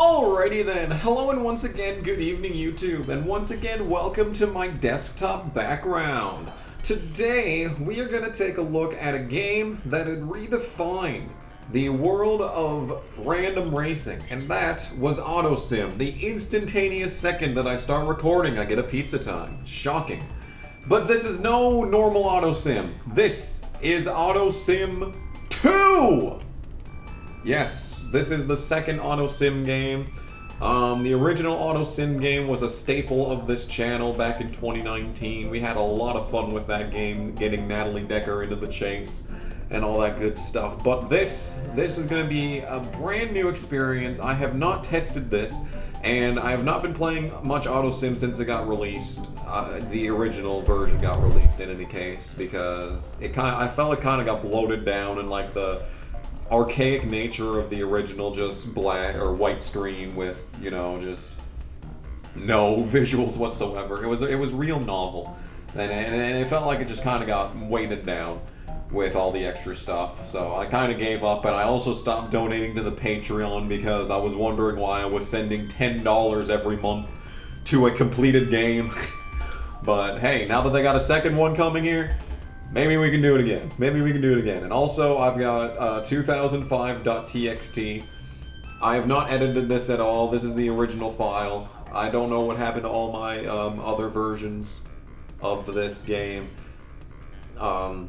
Alrighty then, hello and once again good evening YouTube, and once again welcome to my desktop background. Today we are going to take a look at a game that had redefined the world of random racing, and that was AutoSim. The instantaneous second that I start recording I get a pizza time. Shocking. But this is no normal AutoSim. This is AutoSim 2! Yes. This is the second AutoSim game. The original AutoSim game was a staple of this channel back in 2019. We had a lot of fun with that game, getting Natalie Decker into the chase and all that good stuff. But this is going to be a brand new experience. I have not tested this, and I have not been playing much AutoSim since it got released. The original version got released in any case, because I felt it kind of got bloated down and like the archaic nature of the original, just black or white screen with, you know, just no visuals whatsoever. It was real novel, and it felt like it just kind of got weighted down with all the extra stuff. So I kind of gave up, and I also stopped donating to the Patreon because I was wondering why I was sending $10 every month to a completed game. But hey, now that they got a second one coming here, maybe we can do it again. Maybe we can do it again. And also, I've got 2005.txt. I have not edited this at all. This is the original file. I don't know what happened to all my other versions of this game. All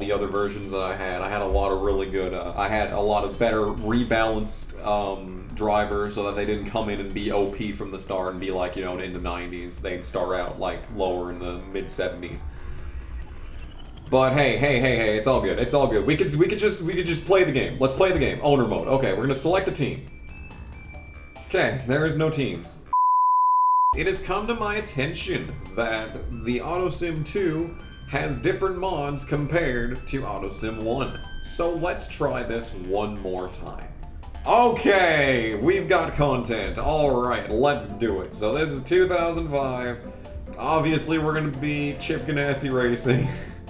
the other versions that I had. I had a lot of really good... I had a lot of better rebalanced drivers so that they didn't come in and be OP from the start and be like, you know, in the 90s. They'd start out like lower in the mid-70s. But hey, it's all good. It's all good. We could just play the game. Let's play the game. Owner mode. Okay, we're gonna select a team. Okay, there is no teams. It has come to my attention that the AutoSim 2 has different mods compared to AutoSim 1. So let's try this one more time. Okay, we've got content. Alright, let's do it. So this is 2005. Obviously we're gonna be Chip Ganassi Racing.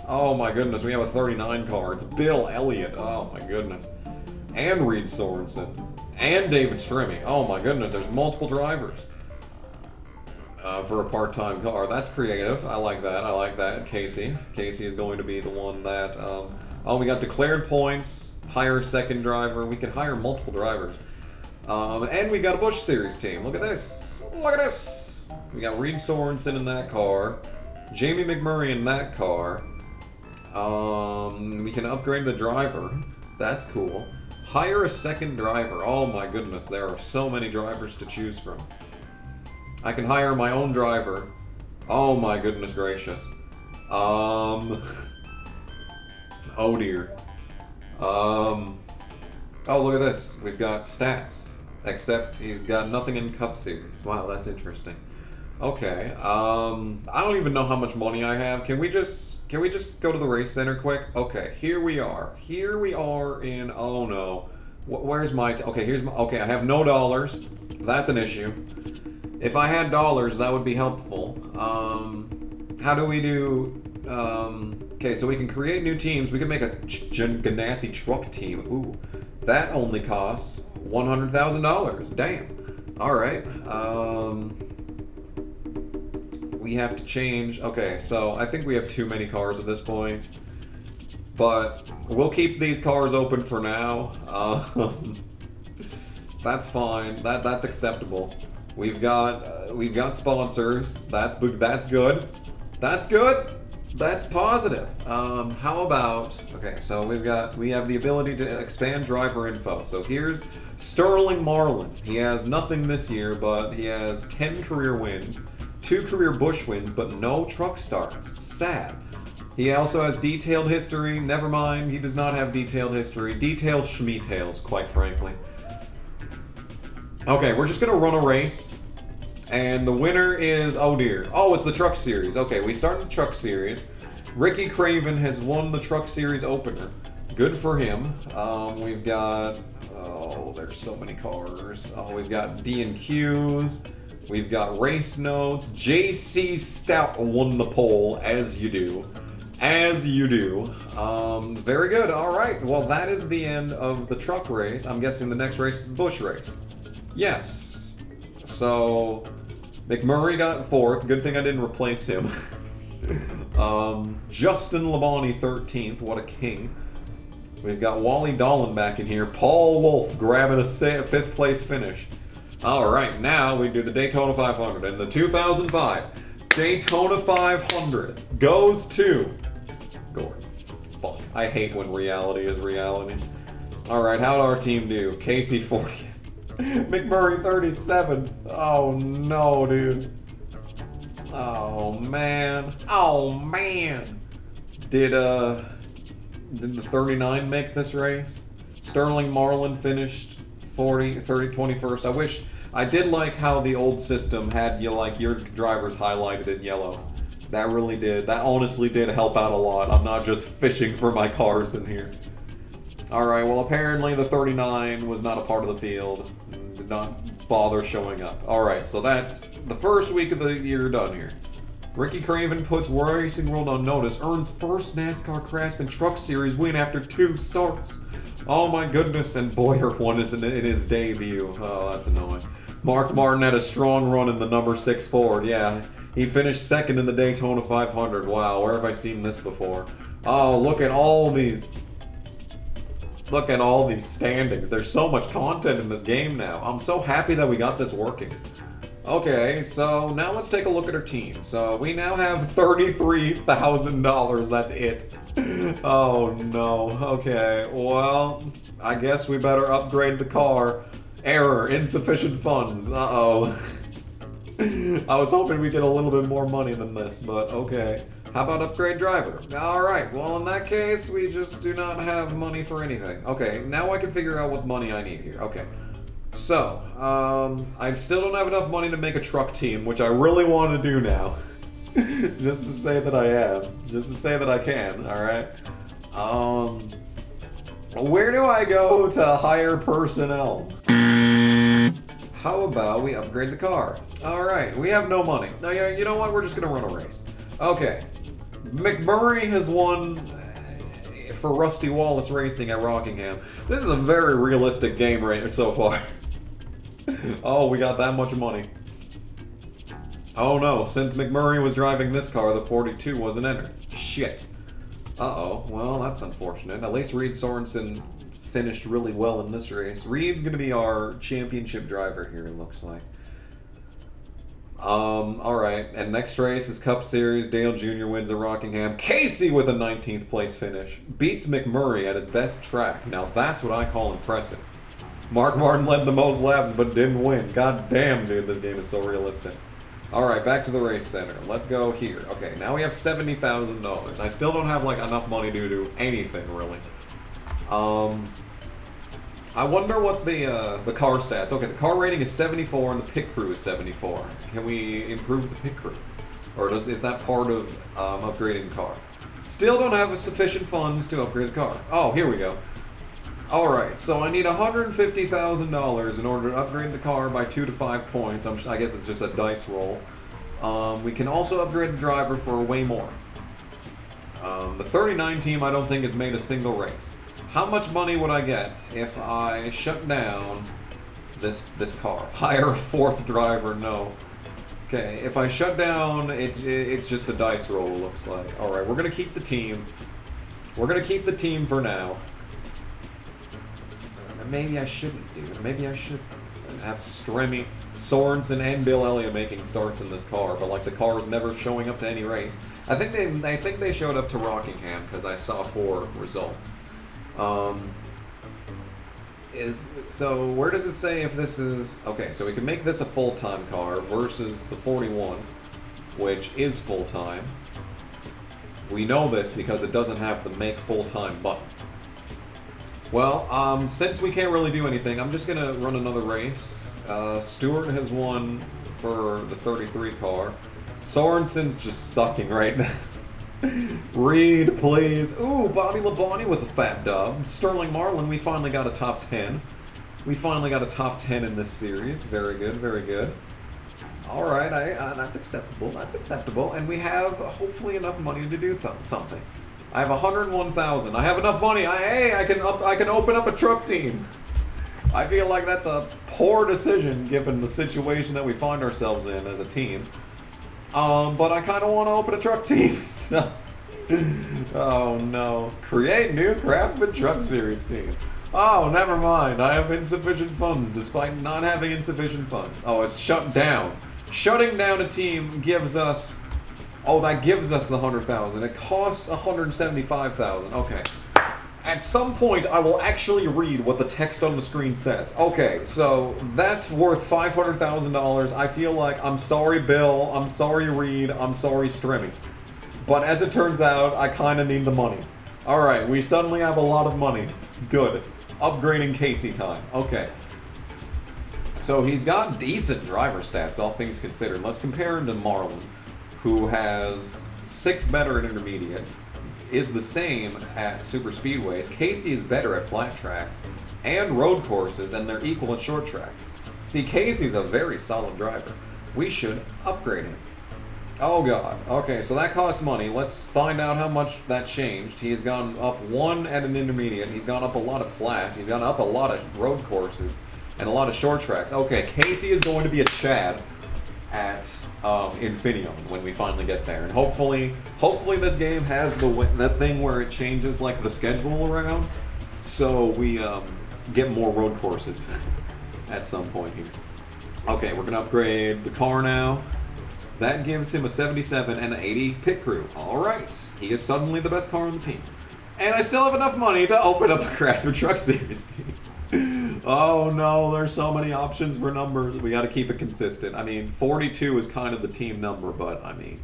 Oh my goodness, we have a 39 car. It's Bill Elliott. Oh my goodness. And Reed Sorensen. And David Strimme. Oh my goodness, there's multiple drivers. For a part-time car. That's creative. I like that. I like that. Casey. Casey is going to be the one that... oh, we got declared points. Hire second driver. We can hire multiple drivers. And we got a Busch Series team. Look at this. Look at this. We got Reed Sorensen in that car. Jamie McMurray in that car. We can upgrade the driver. That's cool. Hire a second driver. Oh my goodness, there are so many drivers to choose from. I can hire my own driver. Oh my goodness gracious. Oh dear. Oh, look at this. We've got stats. Except he's got nothing in Cup Series. Wow, that's interesting. Okay, I don't even know how much money I have. Can we just go to the race center quick? Okay, here we are. Here we are in... Oh, no. Where's my... Okay, here's my... Okay, I have no dollars. That's an issue. If I had dollars, that would be helpful. How do we do... okay, so we can create new teams. We can make a Ganassi truck team. Ooh. That only costs $100,000. Damn. Alright. We have to change. Okay, so I think we have too many cars at this point, but we'll keep these cars open for now. That's fine. That's acceptable. We've got sponsors. That's good. That's good. That's positive. How about? Okay, so we have the ability to expand driver info. So here's Sterling Marlin. He has nothing this year, but he has 10 career wins. 2 career Busch wins, but no truck starts. Sad. He also has detailed history. Never mind, he does not have detailed history. Detailed schmetails, quite frankly. Okay, we're just gonna run a race. And the winner is... Oh dear. Oh, it's the Truck Series. Okay, we start the Truck Series. Ricky Craven has won the Truck Series opener. Good for him. We've got... Oh, there's so many cars. Oh, we've got D&Qs. We've got race notes. JC Stout won the pole, as you do. As you do. Very good. All right. Well, that is the end of the truck race. I'm guessing the next race is the Busch race. Yes. So McMurray got fourth. Good thing I didn't replace him. Justin Labonte 13th. What a king. We've got Wally Dahlin back in here. Paul Wolfe grabbing a fifth place finish. All right, now we do the Daytona 500. And the 2005 Daytona 500 goes to Gordon. Fuck. I hate when reality is reality. All right, how'd our team do? Casey 40th. McMurray 37th. Oh, no, dude. Oh, man. Oh, man. Did the 39 make this race? Sterling Marlin finished 21st. I did like how the old system had you like your drivers highlighted in yellow. That really did. That honestly did help out a lot. I'm not just fishing for my cars in here. Alright, well apparently the 39 was not a part of the field. Did not bother showing up. Alright, so that's the first week of the year done here. Ricky Craven puts Racing World on notice, earns first NASCAR Craftsman Truck Series win after 2 starts. Oh my goodness, and Boyer won in his debut. Oh, that's annoying. Mark Martin had a strong run in the number 6 Ford, yeah. He finished second in the Daytona 500. Wow, where have I seen this before? Oh, look at all these. Look at all these standings. There's so much content in this game now. I'm so happy that we got this working. Okay, so now let's take a look at our team. So we now have $33,000, that's it. Oh no, okay, well, I guess we better upgrade the car. Error, insufficient funds, uh-oh. I was hoping we'd get a little bit more money than this, but okay. How about upgrade driver? Alright, well in that case, we just do not have money for anything. Okay, now I can figure out what money I need here, okay. So, I still don't have enough money to make a truck team, which I really want to do now. Just to say that I am. Just to say that I can, alright? Where do I go to hire personnel? How about we upgrade the car? Alright, we have no money. Now, you know what? We're just gonna run a race. Okay. McMurray has won for Rusty Wallace Racing at Rockingham. This is a very realistic game right so far. Oh, we got that much money. Oh no, since McMurray was driving this car, the 42 wasn't entered. Shit. Uh-oh, well that's unfortunate. At least Reed Sorensen finished really well in this race. Reed's gonna be our championship driver here, it looks like. Alright, and next race is Cup Series. Dale Jr. wins at Rockingham. Casey with a 19th place finish. Beats McMurray at his best track. Now that's what I call impressive. Mark Martin led the most laps but didn't win. God damn, dude, this game is so realistic. Alright, back to the race center. Let's go here. Okay, now we have $70,000. I still don't have, like, enough money to do anything, really. I wonder what the car stats. Okay, the car rating is 74 and the pit crew is 74. Can we improve the pit crew? Or is that part of upgrading the car? Still don't have sufficient funds to upgrade the car. Oh, here we go. Alright, so I need $150,000 in order to upgrade the car by 2 to 5 points. I guess it's just a dice roll. We can also upgrade the driver for way more. The 39 team I don't think has made a single race. How much money would I get if I shut down this car? Hire a fourth driver? No. Okay, if I shut down, it's just a dice roll, it looks like. Alright, we're gonna keep the team. We're gonna keep the team for now. Maybe I shouldn't, dude. Maybe I should have Stremme, Sorensen, and Bill Elliott making starts in this car, but like the car is never showing up to any race. I think they showed up to Rockingham because I saw 4 results. So where does it say if this is okay? So we can make this a full-time car versus the 41, which is full-time. We know this because it doesn't have the make full-time button. Well, since we can't really do anything, I'm just gonna run another race. Stewart has won for the 33 car. Sorensen's just sucking right now. Reed, please. Ooh, Bobby Labonte with a fat dub. Sterling Marlin, we finally got a top 10. We finally got a top 10 in this series. Very good, very good. Alright, that's acceptable, that's acceptable. And we have, hopefully, enough money to do something. I have 101,000. I have enough money. I can open up a truck team. I feel like that's a poor decision given the situation that we find ourselves in as a team. But I kind of want to open a truck team, so. Oh no. Create new Craftsman Truck Series team. Oh, never mind. I have insufficient funds despite not having insufficient funds. Oh, it's shut down. Shutting down a team gives us... Oh, that gives us the 100,000. It costs 175,000. Okay. At some point, I will actually read what the text on the screen says. Okay, so that's worth $500,000. I feel like, I'm sorry, Bill. I'm sorry, Reed. I'm sorry, Stremme. But as it turns out, I kind of need the money. All right, we suddenly have a lot of money. Good. Upgrading Casey time. Okay. So he's got decent driver stats, all things considered. Let's compare him to Marlin, who has 6 better at intermediate, is the same at super speedways. Casey is better at flat tracks and road courses, and they're equal at short tracks. See, Casey's a very solid driver. We should upgrade him. Oh god. Okay, so that costs money. Let's find out how much that changed. He has gone up 1 at an intermediate. He's gone up a lot of flat. He's gone up a lot of road courses and a lot of short tracks. Okay, Casey is going to be a Chad at Infineon when we finally get there. And hopefully this game has the thing where it changes like the schedule around, so we get more road courses at some point here. Okay, we're gonna upgrade the car now. That gives him a 77 and an 80 pit crew. All right, he is suddenly the best car on the team. And I still have enough money to open up a Craftsman Truck Series team. Oh no, there's so many options for numbers. We gotta keep it consistent. I mean, 42 is kind of the team number, but I mean,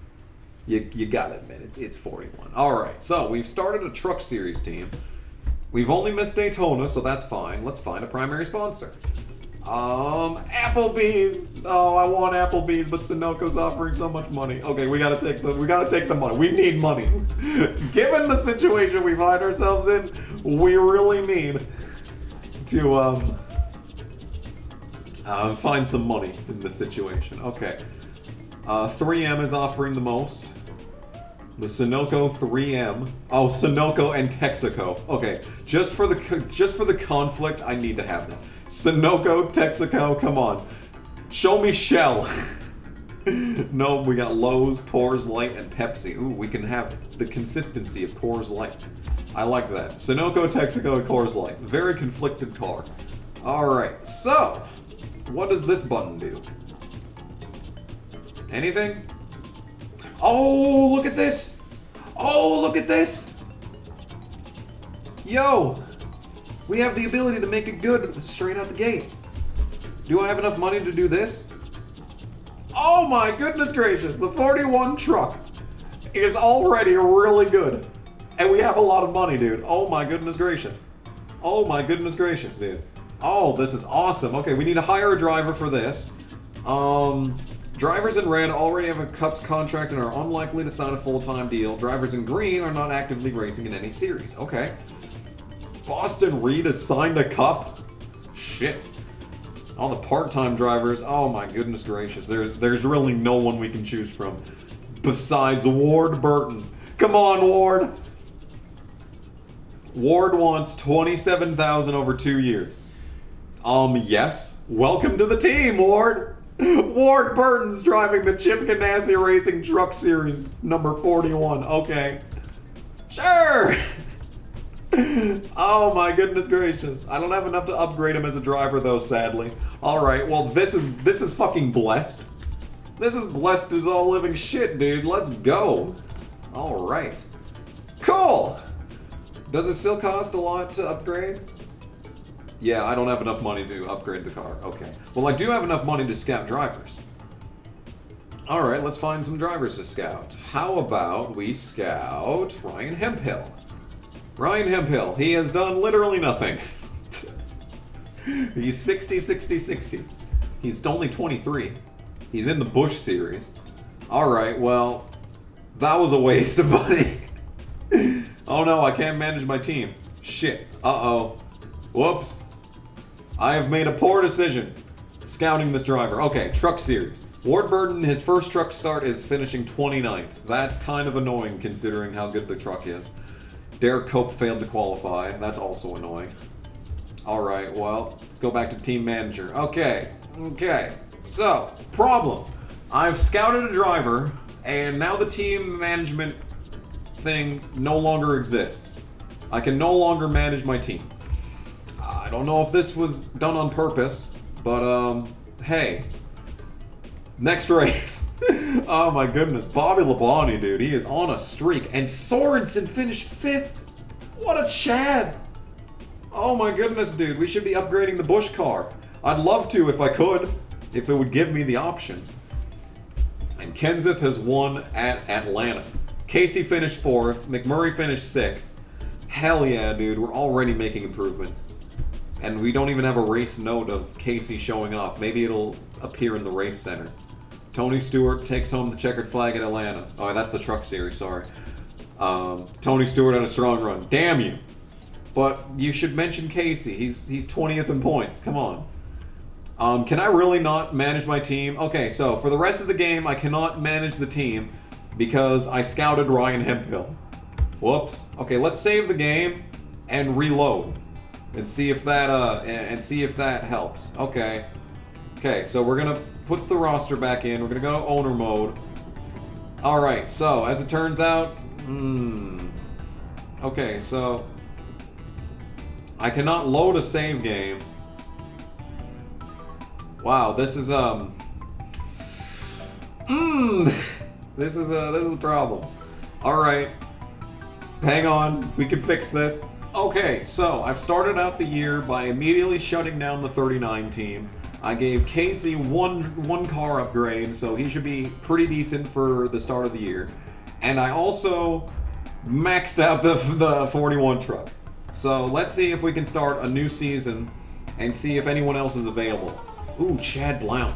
you gotta admit, it's 41. All right, so we've started a Truck Series team. We've only missed Daytona, so that's fine. Let's find a primary sponsor. Applebee's. Oh, I want Applebee's, but Sunoco's offering so much money. Okay, we gotta take the money. We need money. Given the situation we find ourselves in, we really need to find some money in this situation. Okay, 3M is offering the most. The Sunoco 3M. Oh, Sunoco and Texaco. Okay, just for the conflict, I need to have them. Sunoco, Texaco, come on. Show me Shell. No, we got Lowe's, Coors Light, and Pepsi. Ooh, we can have the consistency of Coors Light. I like that. Sunoco, Texaco, and Coors Light. Very conflicted car. Alright, so, what does this button do? Anything? Oh, look at this! Oh, look at this! Yo! We have the ability to make it good straight out the gate. Do I have enough money to do this? Oh my goodness gracious, the 41 truck is already really good. And we have a lot of money, dude. Oh my goodness gracious. Oh my goodness gracious, dude. Oh, this is awesome. Okay, we need to hire a driver for this. Drivers in red already have a Cups contract and are unlikely to sign a full-time deal. Drivers in green are not actively racing in any series. Okay. Boston Reed has signed a cup? Shit. All the part-time drivers, oh my goodness gracious. There's really no one we can choose from besides Ward Burton. Come on, Ward. Ward wants 27,000 over 2 years. Yes. Welcome to the team, Ward. Ward Burton's driving the Chip Ganassi Racing Truck Series number 41. Okay. Sure. Oh my goodness gracious. I don't have enough to upgrade him as a driver though, sadly. Alright, well this is fucking blessed. This is blessed as all living shit, dude. Let's go. Alright. Cool! Does it still cost a lot to upgrade? Yeah, I don't have enough money to upgrade the car. Okay. Well, I do have enough money to scout drivers. Alright, let's find some drivers to scout. How about we scout Ryan Hemphill? Ryan Hemphill, he has done literally nothing. He's 60, 60, 60. He's only 23. He's in the Busch series. Alright, well, that was a waste of money. Oh no, I can't manage my team. Shit. Uh-oh. Whoops. I have made a poor decision scouting this driver. Okay, truck series. Ward Burton, his first truck start is finishing 29th. That's kind of annoying considering how good the truck is. Derek Cope failed to qualify. That's also annoying. All right, well, let's go back to team manager. Okay. So, problem. I've scouted a driver, and now the team management thing no longer exists. I can no longer manage my team. I don't know if this was done on purpose, but hey. Next race. Oh my goodness, Bobby Labonte, dude, he is on a streak, and Sorensen finished 5th. What a Chad. Oh my goodness, dude, we should be upgrading the Busch car. I'd love to if I could, if it would give me the option. And Kenseth has won at Atlanta. Casey finished 4th, McMurray finished 6th. Hell yeah, dude, we're already making improvements. And we don't even have a race note of Casey showing off. Maybe it'll appear in the race center. Tony Stewart takes home the checkered flag at Atlanta. Oh, that's the truck series, sorry. Tony Stewart on a strong run. Damn you. But you should mention Casey. He's 20th in points. Come on. Can I really not manage my team? Okay, so for the rest of the game, I cannot manage the team because I scouted Ryan Hemphill. Whoops. Okay, let's save the game and reload and see if that helps. Okay, so we're gonna put the roster back in. We're gonna go to owner mode. All right. So as it turns out, okay, so I cannot load a save game. Wow, this is this is a problem. All right, hang on, we can fix this. Okay, so I've started out the year by immediately shutting down the 39 team. I gave Casey one car upgrade, so he should be pretty decent for the start of the year. And I also maxed out the 41 truck. So let's see if we can start a new season and see if anyone else is available. Ooh, Chad Blount.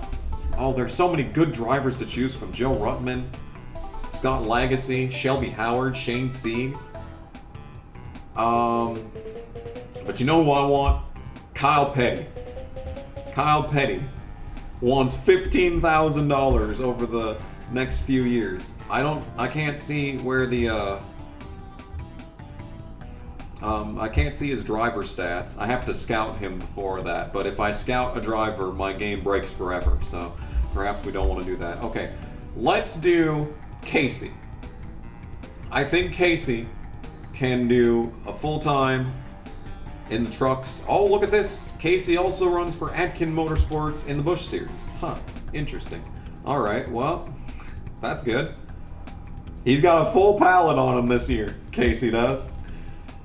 Oh, there's so many good drivers to choose from. Joe Ruttman, Scott Lagasse, Shelby Howard, Shane Sieg. But you know who I want? Kyle Petty. Kyle Petty wants $15,000 over the next few years. I can't see where the, I can't see his driver stats. I have to scout him before that, but if I scout a driver, my game breaks forever, so perhaps we don't want to do that. Okay, let's do Casey. I think Casey can do a full-time in the trucks. Oh, look at this. Casey also runs for Atkins Motorsports in the Busch series. Huh, interesting. All right, well, that's good. He's got a full palette on him this year, Casey does.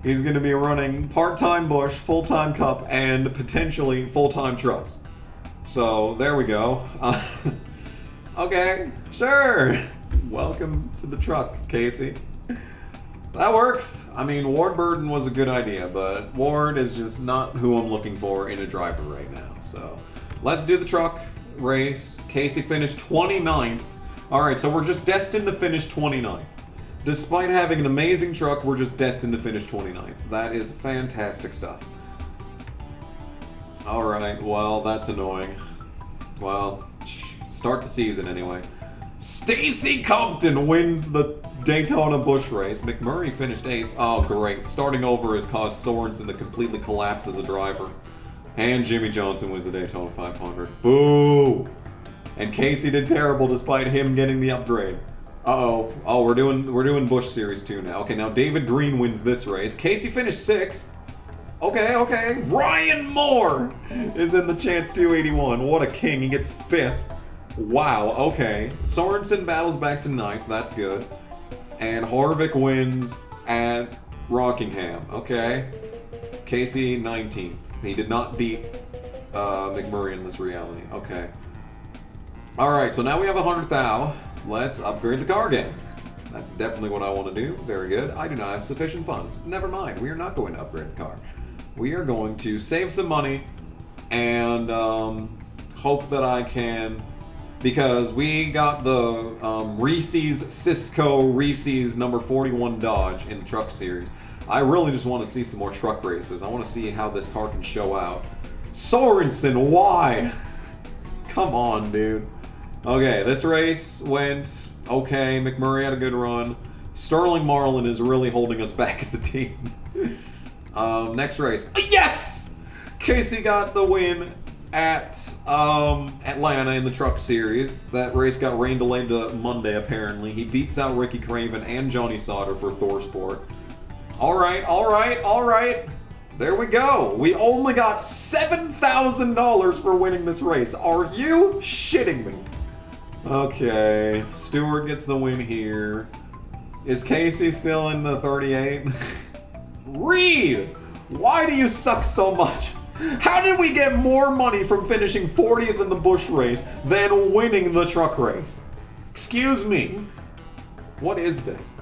He's gonna be running part-time Busch, full-time Cup, and potentially full-time trucks. So there we go. Okay, sure. Welcome to the truck, Casey. That works. I mean, Ward Burton was a good idea, but Ward is just not who I'm looking for in a driver right now. So let's do the truck race. Casey finished 29th. All right, so we're just destined to finish 29th. Despite having an amazing truck, we're just destined to finish 29th. That is fantastic stuff. All right, well, that's annoying. Well, start the season anyway. Stacy Compton wins the Daytona Busch race. McMurray finished 8th. Oh, great. Starting over has caused Sorensen to completely collapse as a driver. And Jimmie Johnson wins the Daytona 500. Boo! And Casey did terrible despite him getting the upgrade. Uh-oh. Oh, we're doing Busch Series 2 now. Okay, now David Green wins this race. Casey finished 6th. Okay. Ryan Moore is in the Chance 281. What a king. He gets 5th. Wow, okay. Sorensen battles back to 9th. That's good. And Harvick wins at Rockingham. Okay. Casey, 19th. He did not beat McMurray in this reality. Okay. All right, so now we have 100 thou. Let's upgrade the car game. That's definitely what I want to do. Very good. I do not have sufficient funds. Never mind. We are not going to upgrade the car. We are going to save some money and hope that I can... Because we got the Reese's Cisco Reese's number 41 Dodge in the truck series. I really just want to see some more truck races. I want to see how this car can show out. Sorensen, why? Come on, dude. Okay, this race went okay. McMurray had a good run. Sterling Marlin is really holding us back as a team. Next race. Yes! Casey got the win at Atlanta in the Truck Series. That race got rain-delayed to Monday, apparently. He beats out Ricky Craven and Johnny Sauter for Thor Sport. All right. There we go. We only got $7,000 for winning this race. Are you shitting me? Okay. Stewart gets the win here. Is Casey still in the 38? Reed! Why do you suck so much? How did we get more money from finishing 40th in the Busch race than winning the truck race? Excuse me. What is this?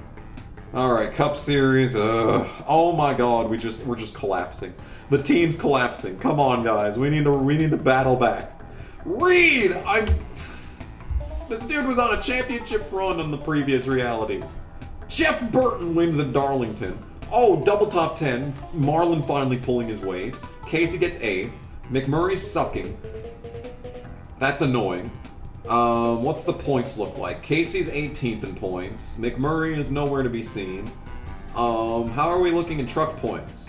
All right, Cup Series. Oh my God, we're just collapsing. The team's collapsing. Come on, guys. We need to battle back. Reed, this dude was on a championship run on the previous reality. Jeff Burton wins at Darlington. Oh, double top 10. Marlin finally pulling his weight. Casey gets 8th. McMurray's sucking. That's annoying. What's the points look like? Casey's 18th in points. McMurray is nowhere to be seen. How are we looking in truck points?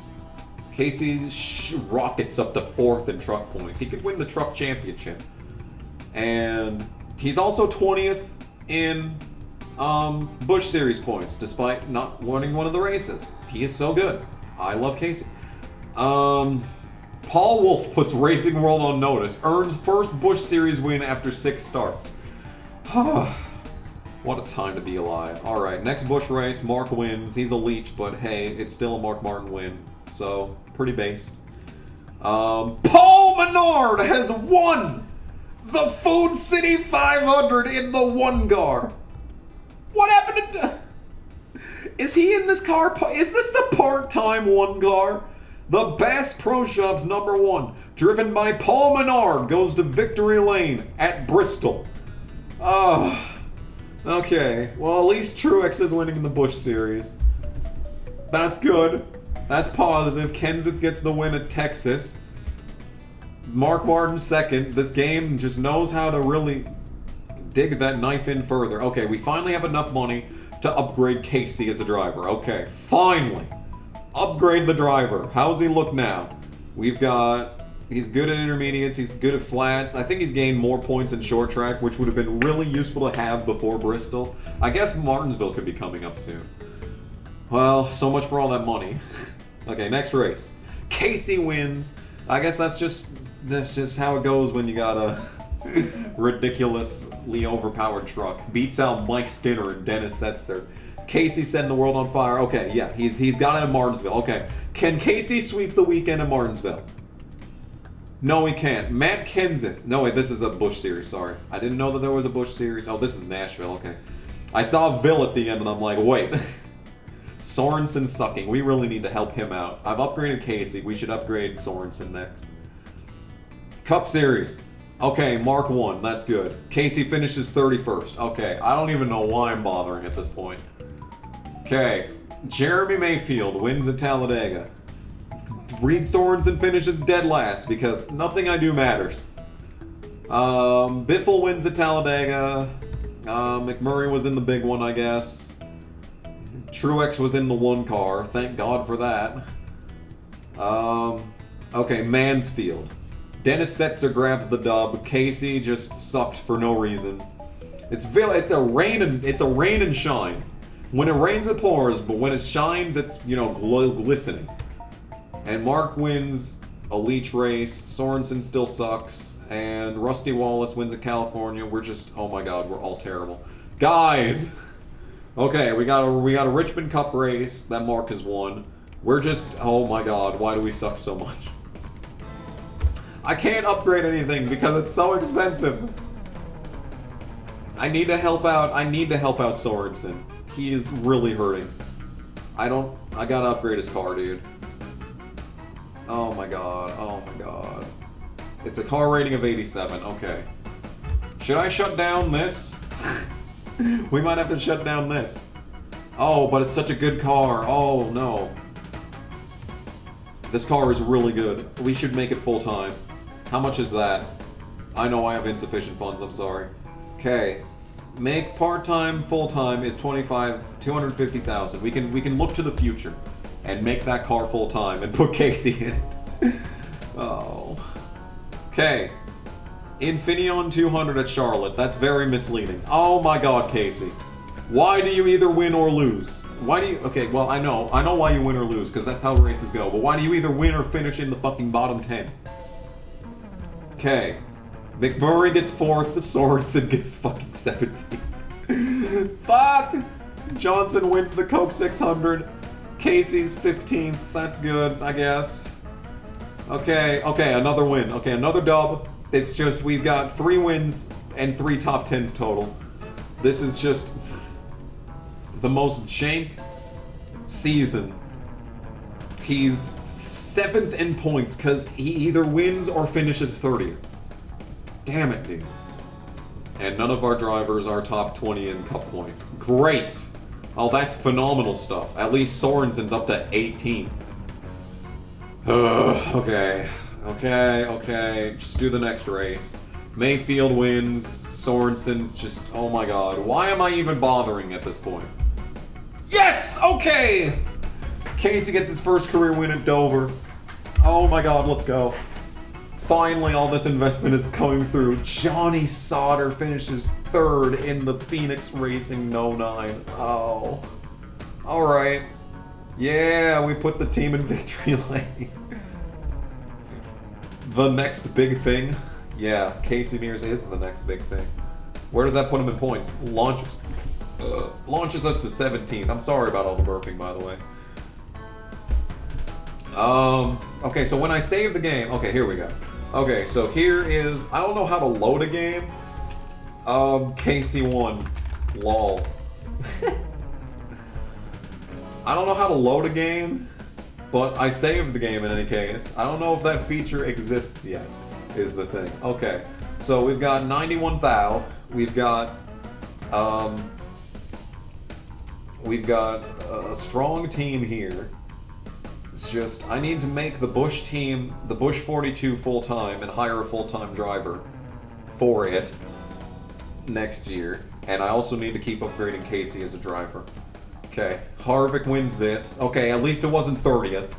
Casey rockets up to 4th in truck points. He could win the truck championship. And he's also 20th in Busch Series points, despite not winning one of the races. He is so good. I love Casey. Paul Wolfe puts Racing World on notice. Earns first Busch Series win after 6 starts. What a time to be alive. Alright, next Busch race. Mark wins. He's a leech, but hey, it's still a Mark Martin win. So, pretty based. Paul Menard has won the Food City 500 in the one car. What happened to... Is he in this car? Is this the part-time one car? The Bass Pro Shops #1, driven by Paul Menard, goes to Victory Lane at Bristol. Oh, okay. Well, at least Truex is winning in the Busch Series. That's good. That's positive. Kenseth gets the win at Texas. Mark Martin second. This game just knows how to really dig that knife in further. Okay, we finally have enough money to upgrade Casey as a driver. Okay, finally. Upgrade the driver. How's he look now? We've got... He's good at intermediates. He's good at flats. I think he's gained more points in short track, which would have been really useful to have before Bristol. I guess Martinsville could be coming up soon. Well, so much for all that money. Okay, next race. Casey wins. I guess that's just how it goes when you got a ridiculously overpowered truck. Beats out Mike Skinner and Dennis Setzer. Casey setting the world on fire. Okay, yeah, he's got it in Martinsville. Okay, can Casey sweep the weekend in Martinsville? No, he can't. Matt Kenseth. No, wait, this is a Busch Series, sorry. I didn't know that there was a Busch Series. Oh, this is Nashville, okay. I saw Ville at the end, and I'm like, wait. Sorensen sucking. We really need to help him out. I've upgraded Casey. We should upgrade Sorensen next. Cup Series. Okay, Mark won. That's good. Casey finishes 31st. Okay, I don't even know why I'm bothering at this point. Okay, Jeremy Mayfield wins at Talladega. Reed Sorensen finishes dead last because nothing I do matters. Biffle wins at Talladega. McMurray was in the big one, I guess. Truex was in the one car. Thank God for that. Okay, Mansfield. Dennis Setzer grabs the dub. Casey just sucked for no reason. It's a rain and shine. When it rains, it pours, but when it shines, it's, you know, glistening. And Mark wins a leech race. Sorensen still sucks. And Rusty Wallace wins at California. We're just, oh my God, we're all terrible. Guys! Okay, we got a Richmond Cup race that Mark has won. We're just, oh my God, why do we suck so much? I can't upgrade anything because it's so expensive. I need to help out Sorensen. He is really hurting. I gotta upgrade his car, dude. Oh my god. It's a car rating of 87, okay. Should I shut down this? We might have to shut down this. Oh, but it's such a good car. Oh no. This car is really good. We should make it full time. How much is that? I know I have insufficient funds, I'm sorry. Okay. Make part-time, full-time is 250,000. We can look to the future and make that car full-time and put Casey in it. Oh. Okay. Infineon 200 at Charlotte. That's very misleading. Oh my god, Casey. Why do you either win or lose? Why do you... Okay, well, I know why you win or lose, because that's how races go. But why do you either win or finish in the fucking bottom 10? Okay. McMurray gets 4th. Sorensen gets fucking 17th. Fuck! Johnson wins the Coke 600. Casey's 15th. That's good, I guess. Okay, okay, another win. Okay, another dub. It's just we've got 3 wins and 3 top 10s total. This is just... the most jank season. He's 7th in points because he either wins or finishes 30th. Damn it, dude. And none of our drivers are top 20 in cup points. Great. Oh, that's phenomenal stuff. At least Sorensen's up to 18. Okay. Okay, okay. Just do the next race. Mayfield wins. Sorensen's just... oh my god. Why am I even bothering at this point? Yes! Okay! Casey gets his first career win at Dover. Oh my god, let's go. Finally, all this investment is coming through. Johnny Sauter finishes 3rd in the Phoenix Racing '09. Oh. Alright. Yeah, we put the team in victory lane. The next big thing. Yeah, Casey Mears is the next big thing. Where does that put him in points? Launches. Launches us to 17th. I'm sorry about all the burping, by the way. Okay, so when I save the game... okay, here we go. Okay, so here is... I don't know how to load a game. Casey won. Lol. I don't know how to load a game, but I saved the game in any case. I don't know if that feature exists yet, is the thing. Okay, so we've got 91 thou. We've got a strong team here. It's just, I need to make the Busch team, the Busch 42 full-time and hire a full-time driver for it next year. And I also need to keep upgrading Casey as a driver. Okay, Harvick wins this. Okay, at least it wasn't 30th.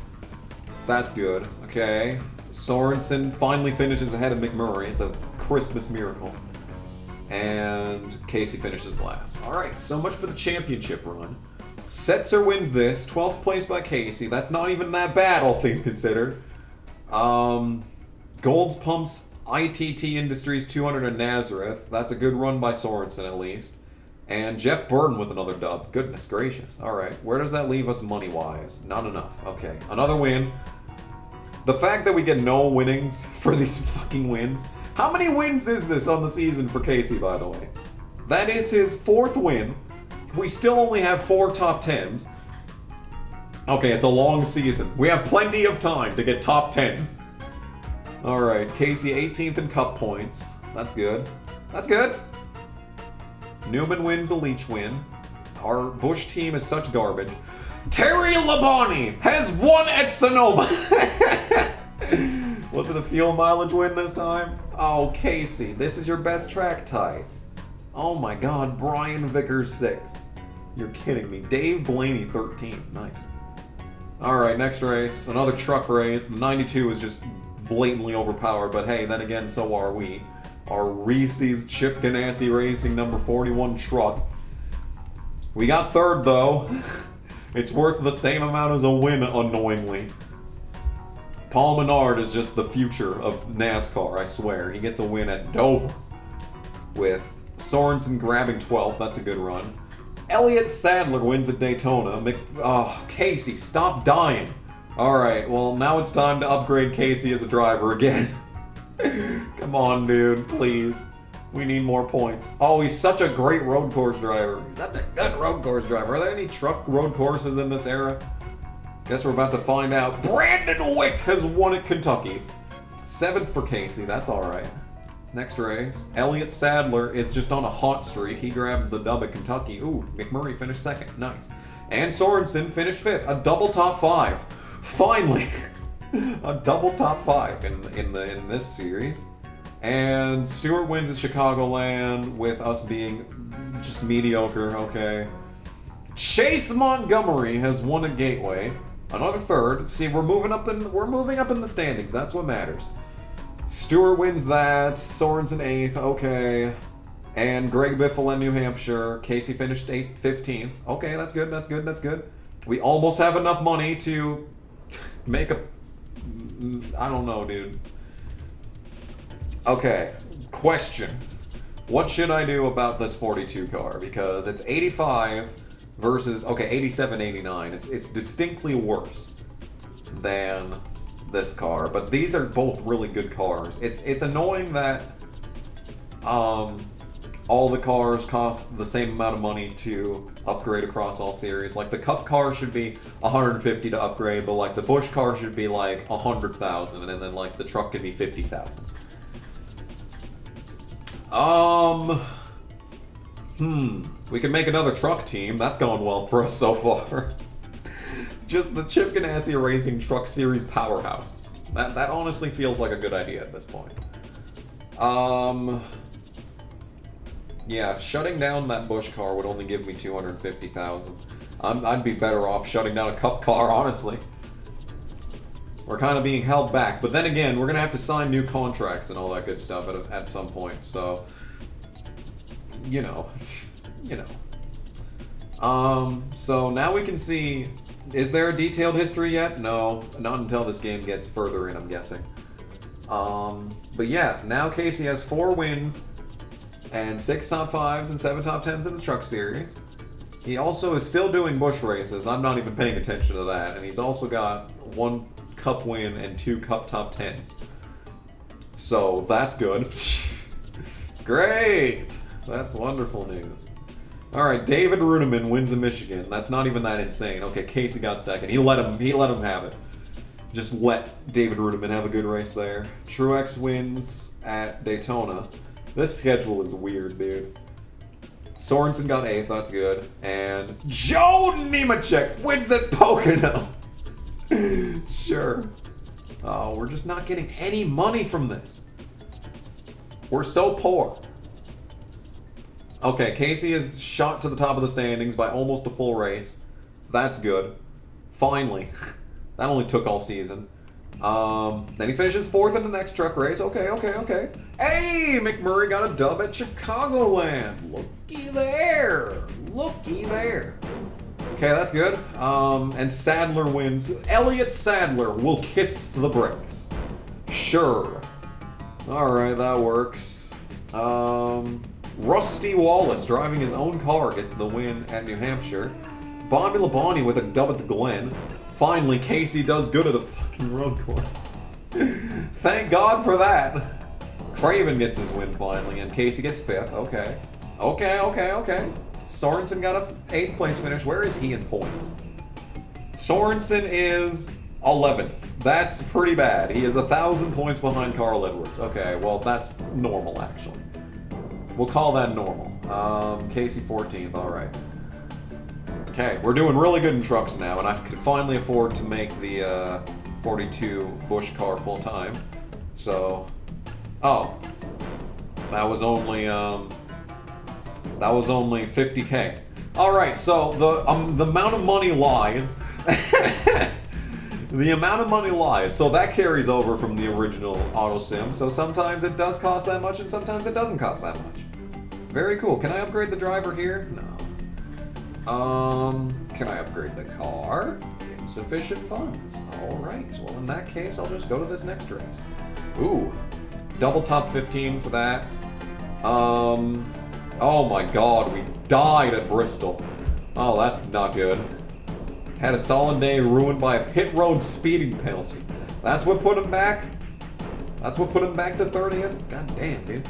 That's good. Okay, Sorensen finally finishes ahead of McMurray. It's a Christmas miracle. And Casey finishes last. All right, so much for the championship run. Setzer wins this. 12th place by Casey. That's not even that bad, all things considered. Gold's Pumps ITT Industries 200 in Nazareth. That's a good run by Sorensen, at least. And Jeff Burton with another dub. Goodness gracious. All right. Where does that leave us money-wise? Not enough. Okay. Another win. The fact that we get no winnings for these fucking wins. How many wins is this on the season for Casey, by the way? That is his 4th win. We still only have 4 top 10s. Okay, it's a long season. We have plenty of time to get top 10s. All right. Casey, 18th in cup points. That's good. That's good. Newman wins a Leach win. Our Busch team is such garbage. Terry Labonte has won at Sonoma. Was it a fuel mileage win this time? Oh, Casey, this is your best track tie. Oh my god, Brian Vickers 6th. You're kidding me. Dave Blaney 13th. Nice. Alright, next race. Another truck race. The 92 is just blatantly overpowered, but hey, then again, so are we. Our Reese's Chip Ganassi Racing number 41 truck. We got 3rd, though. It's worth the same amount as a win, unknowingly. Paul Menard is just the future of NASCAR, I swear. He gets a win at Dover with Sorensen grabbing 12th. That's a good run. Elliott Sadler wins at Daytona. Casey, stop dying. All right, well, now it's time to upgrade Casey as a driver again. Come on, dude, please. We need more points. Oh, he's such a great road course driver. He's such a good road course driver. Are there any truck road courses in this era? Guess we're about to find out. Brandon Witt has won at Kentucky. 7th for Casey. That's all right. Next race. Elliott Sadler is just on a hot streak. He grabbed the dub at Kentucky. Ooh, McMurray finished 2nd. Nice. And Sorensen finished 5th. A double top 5. Finally. A double top 5 in this series. And Stewart wins at Chicagoland with us being just mediocre. Okay. Chase Montgomery has won at Gateway. Another third. See, we're moving up in the standings. That's what matters. Stewart wins that. Sorensen 8th. Okay. And Greg Biffle in New Hampshire. Casey finished 15th. Okay, that's good. That's good. That's good. We almost have enough money to make a... I don't know, dude. Okay. Question. What should I do about this 42 car? Because it's 85 versus... Okay, 87, 89. It's distinctly worse than this car. But these are both really good cars. It's annoying that... all the cars cost the same amount of money to upgrade across all series. Like the Cup car should be 150 to upgrade, but like the Busch car should be like 100,000, and then like the truck could be 50,000. We can make another truck team. That's going well for us so far. Just the Chip Ganassi Racing Truck Series powerhouse. That honestly feels like a good idea at this point. Yeah, shutting down that Busch car would only give me 250,000. I'd be better off shutting down a Cup car, honestly. We're kind of being held back, but then again, we're gonna have to sign new contracts and all that good stuff at some point. So, you know. So now we can see. Is there a detailed history yet? No, not until this game gets further in, I'm guessing. But yeah, now Casey has 4 wins. And 6 top 5s and 7 top 10s in the truck series. He also is still doing Busch races. I'm not even paying attention to that. And he's also got 1 Cup win and 2 Cup top 10s. So that's good. Great. That's wonderful news. All right, David Runeman wins in Michigan. That's not even that insane. Okay, Casey got second. He let him have it. Just let David Runeman have a good race there. Truex wins at Daytona. This schedule is weird, dude. Sorensen got 8th, that's good. And Joe Nemechek wins at Pocono. Sure. Oh, we're just not getting any money from this. We're so poor. Okay, Casey is shot to the top of the standings by almost a full race. That's good. Finally. That only took all season. Then he finishes 4th in the next truck race. Okay, okay, okay. Hey, McMurray got a dub at Chicagoland. Looky there. Looky there. Okay, that's good. And Sadler wins. Elliott Sadler will kiss the bricks. Sure. All right, that works. Rusty Wallace driving his own car gets the win at New Hampshire. Bobby Labonte with a dub at the Glen. Finally, Casey does good at a fucking road course. Thank God for that. Craven gets his win finally, and Casey gets 5th. Okay. Okay, okay, okay. Sorensen got a 8th place finish. Where is he in points? Sorensen is 11th. That's pretty bad. He is 1,000 points behind Carl Edwards. Okay, well, that's normal, actually. We'll call that normal. Casey 14th, all right. Okay, we're doing really good in trucks now, and I can finally afford to make the 42 Busch car full-time. So, oh, that was only 50K. All right, so the amount of money lies. The amount of money lies, so that carries over from the original AutoSim, so sometimes it does cost that much, and sometimes it doesn't cost that much. Very cool. Can I upgrade the driver here? No. Can I upgrade the car? Insufficient funds. Alright, well in that case, I'll just go to this next race. Ooh, double top 15 for that. Oh my god, we died at Bristol. Oh, that's not good. Had a solid day ruined by a pit road speeding penalty. That's what put him back? That's what put him back to 30th? God damn, dude.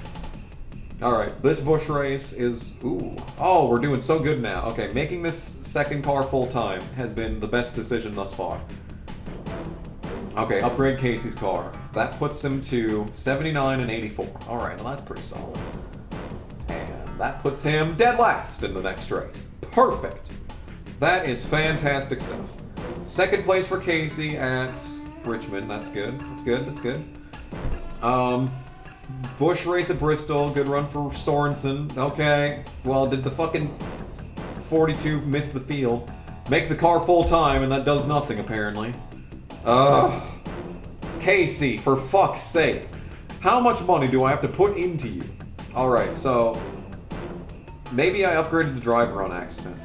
Alright, this Busch race is... Ooh. Oh, we're doing so good now. Okay, making this second car full-time has been the best decision thus far. Okay, upgrade Casey's car. That puts him to 79 and 84. Alright, well that's pretty solid. And that puts him dead last in the next race. Perfect! That is fantastic stuff. Second place for Casey at Richmond. That's good. That's good. That's good. Busch race at Bristol, good run for Sorensen. Okay, well, did the fucking 42 miss the field? Make the car full-time, and that does nothing, apparently. Casey, for fuck's sake. How much money do I have to put into you? Alright, so... maybe I upgraded the driver on accident.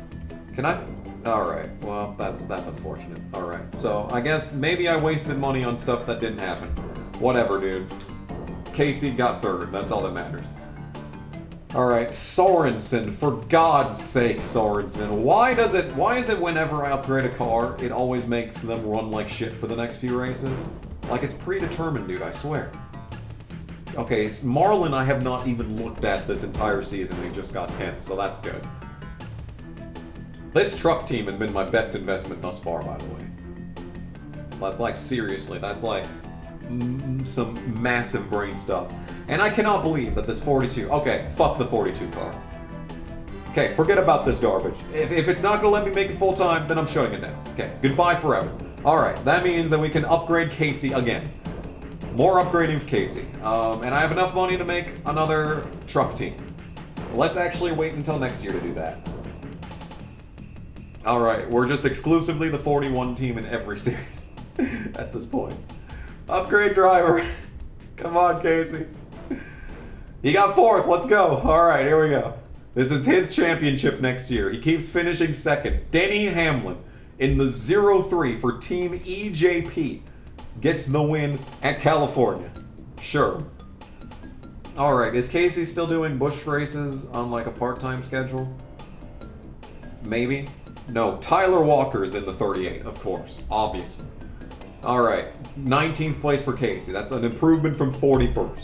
Can I... alright, well, that's unfortunate. Alright, so I guess maybe I wasted money on stuff that didn't happen. Whatever, dude. Casey got third, that's all that matters. Alright, Sorensen, for God's sake, Sorensen. Why is it whenever I upgrade a car, it always makes them run like shit for the next few races? Like, it's predetermined, dude, I swear. Okay, Marlin I have not even looked at this entire season, they just got 10th, so that's good. This truck team has been my best investment thus far, by the way. But, like, seriously, that's like... some massive brain stuff. And I cannot believe that this 42... okay, fuck the 42 car. Okay, forget about this garbage. If it's not gonna let me make it full-time, then I'm shutting it down. Okay, goodbye forever. Alright, that means that we can upgrade Casey again. More upgrading of Casey. And I have enough money to make another truck team. Let's actually wait until next year to do that. Alright, we're just exclusively the 41 team in every series at this point. Upgrade driver. Come on, Casey. He got fourth. Let's go. Alright, here we go. This is his championship next year. He keeps finishing second. Denny Hamlin in the 0-3 for Team EJP. Gets the win at California. Sure. Alright, is Casey still doing bush races on like a part-time schedule? Maybe? No, Tyler Walker's in the 38, of course. Obviously. Alright, 19th place for Casey. That's an improvement from 41st.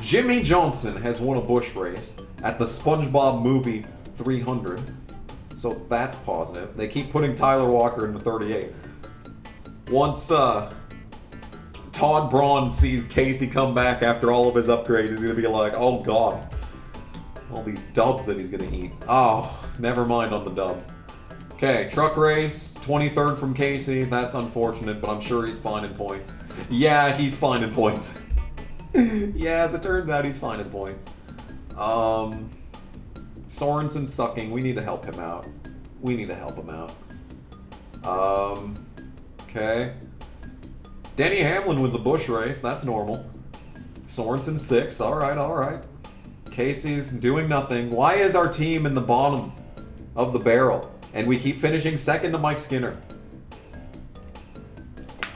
Jimmie Johnson has won a bush race at the SpongeBob Movie 300. So that's positive. They keep putting Tyler Walker in the 38. Once, Todd Braun sees Casey come back after all of his upgrades, he's gonna be like, oh god. All these dubs that he's gonna eat. Oh, never mind on the dubs. Okay, truck race, 23rd from Casey. That's unfortunate, but I'm sure he's fine in points. Yeah, he's fine in points. Yeah, as it turns out, he's fine in points. Sorensen's sucking. We need to help him out. We need to help him out. Okay. Denny Hamlin wins a bush race. That's normal. Sorensen's 6th. Alright, alright. Casey's doing nothing. Why is our team in the bottom of the barrel? And we keep finishing second to Mike Skinner.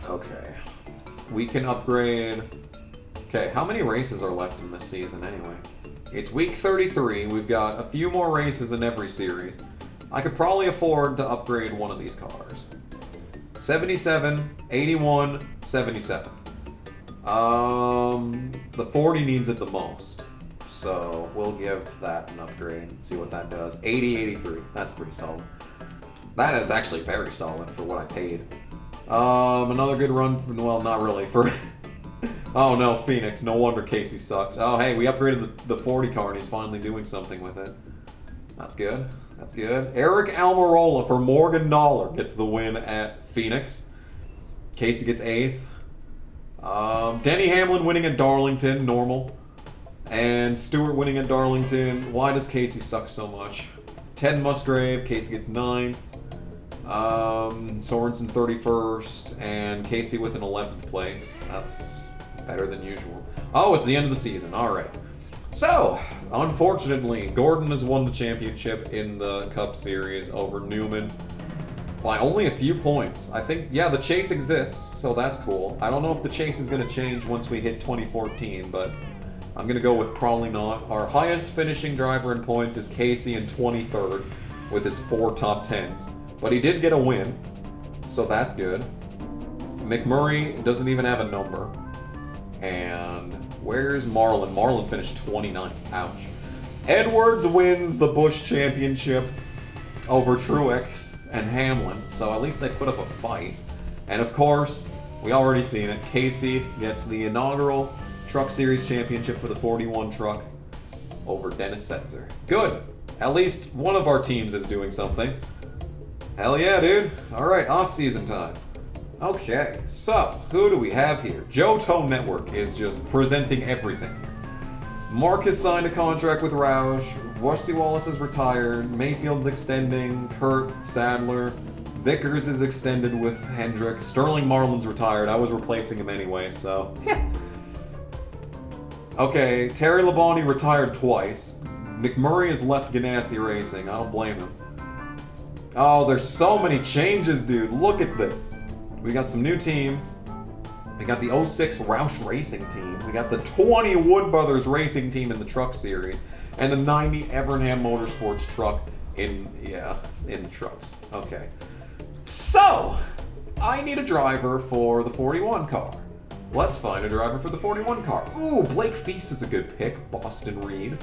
Okay. We can upgrade... okay, how many races are left in this season anyway? It's week 33. We've got a few more races in every series. I could probably afford to upgrade one of these cars. 77, 81, 77. The 40 needs it the most. So we'll give that an upgrade and see what that does. 80, 83. That's pretty solid. That is actually very solid for what I paid. Another good run from, well, not really. For oh no, Phoenix. No wonder Casey sucked. Oh hey, we upgraded the 40 car and he's finally doing something with it. That's good. That's good. Aric Almirola for Morgan Knoller gets the win at Phoenix. Casey gets 8th. Denny Hamlin winning at Darlington, normal. And Stewart winning at Darlington. Why does Casey suck so much? Ted Musgrave, Casey gets 9th. Sorensen 31st, and Casey with an 11th place. That's better than usual. Oh, it's the end of the season. All right. So, unfortunately, Gordon has won the championship in the Cup Series over Newman by only a few points. I think, yeah, the chase exists, so that's cool. I don't know if the chase is going to change once we hit 2014, but... I'm going to go with probably not. Our highest finishing driver in points is Casey in 23rd with his 4 top 10s. But he did get a win, so that's good. McMurray doesn't even have a number. And where's Marlin? Marlin finished 29th. Ouch. Edwards wins the Busch Championship over Truex and Hamlin, so at least they put up a fight. And of course, we already seen it. Casey gets the inaugural Truck Series Championship for the 41 truck over Dennis Setzer. Good. At least one of our teams is doing something. Hell yeah, dude. All right, off-season time. Okay, so who do we have here? Joe Tone Network is just presenting everything. Mark has signed a contract with Roush. Rusty Wallace is retired. Mayfield's extending. Kurt, Sadler, Vickers is extended with Hendrick. Sterling Marlin's retired. I was replacing him anyway, so. Okay, Terry Labonte retired twice. McMurray has left Ganassi Racing. I don't blame him. Oh, there's so many changes, dude. Look at this. We got some new teams. We got the 06 Roush Racing team. We got the 20 Wood Brothers Racing team in the truck series. And the 90 Evernham Motorsports truck in trucks. Okay. So, I need a driver for the 41 car. Let's find a driver for the 41 car. Ooh, Blake Feast is a good pick. Boston Reed.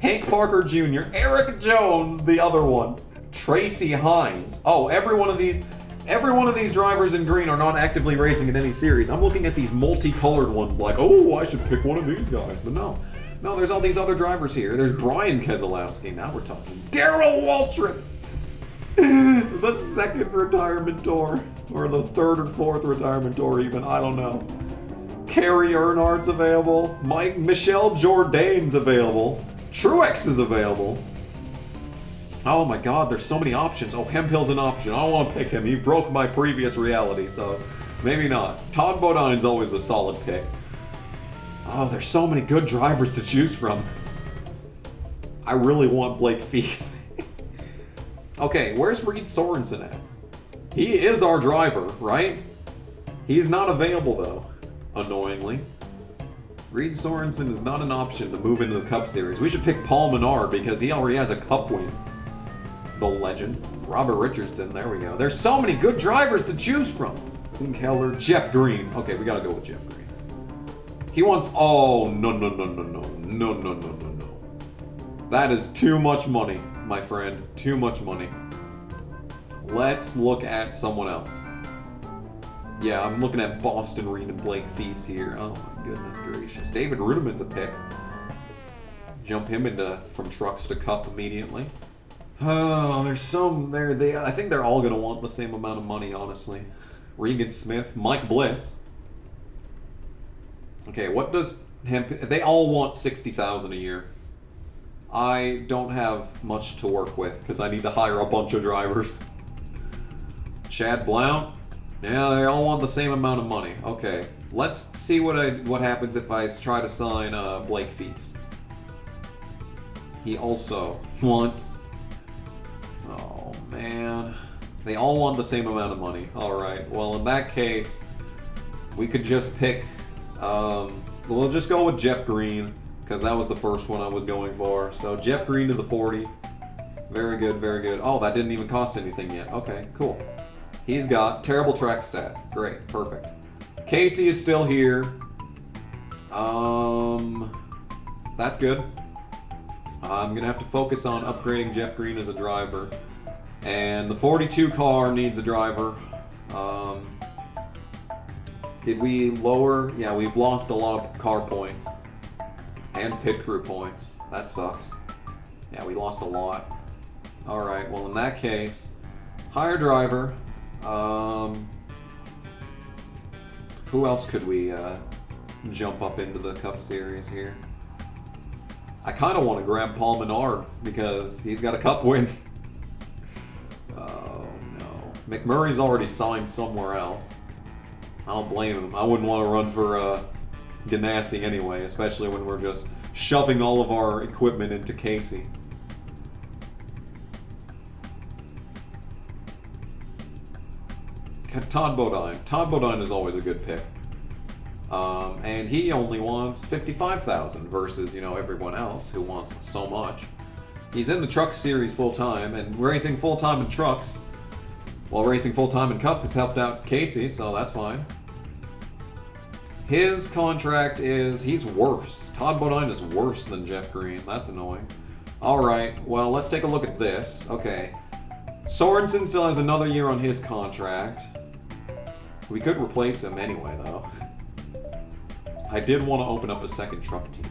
Hank Parker Jr. Eric Jones, the other one. Tracy Hines. Oh, every one of these drivers in green are not actively racing in any series. I'm looking at these multicolored ones like, oh, I should pick one of these guys. But no. No, there's all these other drivers here. There's Brian Keselowski. Now we're talking. Darrell Waltrip. The second retirement tour. Or the third or fourth retirement tour even. I don't know. Kerry Earnhardt's available. Michelle Jourdain's available. Truex is available. Oh my god, there's so many options. Oh, Hemphill's an option. I don't want to pick him. He broke my previous reality, so maybe not. Todd Bodine's always a solid pick. Oh, there's so many good drivers to choose from. I really want Blake Feast. Okay, where's Reed Sorensen at? He is our driver, right? He's not available, though, annoyingly. Reed Sorensen is not an option to move into the Cup Series. We should pick Paul Menard because he already has a Cup win. The legend. Robert Richardson, there we go. There's so many good drivers to choose from. Keller, Jeff Green. Okay, we gotta go with Jeff Green. He wants, oh, no. That is too much money, my friend. Too much money. Let's look at someone else. Yeah, I'm looking at Boston Reed and Blake Feast here. Oh my goodness gracious. David Rudiman's a pick. Jump him into from trucks to Cup immediately. Oh, there's some there. I think they're all gonna want the same amount of money, honestly. Regan Smith, Mike Bliss. Okay, what does they all want $60,000 a year? I don't have much to work with because I need to hire a bunch of drivers. Chad Blount. Yeah, they all want the same amount of money. Okay, let's see what happens if I try to sign Blake Feast. He also wants. Oh, man. They all want the same amount of money. Alright, well in that case, we could just pick, we'll just go with Jeff Green, because that was the first one I was going for. So Jeff Green to the 40. Very good, very good. Oh, that didn't even cost anything yet. Okay, cool. He's got terrible track stats. Great, perfect. Casey is still here. That's good. I'm going to have to focus on upgrading Jeff Green as a driver. And the 42 car needs a driver. Did we lower? Yeah, we've lost a lot of car points. And pit crew points. That sucks. Yeah, we lost a lot. Alright, well in that case, hire driver. Who else could we jump up into the Cup Series here? I kind of want to grab Paul Menard because he's got a Cup win. Oh no. McMurray's already signed somewhere else. I don't blame him. I wouldn't want to run for Ganassi anyway, especially when we're just shoving all of our equipment into Casey. Todd Bodine. Todd Bodine is always a good pick. And he only wants $55,000 versus, you know, everyone else who wants so much. He's in the truck series full-time, and racing full-time in trucks while racing full-time in Cup has helped out Casey, so that's fine. His contract is, he's worse. Todd Bodine is worse than Jeff Green. That's annoying. Alright, well, let's take a look at this. Okay. Sorensen still has another year on his contract. We could replace him anyway, though. I did want to open up a second truck team.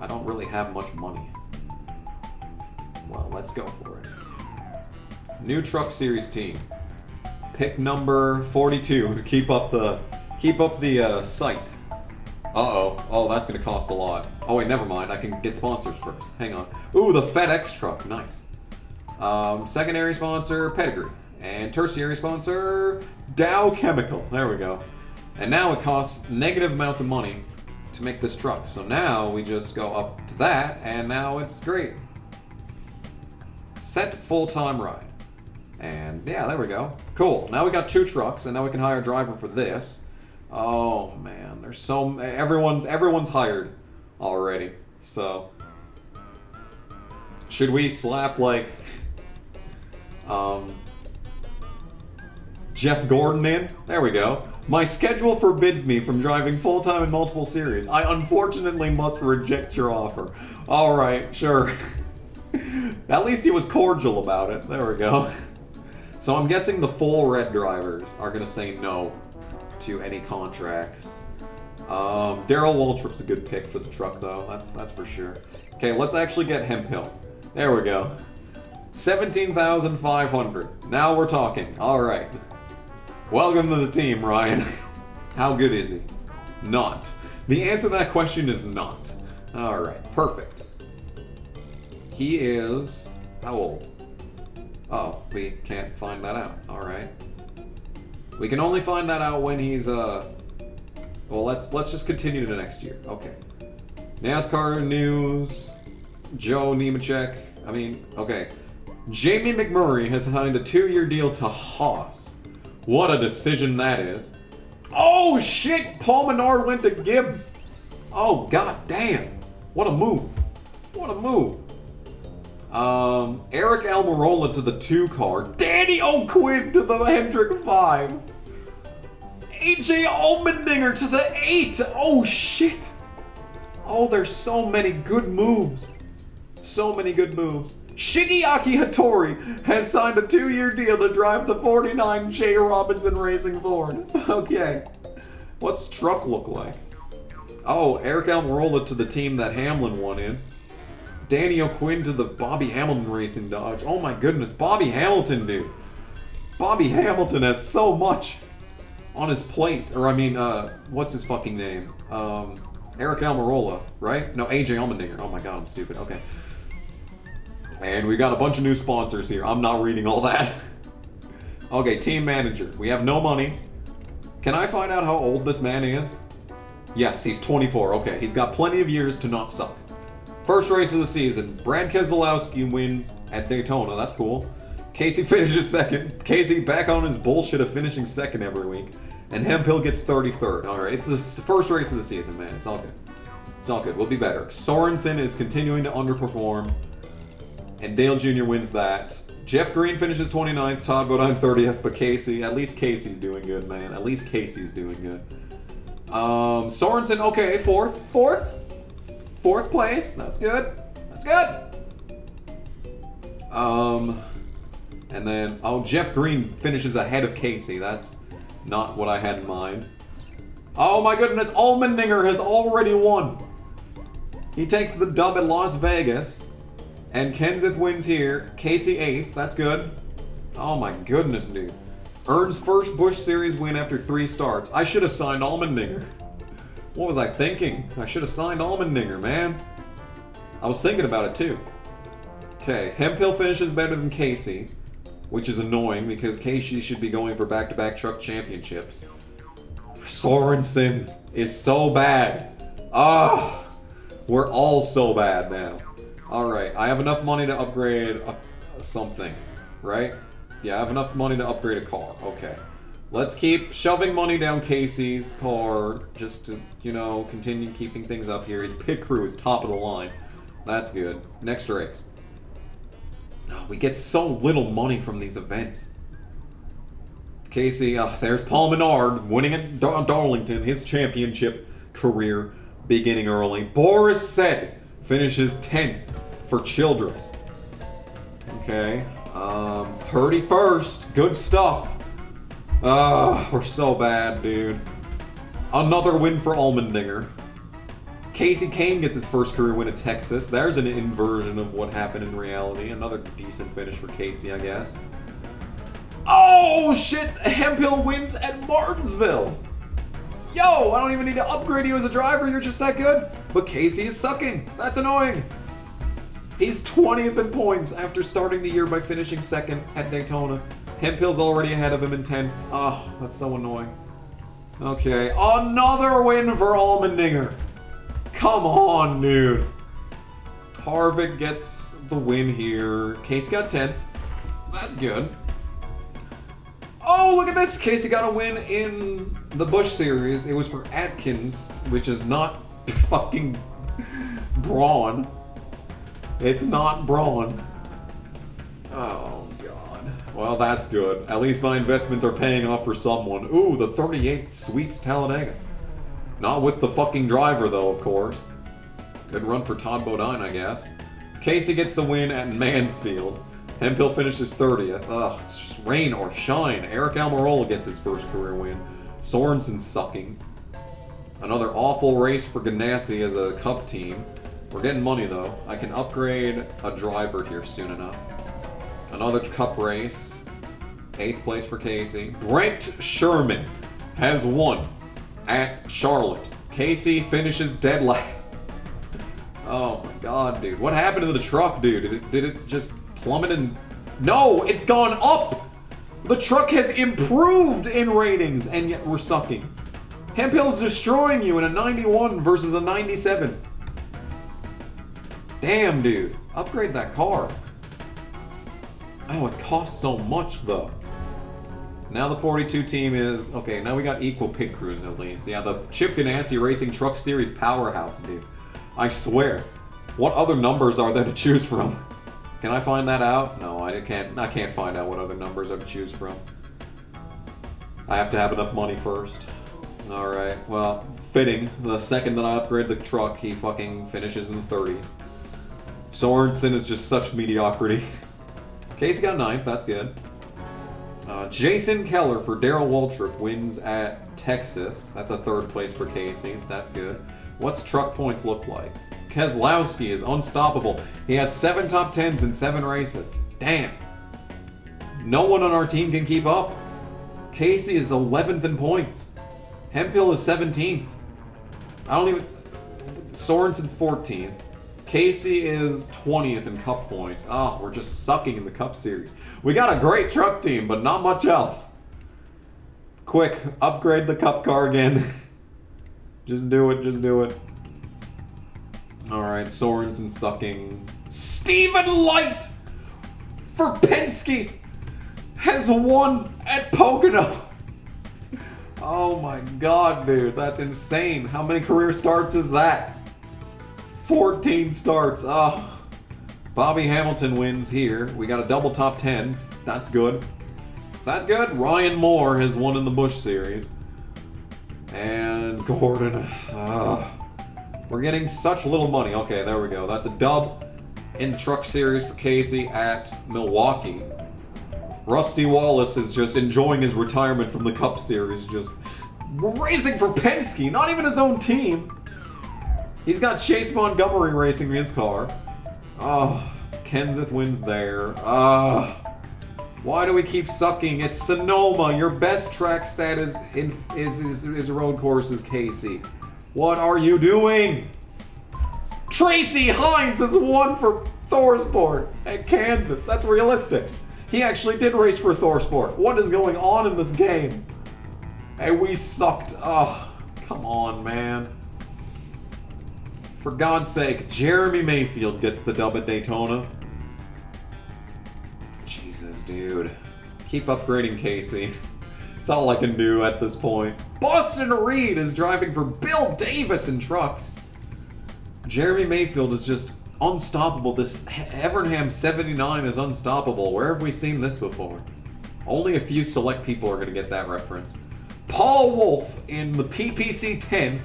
I don't really have much money. Well, let's go for it. New truck series team. Pick number 42 to keep up the site. Uh-oh. Oh, that's going to cost a lot. Oh, wait, never mind. I can get sponsors first. Hang on. Ooh, the FedEx truck. Nice. Secondary sponsor, Pedigree. And tertiary sponsor, Dow Chemical. There we go. And now it costs negative amounts of money to make this truck. So now we just go up to that, and now it's great. Set full-time ride. And yeah, there we go. Cool. Now we got two trucks, and now we can hire a driver for this. Oh man, there's so everyone's hired already. So should we slap like Jeff Gordon in? There we go. My schedule forbids me from driving full-time in multiple series. I unfortunately must reject your offer. All right, sure. At least he was cordial about it. There we go. So I'm guessing the full red drivers are gonna say no to any contracts. Daryl Waltrip's a good pick for the truck though. That's for sure. Okay, let's actually get Hemp Hill. There we go. 17,500. Now we're talking. All right. Welcome to the team, Ryan. How good is he? Not. The answer to that question is not. All right. Perfect. He is... how old? Oh, we can't find that out. Alright. We can only find that out when he's, well, let's just continue to next year. Okay. NASCAR news. Joe Nemechek. I mean, okay. Jamie McMurray has signed a 2-year deal to Haas. What a decision that is. Oh, shit! Paul Menard went to Gibbs. Oh, god damn. What a move. What a move. Aric Almirola to the 2 car. Danny O'Quinn to the Hendrick 5. AJ Allmendinger to the 8. Oh, shit. Oh, there's so many good moves. So many good moves. Shigeaki Hattori has signed a 2-year deal to drive the 49 J. Robinson Racing Ford. Okay. What's truck look like? Oh, Aric Almirola to the team that Hamlin won in. Danny O'Quinn to the Bobby Hamilton Racing Dodge. Oh my goodness, Bobby Hamilton, dude. Bobby Hamilton has so much on his plate. Or I mean, what's his fucking name? Aric Almirola, right? No, AJ Allmendinger. Oh my god, I'm stupid. Okay. And we got a bunch of new sponsors here. I'm not reading all that. Okay, team manager. We have no money. Can I find out how old this man is? Yes, he's 24. Okay, he's got plenty of years to not suck. First race of the season, Brad Keselowski wins at Daytona, that's cool. Casey finishes second. Casey back on his bullshit of finishing second every week. And Hemp Hill gets 33rd. Alright, it's the first race of the season, man. It's all good. It's all good. We'll be better. Sorensen is continuing to underperform. And Dale Jr. wins that. Jeff Green finishes 29th, Todd Bodine 30th, but Casey, at least Casey's doing good, man. At least Casey's doing good. Sorensen, okay, fourth place, that's good. That's good. And then, oh, Jeff Green finishes ahead of Casey. That's not what I had in mind. Oh my goodness, Allmendinger has already won. He takes the dub at Las Vegas. And Kenseth wins here. Casey 8th, that's good. Oh my goodness, dude. Earns first Busch Series win after 3 starts. I should have signed Allmendinger. What was I thinking? I should have signed Allmendinger, man. I was thinking about it too. Okay, Hemp Hill finishes better than Casey, which is annoying because Casey should be going for back-to-back truck championships. Sorensen is so bad. Ah, we're all so bad now. All right, I have enough money to upgrade something, right? Yeah, I have enough money to upgrade a car. Okay. Let's keep shoving money down Casey's car just to, you know, continue keeping things up here. His pit crew is top of the line. That's good. Next race. Oh, we get so little money from these events. Casey, there's Paul Menard winning at Darlington, his championship career beginning early. Boris said finishes 10th for Childress. Okay. 31st. Good stuff. We're so bad, dude. Another win for Allmendinger. Kasey Kahne gets his first career win at Texas. There's an inversion of what happened in reality. Another decent finish for Casey, I guess. Oh, shit! Hemp Hill wins at Martinsville! Yo, I don't even need to upgrade you as a driver. You're just that good. But Casey is sucking. That's annoying. He's 20th in points after starting the year by finishing second at Daytona. Hempel's already ahead of him in 10th. Oh, that's so annoying. Okay, another win for Allmendinger. Come on, dude. Harvick gets the win here. Casey got 10th. That's good. Oh, look at this! Casey got a win in the Busch Series. It was for Atkins, which is not fucking Braun. It's not Braun. Oh, God. Well, that's good. At least my investments are paying off for someone. Ooh, the 38 sweeps Talladega. Not with the fucking driver, though, of course. Good run for Todd Bodine, I guess. Casey gets the win at Mansfield. Hempel finishes 30th. Ugh, it's just rain or shine. Aric Almirola gets his first career win. Sorensen sucking. Another awful race for Ganassi as a Cup team. We're getting money, though. I can upgrade a driver here soon enough. Another Cup race. 8th place for Casey. Brent Sherman has won at Charlotte. Casey finishes dead last. Oh, my God, dude. What happened to the truck, dude? Did it just... plummeted. No, it's gone up. The truck has improved in ratings, and yet we're sucking. Hempel's destroying you in a 91 versus a 97. Damn, dude. Upgrade that car. Oh, it costs so much, though. Now the 42 team is... Okay, now we got equal pit crews, at least. Yeah, the Chip Ganassi Racing Truck Series powerhouse, dude. I swear. What other numbers are there to choose from? Can I find that out? No, I can't find out what other numbers I would choose from. I have to have enough money first. Alright, well, fitting. The second that I upgrade the truck, he fucking finishes in the 30s. Sorensen is just such mediocrity. Casey got 9th, that's good. Jason Keller for Darrell Waltrip wins at Texas. That's a 3rd place for Casey. That's good. What's truck points look like? Keselowski is unstoppable. He has 7 top 10s in 7 races. Damn. No one on our team can keep up. Casey is 11th in points. Hempel is 17th. I don't even... Sorensen's 14th. Casey is 20th in Cup points. Oh, we're just sucking in the Cup Series. We got a great truck team, but not much else. Quick, upgrade the Cup car again. Just do it, just do it. Alright, Sorensen sucking. Stephen Light for Penske has won at Pocono. Oh my God, dude. That's insane. How many career starts is that? 14 starts. Oh. Bobby Hamilton wins here. We got a double top 10. That's good. That's good. Ryan Moore has won in the Busch Series. And Gordon. We're getting such little money. Okay, there we go. That's a dub in the Truck Series for Casey at Milwaukee. Rusty Wallace is just enjoying his retirement from the Cup Series. Just racing for Penske, not even his own team. He's got Chase Montgomery racing his car. Oh, Kenseth wins there. Why do we keep sucking? It's Sonoma. Your best track stat is road courses, Casey. What are you doing? Tracy Hines has won for Thorsport at Kansas. That's realistic. He actually did race for Thorsport. What is going on in this game? Hey, we sucked. Oh, come on, man. For God's sake, Jeremy Mayfield gets the dub at Daytona. Jesus, dude. Keep upgrading, Casey. That's all I can do at this point. Boston Reed is driving for Bill Davis in trucks. Jeremy Mayfield is just unstoppable. This Evernham 79 is unstoppable. Where have we seen this before? Only a few select people are going to get that reference. Paul Wolfe in the PPC 10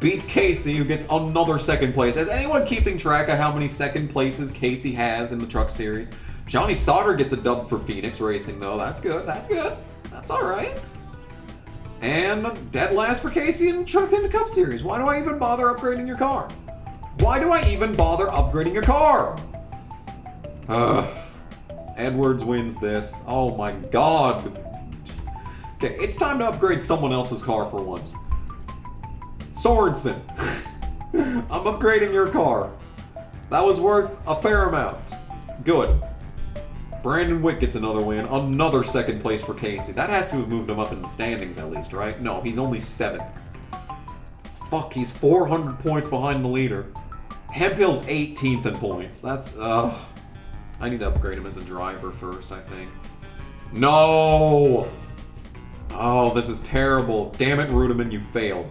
beats Casey, who gets another 2nd place. Is anyone keeping track of how many 2nd places Casey has in the Truck Series? Johnny Sauter gets a dub for Phoenix Racing, though. That's good. That's good. That's alright. And dead last for Casey and Chuck in the Cup Series. Why do I even bother upgrading your car? Why do I even bother upgrading your car? Edwards wins this. Oh my God. Okay, it's time to upgrade someone else's car for once. Sorensen. I'm upgrading your car. That was worth a fair amount. Good. Brandon Witt gets another win. Another second place for Casey. That has to have moved him up in the standings at least, right? No, he's only 7th. Fuck, he's 400 points behind the leader. Hempill's 18th in points. That's, I need to upgrade him as a driver first, I think. No! Oh, this is terrible. Damn it, Ruderman, you failed.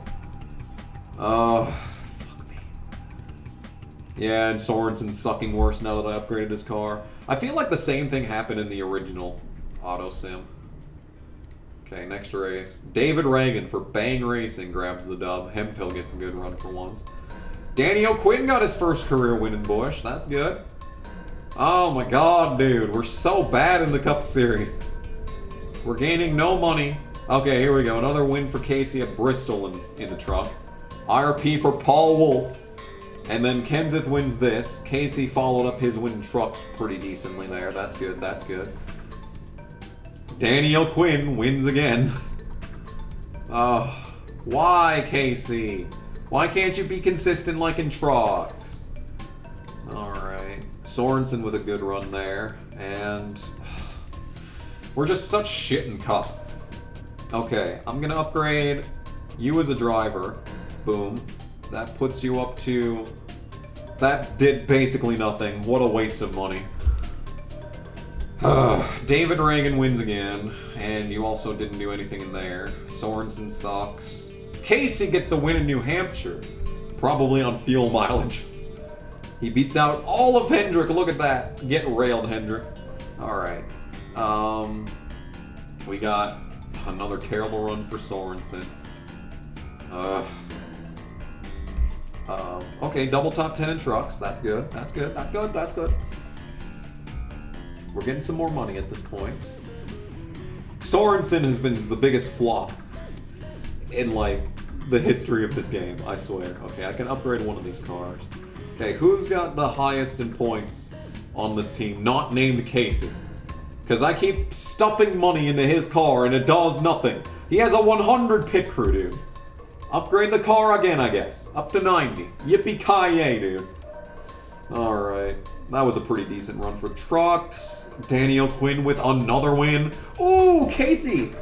Fuck me. Yeah, and Sorensen's sucking worse now that I upgraded his car. I feel like the same thing happened in the original AutoSim. Okay, next race. David Reagan for Bang Racing grabs the dub. Hemphill gets a good run for once. Danny O'Quinn got his first career win in Busch. That's good. Oh my god, dude. We're so bad in the Cup Series. We're gaining no money. Okay, here we go. Another win for Casey at Bristol in the truck. IRP for Paul Wolfe. And then Kenseth wins this. Casey followed up his win in trucks pretty decently there. That's good. That's good. Danny O'Quinn wins again. Oh, why, Casey? Why can't you be consistent like in trucks? Alright. Sorensen with a good run there. And we're just such shit in Cup. Okay, I'm going to upgrade you as a driver. Boom. That puts you up to... That did basically nothing. What a waste of money. David Reagan wins again, and you also didn't do anything in there. Sorensen sucks. Casey gets a win in New Hampshire, probably on fuel mileage. He beats out all of Hendrick. Look at that. Get railed, Hendrick. All right. We got another terrible run for Sorensen. Okay, double top 10 in trucks. That's good. That's good. That's good. That's good. We're getting some more money at this point. Sorensen has been the biggest flop in, like, the history of this game, I swear. Okay, I can upgrade one of these cars. Okay, who's got the highest in points on this team? Not named Casey. Because I keep stuffing money into his car and it does nothing. He has a 100 pit crew, dude. Upgrade the car again, I guess. Up to 90. Yippee-ki-yay, dude. Alright. That was a pretty decent run for trucks. Danny O'Quinn with another win. Ooh, Casey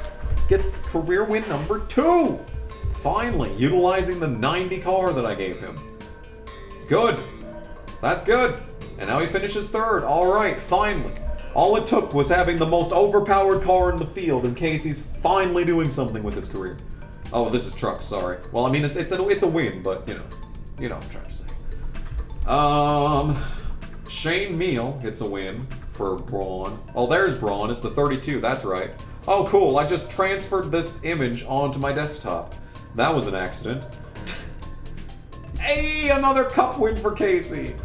gets career win number 2. Finally, utilizing the 90 car that I gave him. Good. That's good. And now he finishes 3rd. All right, finally. All it took was having the most overpowered car in the field, and Casey's finally doing something with his career. Oh, this is trucks, sorry. Well, I mean, it's a win, but, you know what I'm trying to say. Shane Meal gets a win for Braun. Oh, there's Braun. It's the 32. That's right. Oh, cool. I just transferred this image onto my desktop. That was an accident. Hey, another cup win for Casey.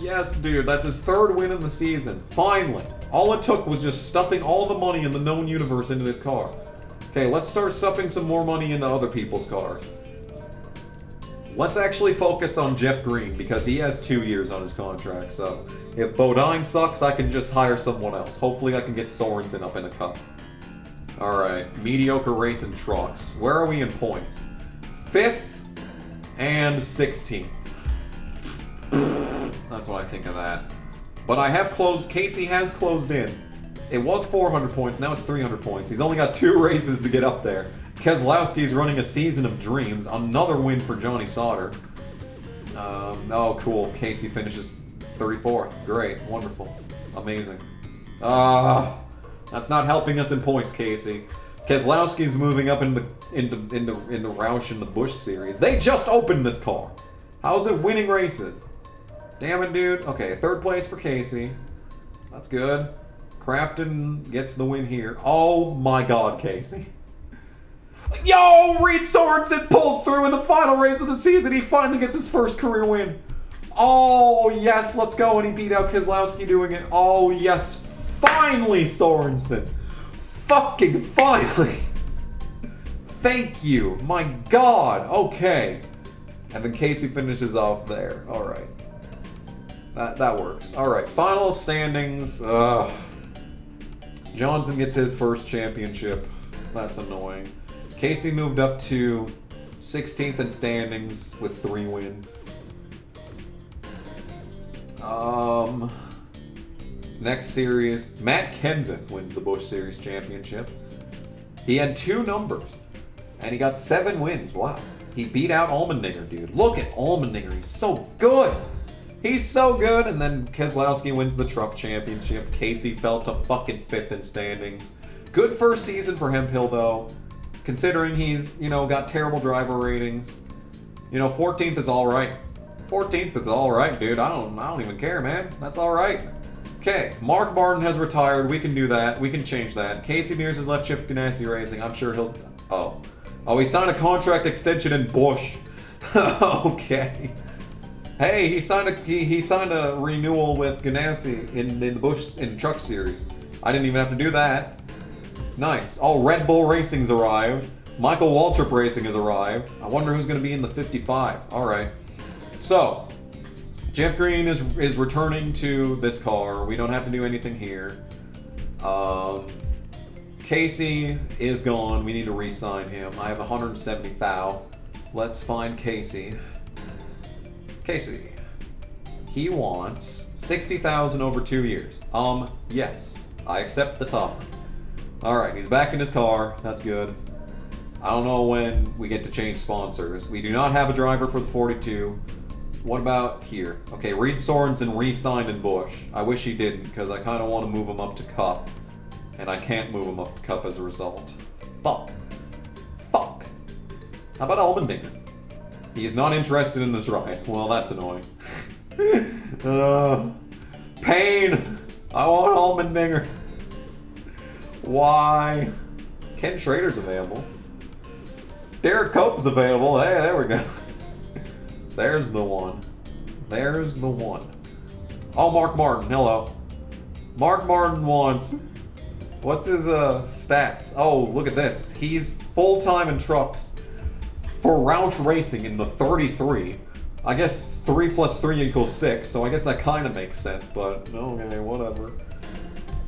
Yes, dude. That's his 3rd win in the season. Finally. All it took was just stuffing all the money in the known universe into this car. Okay, let's start stuffing some more money into other people's cars. Let's actually focus on Jeff Green, because he has 2 years on his contract, so if Bodine sucks, I can just hire someone else. Hopefully I can get Sorensen up in the Cup. Alright, mediocre race and trucks. Where are we in points? 5th and 16th. That's what I think of that. But I have closed, Casey has closed in. It was 400 points, now it's 300 points. He's only got 2 races to get up there. Keselowski's running a season of dreams. Another win for Johnny Sauter. Oh, cool. Casey finishes 34th. Great. Wonderful. Amazing. That's not helping us in points, Casey. Keselowski's moving up in the Roush and the Busch series. They just opened this car. How's it winning races? Damn it, dude. Okay, 3rd place for Casey. That's good. Crafton gets the win here. Oh my god, Casey. Yo, Reed Sorensen pulls through in the final race of the season. He finally gets his first career win. Oh, yes, let's go. And he beat out Keselowski doing it. Oh, yes, finally, Sorensen. Fucking finally. Thank you. My God. Okay. And then Casey finishes off there. All right. That works. All right, final standings. Johnson gets his first championship. That's annoying. Casey moved up to 16th in standings with 3 wins. Next series, Matt Kenseth wins the Busch Series Championship. He had two numbers, and he got 7 wins. Wow. He beat out Allmendinger, dude. Look at Allmendinger. He's so good. He's so good. And then Keselowski wins the Truck Championship. Casey fell to fucking 5th in standings. Good first season for Hemphill, though. Considering he's, you know, got terrible driver ratings. You know, 14th is all right. 14th is all right, dude. I don't even care, man. That's all right. Okay, Mark Martin has retired. We can do that. We can change that. Casey Mears has left Chip Ganassi Racing. I'm sure he'll... Oh. Oh, he signed a contract extension in Busch. Okay. Hey, he signed a renewal with Ganassi in the Busch in Truck Series. I didn't even have to do that. Nice. Oh, Red Bull Racing's arrived. Michael Waltrip Racing has arrived. I wonder who's going to be in the 55. All right. So, Jeff Green is returning to this car. We don't have to do anything here. Casey is gone. We need to re-sign him. I have 170,000. Let's find Casey. Casey. He wants 60,000 over 2 years. Yes. I accept this offer. Alright, he's back in his car. That's good. I don't know when we get to change sponsors. We do not have a driver for the 42. What about here? Okay, Reed Sorensen re-signed in Busch. I wish he didn't, because I kind of want to move him up to Cup. And I can't move him up to Cup as a result. Fuck. Fuck. How about Allmendinger? He is not interested in this ride. Well, that's annoying. Pain! I want Allmendinger. Why? Ken Schrader's available. Derek Cope's available. Hey, there we go. There's the one. There's the one. Oh, Mark Martin. Hello. Mark Martin wants... What's his stats? Oh, look at this. He's full-time in trucks for Roush Racing in the 33. I guess 3 plus 3 equals 6, so I guess that kind of makes sense, but okay, whatever.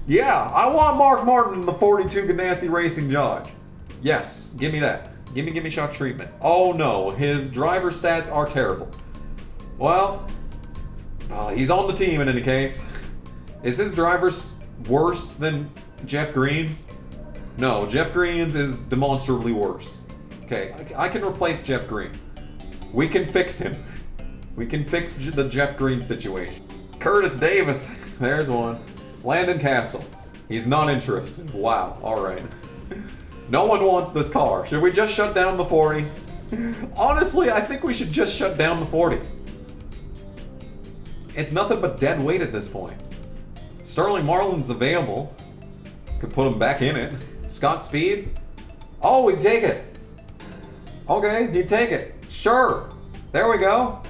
Yeah, I want Mark Martin in the 42 Ganassi Racing Dodge. Yes, give me that. Give me shock treatment. Oh no, his driver stats are terrible. Well, he's on the team in any case. Is his driver's worse than Jeff Green's? No, Jeff Green's is demonstrably worse. Okay, I can replace Jeff Green. We can fix him. We can fix the Jeff Green situation. Curtis Davis, there's one. Landon Castle. He's not interested. Wow. All right. No one wants this car. Should we just shut down the 40? Honestly, I think we should just shut down the 40. It's nothing but dead weight at this point. Sterling Marlin's available. Could put him back in it. Scott Speed. Oh, he'd take it. Okay, he'd take it. Sure. There we go.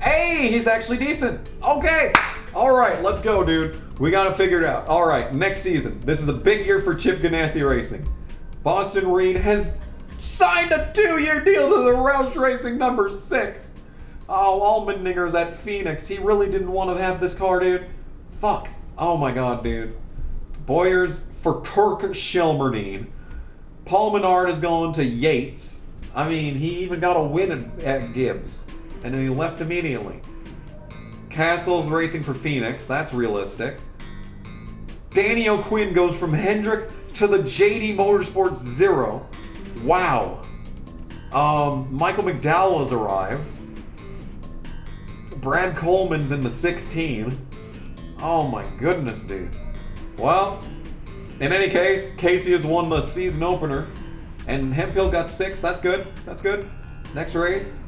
Hey, he's actually decent. Okay. All right, let's go, dude. We got to figure it out. All right, next season. This is a big year for Chip Ganassi Racing. Boston Reed has signed a 2-year deal to the Roush Racing number 6. Oh, Allmendinger's at Phoenix. He really didn't want to have this car, dude. Fuck. Oh, my God, dude. Boyer's for Kirk Shelmerdine. Paul Menard has gone to Yates. I mean, he even got a win at Gibbs. And then he left immediately. Castle's racing for Phoenix. That's realistic. Danny O'Quinn goes from Hendrick to the JD Motorsports 0. Wow. Michael McDowell has arrived. Brad Coleman's in the 16. Oh my goodness, dude. Well, in any case, Casey has won the season opener. And Hemphill got 6. That's good. That's good. Next race.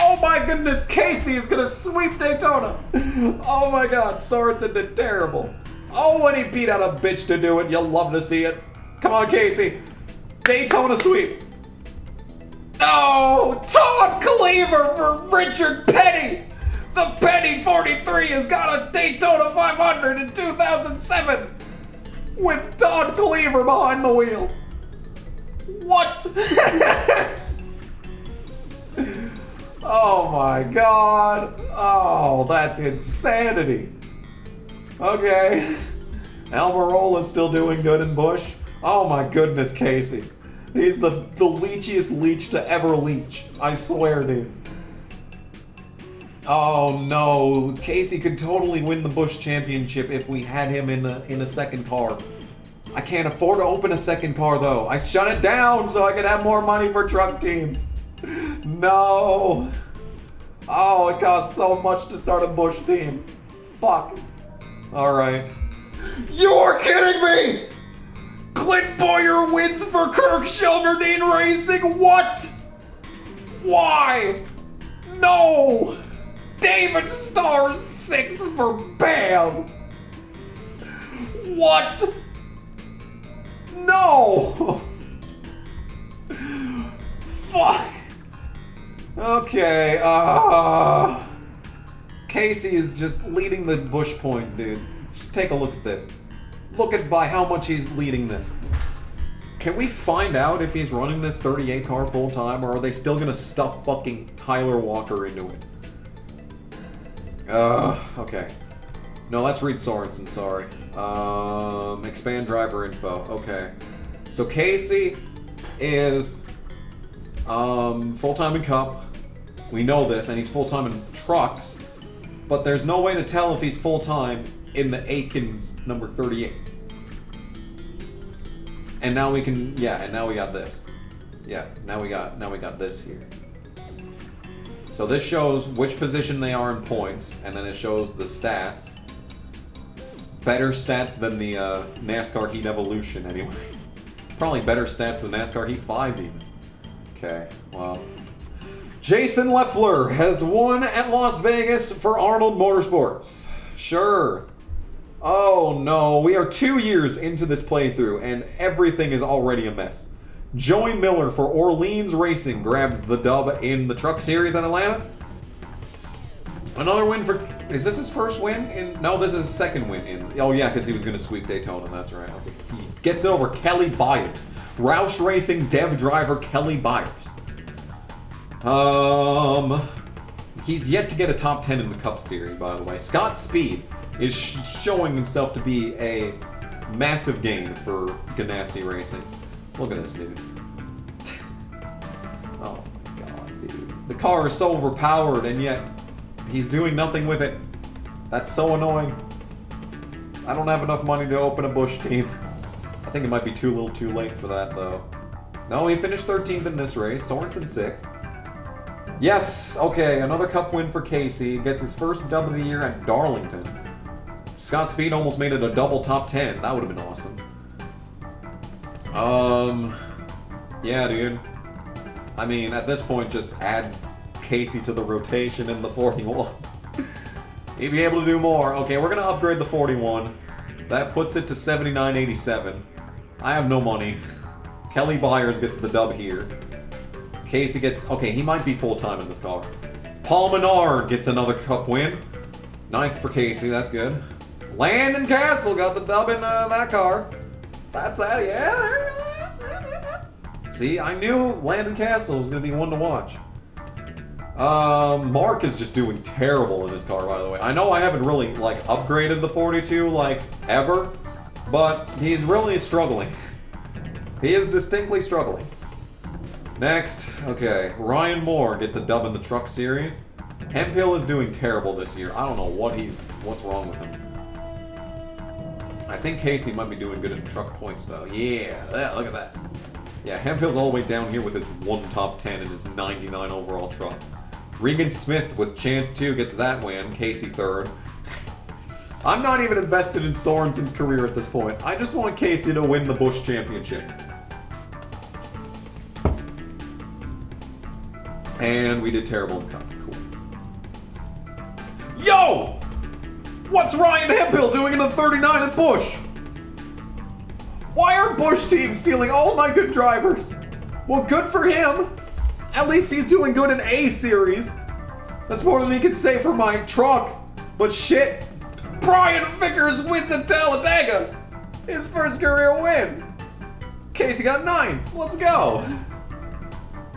Oh my goodness, Casey is going to sweep Daytona. Oh my God, Sorensen did terrible. Oh, and he beat out a bitch to do it. You'll love to see it. Come on, Casey. Daytona sweep. No, Todd Cleaver for Richard Petty. The Petty 43 has got a Daytona 500 in 2007 with Todd Cleaver behind the wheel. What? Oh my God. Oh, that's insanity. Okay. Almirola's still doing good in Busch. Oh my goodness, Casey. He's the leechiest leech to ever leech. I swear, dude. Oh no, Casey could totally win the Busch Championship if we had him in a second car. I can't afford to open a second car though. I shut it down so I could have more money for truck teams. No. Oh, it costs so much to start a Busch team. Fuck. Alright. You're kidding me! Clint Boyer wins for Kirk Shelmerdine Racing? What? Why? No! David Starr sixth for BAM! What? No! Fuck! Okay, Casey is just leading the Busch points, dude. Just take a look at this. Look at by how much he's leading this. Can we find out if he's running this 38 car full time, or are they still gonna stuff fucking Tyler Walker into it? Okay. No, that's Reed Sorensen, sorry. Expand driver info, okay. So Casey is full-time in Cup. We know this, and he's full-time in Trucks, but there's no way to tell if he's full-time in the Akins number 38. And now we can, yeah, and now we got this. Yeah, now we got this here. So this shows which position they are in points, and then it shows the stats. Better stats than the NASCAR Heat Evolution, anyway. Probably better stats than NASCAR Heat 5, even. Okay, well. Jason Leffler has won at Las Vegas for Arnold Motorsports. Sure. Oh no, we are 2 years into this playthrough, and everything is already a mess. Joey Miller for Orleans Racing grabs the dub in the Truck Series in Atlanta. Another win for... Is this his first win? No, this is his second win in... Oh, yeah, because he was going to sweep Daytona. That's right. Okay. He gets it over Kelly Byers. Roush Racing dev driver Kelly Byers. He's yet to get a top 10 in the Cup Series, by the way. Scott Speed is showing himself to be a massive gain for Ganassi Racing. Look at this dude. Oh my god, dude. The car is so overpowered and yet he's doing nothing with it. That's so annoying. I don't have enough money to open a Busch team. I think it might be too little too late for that though. No, he finished 13th in this race. Sorensen 6th. Yes! Okay, another Cup win for Casey. Gets his first dub of the year at Darlington. Scott Speed almost made it a double top 10. That would have been awesome. Yeah, dude. I mean, at this point, just add Casey to the rotation in the 41. He'd be able to do more. Okay, we're gonna upgrade the 41. That puts it to 79.87. I have no money. Kelly Byers gets the dub here. Casey gets... Okay, he might be full-time in this car. Paul Menard gets another Cup win. 9th for Casey, that's good. Landon Castle got the dub in that car. That's that, yeah. See, I knew Landon Castle was going to be one to watch. Mark is just doing terrible in this car, by the way. I know I haven't really, like, upgraded the 42, like, ever, but he's really struggling. He is distinctly struggling. Next, okay, Ryan Moore gets a dub in the Truck Series. Hemphill is doing terrible this year. I don't know what's wrong with him. I think Casey might be doing good in truck points, though. Yeah, look at that. Yeah, Hemphill's all the way down here with his one top 10 and his 99 overall truck. Regan Smith with chance 2 gets that win. Casey third. I'm not even invested in Sorensen's career at this point. I just want Casey to win the Busch Championship. And we did terrible in Cup. Cool. Yo! What's Ryan Hemphill doing in the 39 at Busch? Why are Busch teams stealing all my good drivers? Well, good for him. At least he's doing good in A Series. That's more than he can say for my truck. But shit, Brian Vickers wins at Talladega. His first career win. Casey got 9th. Let's go.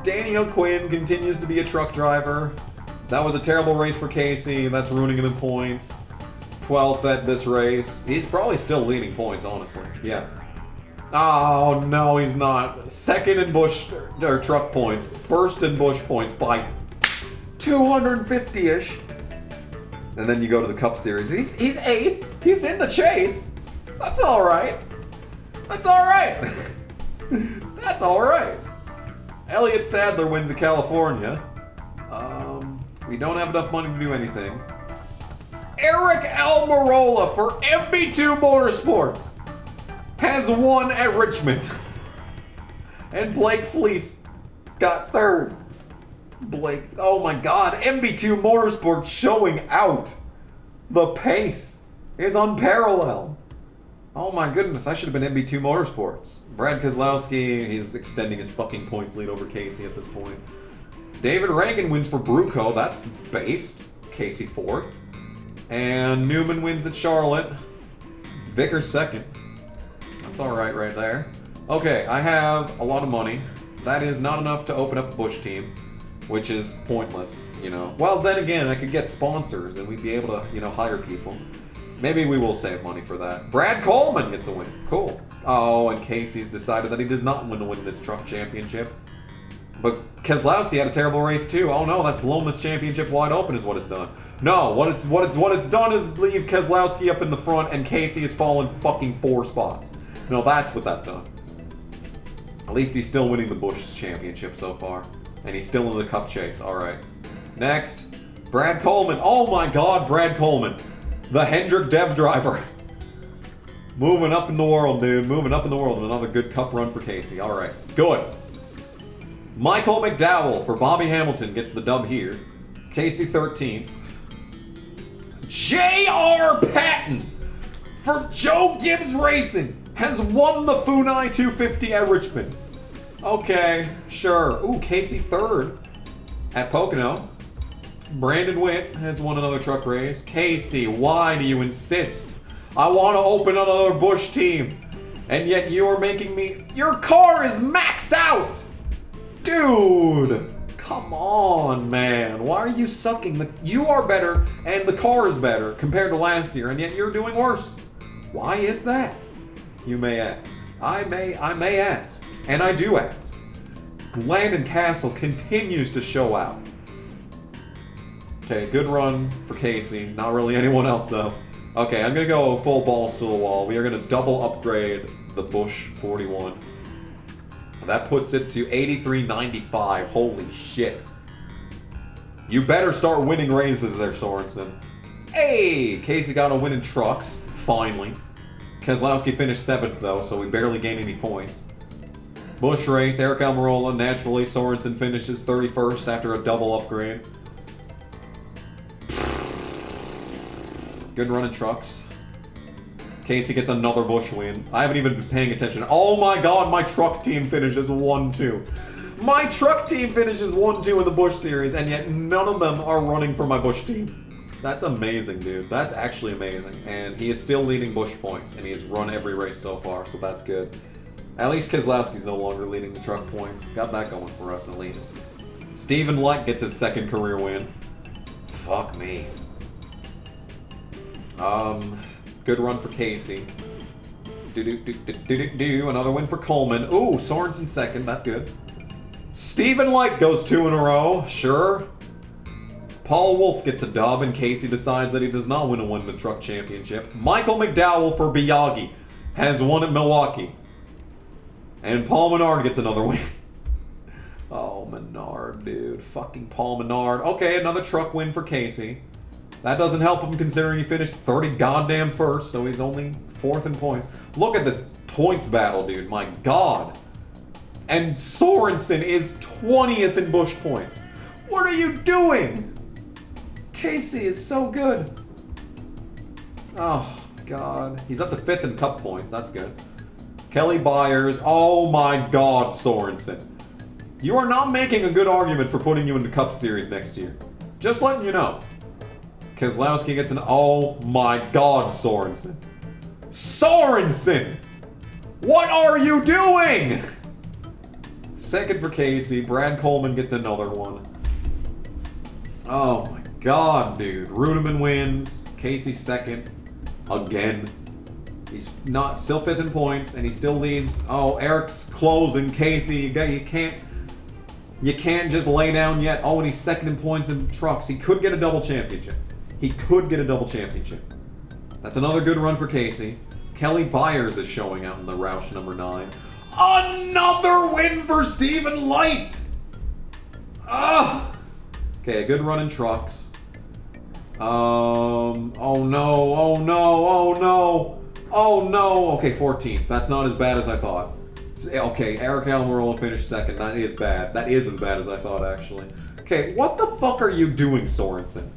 Danny O'Quinn continues to be a truck driver. That was a terrible race for Casey. That's ruining him in points. 12th at this race. He's probably still leading points, honestly. Yeah. Oh, no, he's not. Second in Busch, or truck points. First in Busch points by 250-ish. And then you go to the Cup Series. He's eighth. He's in the chase. That's all right. That's all right. That's all right. Elliott Sadler wins in California. We don't have enough money to do anything. Aric Almirola for MB2 Motorsports has won at Richmond. And Blake Fleece got third. Blake, oh my God, MB2 Motorsports showing out. The pace is unparalleled. Oh my goodness, I should have been MB2 Motorsports. Brad Keselowski, he's extending his fucking points lead over Casey at this point. David Reagan wins for Bruco, that's based. Casey fourth. And Newman wins at Charlotte. Vickers second. That's all right right there. Okay, I have a lot of money. That is not enough to open up a Busch team, which is pointless, you know. Well, then again, I could get sponsors and we'd be able to, you know, hire people. Maybe we will save money for that. Brad Coleman gets a win. Cool. Oh, and Casey's decided that he does not want to win this truck championship. But Keselowski had a terrible race too. Oh no, that's blown this championship wide open is what it's done. No, what it's done is leave Keselowski up in the front and Casey has fallen fucking 4 spots. No, that's what that's done. At least he's still winning the Busch championship so far. And he's still in the cup chase. Alright. Next. Brad Coleman. Oh my God, Brad Coleman. The Hendrick dev driver. Moving up in the world, dude. Moving up in the world. Another good cup run for Casey. Alright. Good. Michael McDowell for Bobby Hamilton gets the dub here. Casey 13th. J.R. Patton for Joe Gibbs Racing has won the Funai 250 at Richmond. Okay, sure. Ooh, Casey third at Pocono. Brandon Witt has won another truck race. Casey, why do you insist? I want to open another Busch team. And yet you are making me... Your car is maxed out! Dude, come on, man. Why are you sucking? You are better and the car is better compared to last year, and yet you're doing worse. Why is that? You may ask. I may ask. And I do ask. Landon Castle continues to show out. Okay, good run for Casey. Not really anyone else, though. Okay, I'm going to go full balls to the wall. We are going to double upgrade the Busch 41. That puts it to 83.95. Holy shit. You better start winning races there, Sorensen. Hey! Casey got a win in trucks, finally. Keselowski finished 7th, though, so we barely gained any points. Busch race, Aric Almirola, naturally. Sorensen finishes 31st after a double upgrade. Good run in trucks. Casey gets another Busch win. I haven't even been paying attention. Oh my God, my truck team finishes 1-2. My truck team finishes 1-2 in the Busch series, and yet none of them are running for my Busch team. That's amazing, dude. That's actually amazing. And he is still leading Busch points, and he's run every race so far, so that's good. At least Keselowski's no longer leading the truck points. Got that going for us, at least. Stephen Luck gets his second career win. Fuck me. Good run for Casey. Another win for Coleman. Ooh, Sorensen second. That's good. Stephen Light goes 2 in a row. Sure. Paul Wolfe gets a dub, and Casey decides that he does not win a one-man truck championship. Michael McDowell for Biagi has won at Milwaukee. And Paul Menard gets another win. Oh, Menard, dude. Fucking Paul Menard. Okay, another truck win for Casey. That doesn't help him considering he finished 30 goddamn first, so he's only 4th in points. Look at this points battle, dude. My God. And Sorensen is 20th in Busch points. What are you doing? Casey is so good. Oh, God. He's up to 5th in cup points. That's good. Kelly Byers. Oh, my God, Sorensen. You are not making a good argument for putting you in the Cup Series next year. Just letting you know. Keselowski gets an oh my God, Sorensen. Sorensen! What are you doing? Second for Casey. Brad Coleman gets another one. Oh my God, dude. Ruderman wins. Casey second. Again. He's not still 5th in points, and he still leads. Oh, Eric's closing. Casey, you can't just lay down yet. Oh, and he's 2nd in points in trucks. He could get a double championship. He could get a double championship. That's another good run for Casey. Kelly Byers is showing out in the Roush #9. Another win for Stephen Light! Ah! Okay, a good run in trucks. Oh no, oh no, oh no! Oh no! Okay, 14th. That's not as bad as I thought. Okay, Aric Almirola finished second. That is bad. That is as bad as I thought, actually. Okay, what the fuck are you doing, Sorensen?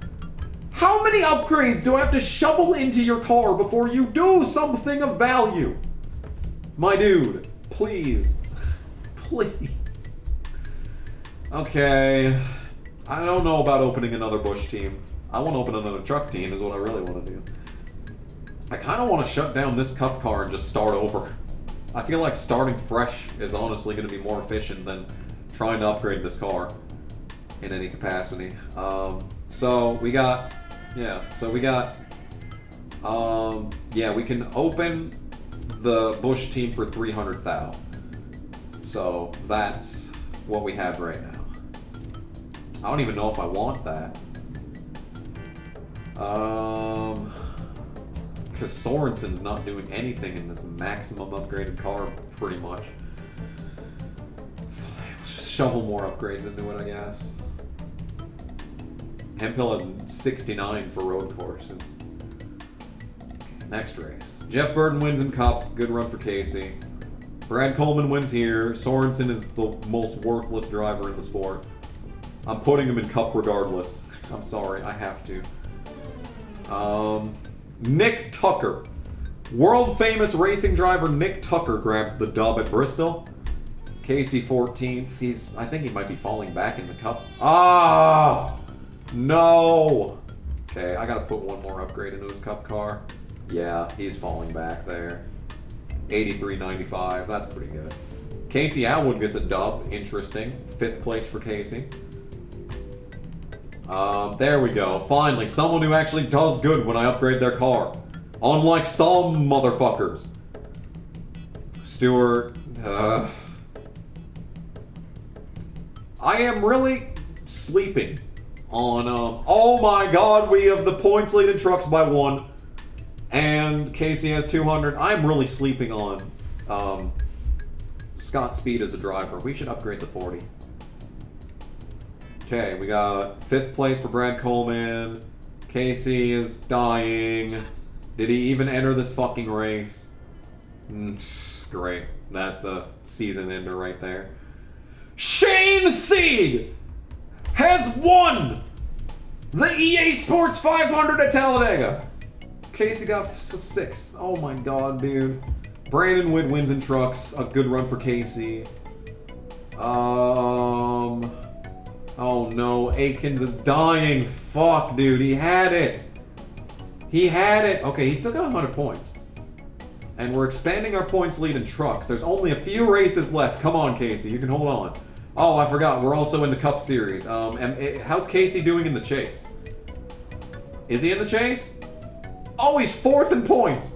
How many upgrades do I have to shovel into your car before you do something of value? My dude, please. Please. Okay. I don't know about opening another Busch team. I want to open another truck team is what I really want to do. I kind of want to shut down this cup car and just start over. I feel like starting fresh is honestly going to be more efficient than trying to upgrade this car in any capacity. So we can open the Busch team for 300,000. So that's what we have right now. I don't even know if I want that. Because Sorensen's not doing anything in this maximum upgraded car, pretty much. Fine, let's just shovel more upgrades into it, I guess. Hemphill has 69 for road courses. Next race. Jeff Burton wins in Cup. Good run for Casey. Brad Coleman wins here. Sorensen is the most worthless driver in the sport. I'm putting him in Cup regardless. I'm sorry, I have to. Nick Tucker. World-famous racing driver Nick Tucker grabs the dub at Bristol. Casey 14th. I think he might be falling back in the Cup. Ah! No! Okay, I gotta put one more upgrade into his Cup car. Yeah, he's falling back there. 83.95. That's pretty good. Casey Atwood gets a dub. Interesting. 5th place for Casey. There we go. Finally, someone who actually does good when I upgrade their car. Unlike some motherfuckers. Stewart. I am really sleeping on, oh my god, we have the points lead in trucks by 1. And Casey has 200. I'm really sleeping on, Scott Speed as a driver. We should upgrade the 40. Okay, we got 5th place for Brad Coleman. Casey is dying. Did he even enter this fucking race? Great. That's a season ender right there. Shane Sieg has won the EA Sports 500 at Talladega. Casey got 6th. Oh my god, dude. Brandon Witt wins in trucks. A good run for Casey. Oh no, Akins is dying. Fuck, dude, he had it. He had it. Okay, he's still got 100 points. And we're expanding our points lead in trucks. There's only a few races left. Come on, Casey, you can hold on. Oh, I forgot, we're also in the Cup Series. How's Casey doing in the chase? Is he in the chase? Oh, he's 4th in points.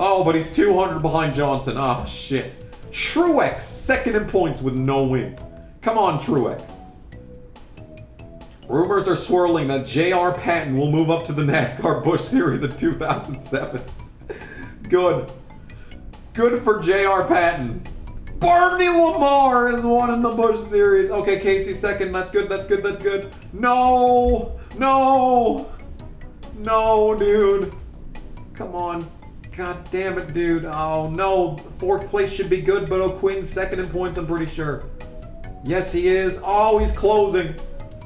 Oh, but he's 200 behind Johnson. Oh, shit. Truex, 2nd in points with no win. Come on, Truex. Rumors are swirling that J.R. Patton will move up to the NASCAR Busch Series in 2007. Good. Good for J.R. Patton. Bernie Lamar has won in the Busch Series. Okay, Casey 2nd. That's good, that's good, that's good. No! No! No, dude. Come on. God damn it, dude. Oh, no. 4th place should be good, but O'Quinn's 2nd in points, I'm pretty sure. Yes, he is. Oh, he's closing.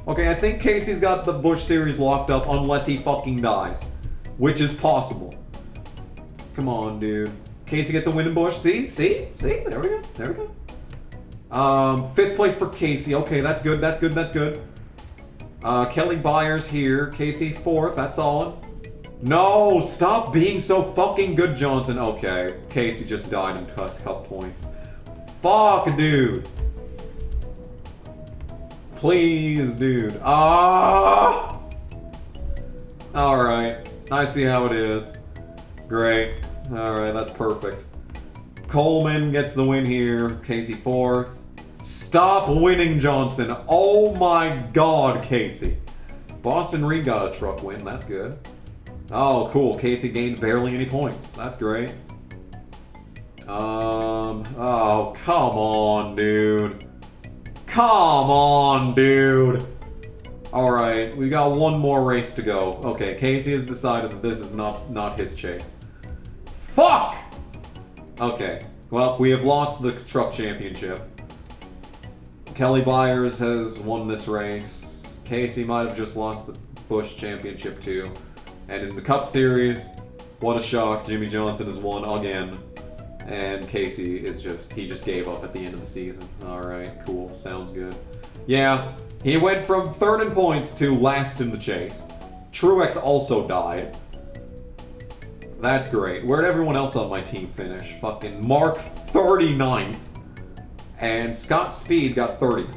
Okay, I think Casey's got the Busch Series locked up unless he fucking dies. Which is possible. Come on, dude. Casey gets a win in Busch. See? See? See? There we go. There we go. 5th place for Casey. Okay, that's good. That's good. That's good. Kelly Byers here. Casey 4th. That's solid. No! Stop being so fucking good, Johnson. Okay. Casey just died in cup points. Fuck, dude. Please, dude. Ah! Alright. I see how it is. Great. Alright, that's perfect. Coleman gets the win here. Casey 4th. Stop winning, Johnson. Oh my god, Casey. Boston Reed got a truck win. That's good. Oh, cool. Casey gained barely any points. That's great. Oh, come on, dude. Come on, dude. All right, we got one more race to go. Okay, Casey has decided that this is not his chase. Fuck! Okay, well, we have lost the truck championship. Kelly Byers has won this race. Casey might have just lost the Busch championship too. And in the Cup Series, what a shock, Jimmie Johnson has won again. And Casey is he just gave up at the end of the season. All right, cool, sounds good. Yeah, he went from third in points to last in the chase. Truex also died. That's great. Where'd everyone else on my team finish? Fucking Mark 39th. And Scott Speed got 30th.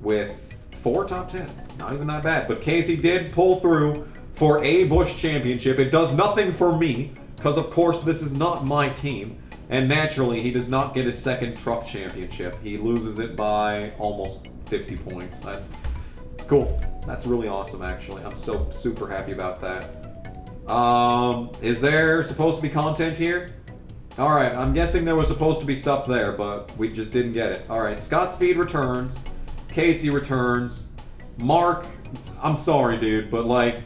With 4 top 10s. Not even that bad. But Casey did pull through for a Busch championship. It does nothing for me, because of course this is not my team, and naturally he does not get his second truck championship. He loses it by almost 50 points. That's cool. That's really awesome, actually. I'm so super happy about that. Is there supposed to be content here? All right, I'm guessing there was supposed to be stuff there, but we just didn't get it. All right, Scott Speed returns, Casey returns, Mark. I'm sorry, dude, but like.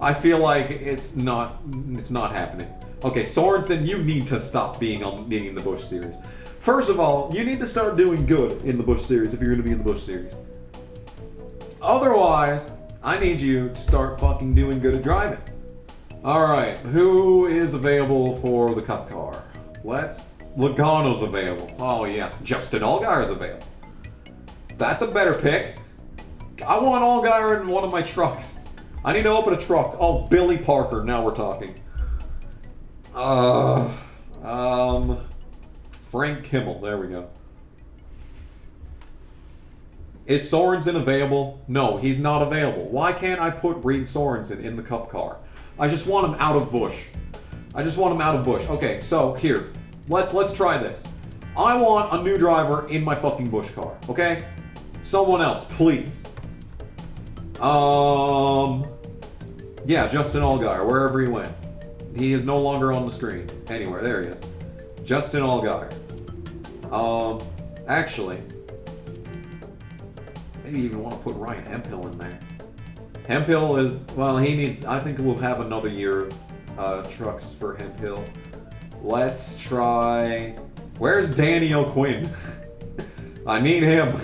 I feel like it's not happening. Okay, Sorensen, you need to stop being in the Busch Series. First of all, you need to start doing good in the Busch Series if you're going to be in the Busch Series. Otherwise, I need you to start fucking doing good at driving. All right, who is available for the Cup car? Logano's available. Oh yes, Justin Allgaier's available. That's a better pick. I want Allgaier in one of my trucks. I need to open a truck. Oh, Billy Parker. Now we're talking. Frank Kimmel. There we go. Is Sorensen available? No, he's not available. Why can't I put Reed Sorensen in the Cup car? I just want him out of Busch. I just want him out of Busch. Okay, so here. Let's try this. I want a new driver in my fucking Busch car. Okay? Someone else, please. Yeah, Justin Allgaier, wherever he went. He is no longer on the screen. Anywhere, there he is. Justin Allgaier. Actually, maybe even want to put Ryan Hemphill in there. Hemphill is, well, he needs, I think we'll have another year of trucks for Hemphill. Let's try, where's Danny O'Quinn? I need him.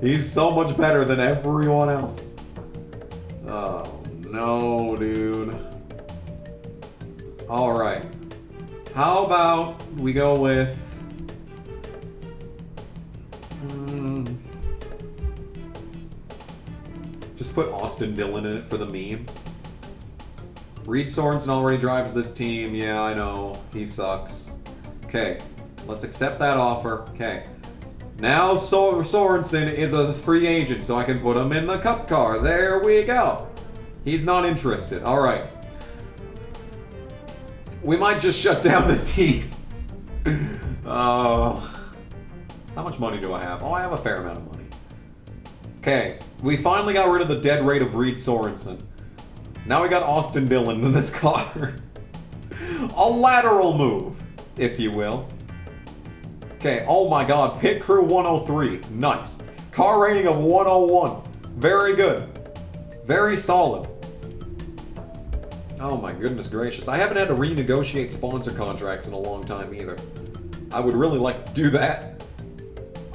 He's so much better than everyone else. Oh, no, dude. All right. How about we go with... just put Austin Dillon in it for the memes. Reed Sorensen already drives this team. Yeah, I know. He sucks. Okay. Let's accept that offer. Okay. Now Sorensen is a free agent, so I can put him in the Cup car. There we go. He's not interested. All right. We might just shut down this team. How much money do I have? Oh, I have a fair amount of money. Okay. We finally got rid of the dead rate of Reed Sorensen. Now we got Austin Dillon in this car. A lateral move, if you will. Okay, oh my god, pit crew 103, nice. Car rating of 101, very good. Very solid. Oh my goodness gracious, I haven't had to renegotiate sponsor contracts in a long time either. I would really like to do that.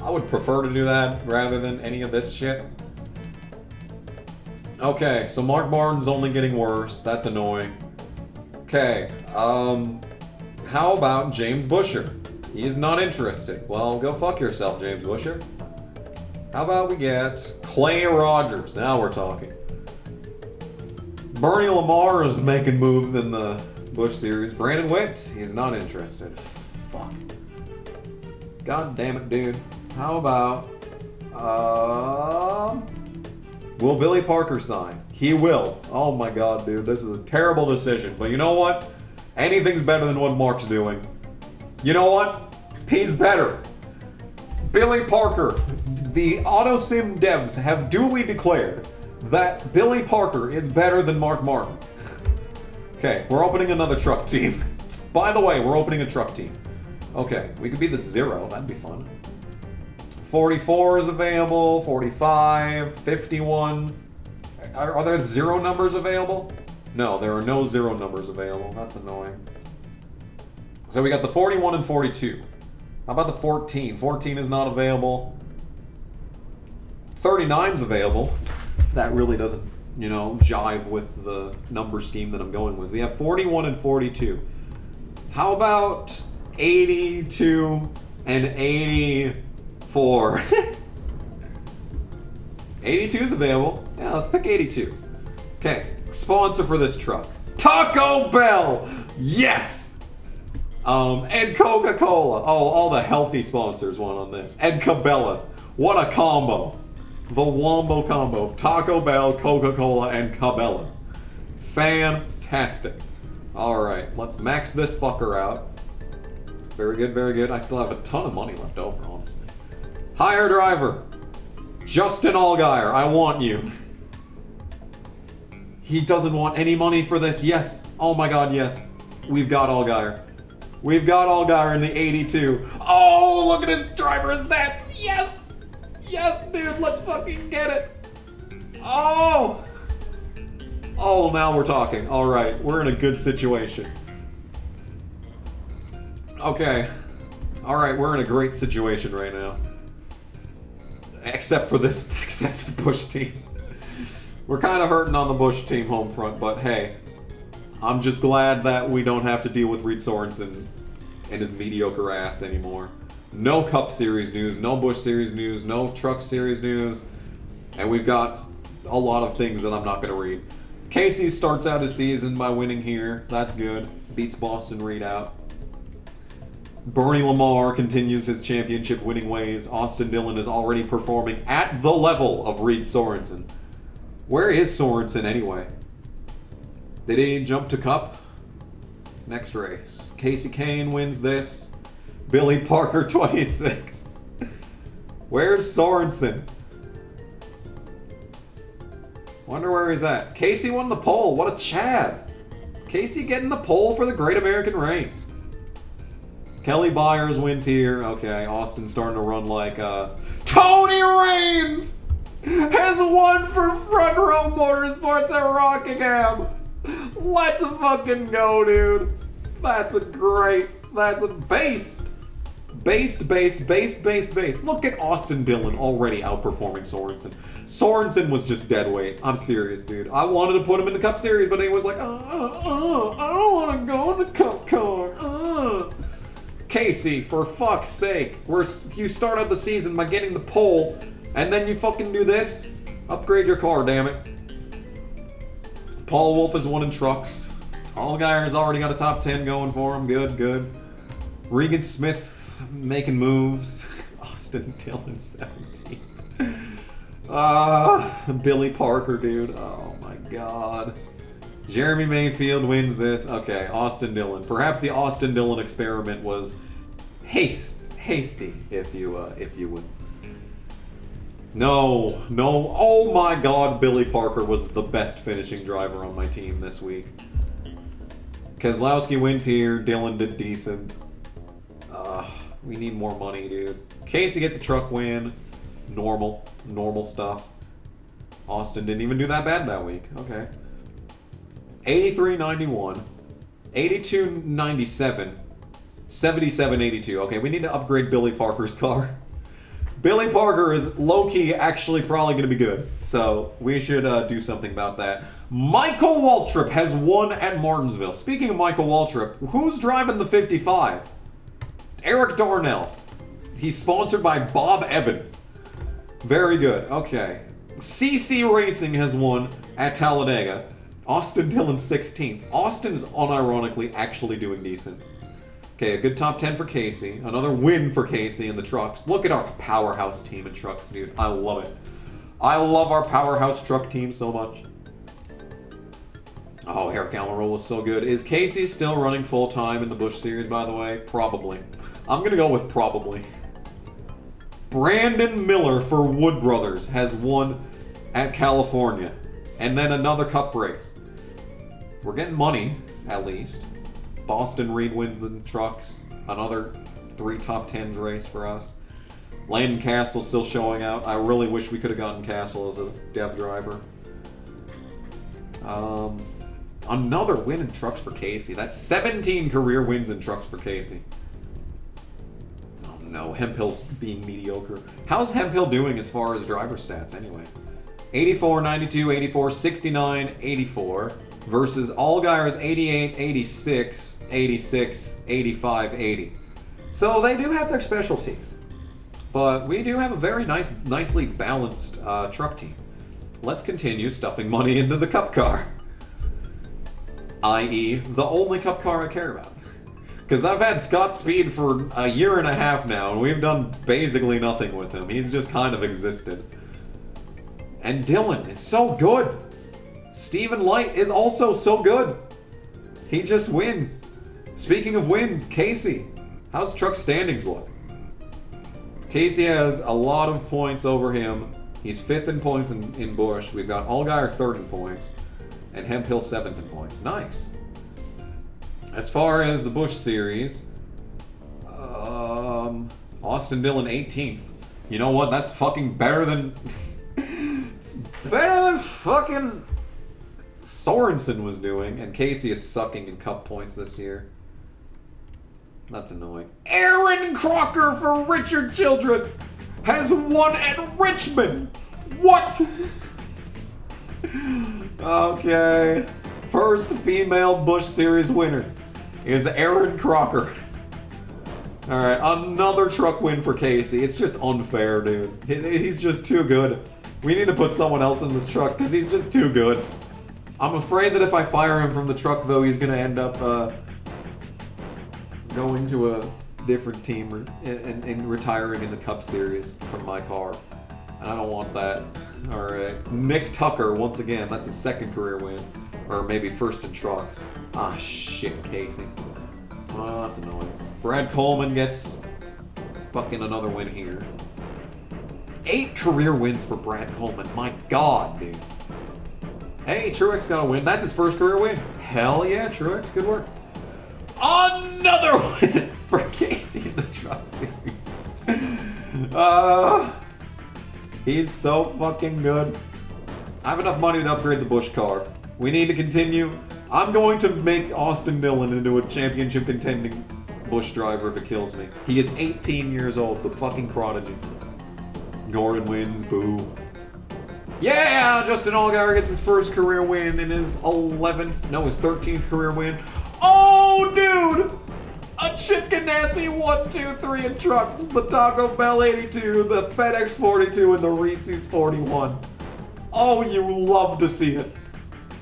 I would prefer to do that rather than any of this shit. Okay, so Mark Martin's only getting worse, that's annoying. Okay, how about James Buescher? He is not interested. Well, go fuck yourself, James Buescher. How about we get Clay Rogers? Now we're talking. Bernie Lamar is making moves in the Busch Series. Brandon Witt, he's not interested. Fuck. God damn it, dude. How about... will Billy Parker sign? He will. Oh my god, dude. This is a terrible decision. But you know what? Anything's better than what Mark's doing. You know what? He's better. Billy Parker, the AutoSim devs have duly declared that Billy Parker is better than Mark Martin. Okay, we're opening another truck team. By the way, we're opening a truck team. Okay, we could be the zero. That'd be fun. 44 is available. 45. 51. Are there zero numbers available? No, there are no zero numbers available. That's annoying. So we got the 41 and 42. How about the 14? 14 is not available. 39's available. That really doesn't, you know, jive with the number scheme that I'm going with. We have 41 and 42. How about 82 and 84? 82 is available. Yeah, let's pick 82. Okay, sponsor for this truck. Taco Bell! Yes! And Coca-Cola. Oh, all the healthy sponsors want on this. And Cabela's. What a combo. The wombo combo. Taco Bell, Coca-Cola, and Cabela's. Fantastic. Alright, let's max this fucker out. Very good, very good. I still have a ton of money left over, honestly. Hire driver. Justin Allgaier, I want you. He doesn't want any money for this. Yes. Oh my god, yes. We've got Allgaier. We've got Allgaier in the 82. Oh, look at his driver stats. Yes. Yes, dude. Let's fucking get it. Oh. Oh, now we're talking. All right. We're in a good situation. Okay. All right. We're in a great situation right now. Except for this. Except for the Busch team. We're kind of hurting on the Busch team home front, but hey, I'm just glad that we don't have to deal with Reed Sorensen and his mediocre ass anymore. No Cup Series news, no Busch Series news, no Truck Series news, and we've got a lot of things that I'm not going to read. Casey starts out his season by winning here. That's good. Beats Boston Reed out. Bernie Lamar continues his championship winning ways. Austin Dillon is already performing at the level of Reed Sorensen. Where is Sorensen anyway? Did he jump to Cup? Next race. Kasey Kahne wins this. Billy Parker 26. Where's Sorensen? Wonder where he's at. Casey won the pole. What a Chad. Casey getting the pole for the Great American Race. Kelly Byers wins here. Okay, Austin's starting to run like Tony Raines! Has won for Front Row Motorsports at Rockingham. Let's fucking go, dude. That's a great, that's a based. Based. Look at Austin Dillon already outperforming Sorensen. Sorensen was just dead weight. I'm serious, dude. I wanted to put him in the Cup Series, but he was like, I don't want to go in the Cup car. Casey, for fuck's sake. You start out the season by getting the pole. And then you fucking do this. Upgrade your car, damn it. Paul Wolfe has won in trucks. Allgaier's already got a top 10 going for him. Good, good. Regan Smith making moves. Austin Dillon 17. Billy Parker, dude. Oh my god. Jeremy Mayfield wins this. Okay, Austin Dillon. Perhaps the Austin Dillon experiment was hasty, if you would. No, no. Oh my god, Billy Parker was the best finishing driver on my team this week. Keselowski wins here. Dillon did decent. We need more money, dude. Casey gets a truck win. Normal stuff. Austin didn't even do that bad that week. Okay. 83-91. 82-97. 77-82. Okay, we need to upgrade Billy Parker's car. Billy Parker is low-key actually probably going to be good. So we should do something about that. Michael Waltrip has won at Martinsville. Speaking of Michael Waltrip, who's driving the 55? Eric Darnell. He's sponsored by Bob Evans. Very good. Okay. CC Racing has won at Talladega. Austin Dillon 16th. Austin's unironically actually doing decent. Okay, a good top 10 for Casey. Another win for Casey in the trucks. Look at our powerhouse team in trucks, dude. I love it. I love our powerhouse truck team so much. Oh, Aric Almirola is so good. Is Casey still running full-time in the Busch Series, by the way? Probably. I'm going to go with probably. Brandon Miller for Wood Brothers has won at California, and then another Cup race. We're getting money, at least. Boston Reed wins the trucks. Another 3 top 10s race for us. Landon Castle still showing out. I really wish we could have gotten Castle as a dev driver. Another win in trucks for Casey. That's 17 career wins in trucks for Casey. Oh no, Hemphill's being mediocre. How's Hemphill doing as far as driver stats anyway? 84, 92, 84, 69, 84. Versus Allgaier's 88, 86, 86, 85, 80. So they do have their specialties. But we do have a very nicely balanced truck team. Let's continue stuffing money into the Cup car. I.e. the only Cup car I care about. Because I've had Scott Speed for a year and a half now, and we've done basically nothing with him. He's just kind of existed. And Dillon is so good. Stephen Light is also so good. He just wins. Speaking of wins, Casey. How's truck standings look? Casey has a lot of points over him. He's 5th in points in Busch. We've got Allgaier 3rd in points. And Hemphill 7th in points. Nice. As far as the Busch series, Austin Dillon 18th. You know what? That's fucking better than... it's better than fucking Sorensen was doing. And Casey is sucking in Cup points this year. That's annoying. Aaron Crocker for Richard Childress has won at Richmond. What? Okay. First female Busch Series winner is Aaron Crocker. All right, another truck win for Casey. It's just unfair, dude. He's just too good. We need to put someone else in this truck because he's just too good. I'm afraid that if I fire him from the truck, though, he's going to end up... going to a different team and retiring in the Cup Series from my car. And I don't want that. Alright. Nick Tucker, once again, that's his second career win. Or maybe first in trucks. Ah, shit, Casey. Oh, that's annoying. Brad Coleman gets fucking another win here. 8 career wins for Brad Coleman. My god, dude. Hey, Truex got a win. That's his first career win. Hell yeah, Truex. Good work. Another win for Casey in the truck series. He's so fucking good. I have enough money to upgrade the Busch car. We need to continue. I'm going to make Austin Dillon into a championship contending Busch driver if it kills me. He is 18 years old, the fucking prodigy. Gordon wins, boo. Yeah, Justin Allgaier gets his first career win and his 13th career win. Oh, dude! A Chip Ganassi 1, 2, 3 in trucks, the Taco Bell 82, the FedEx 42, and the Reese's 41. Oh, you love to see it.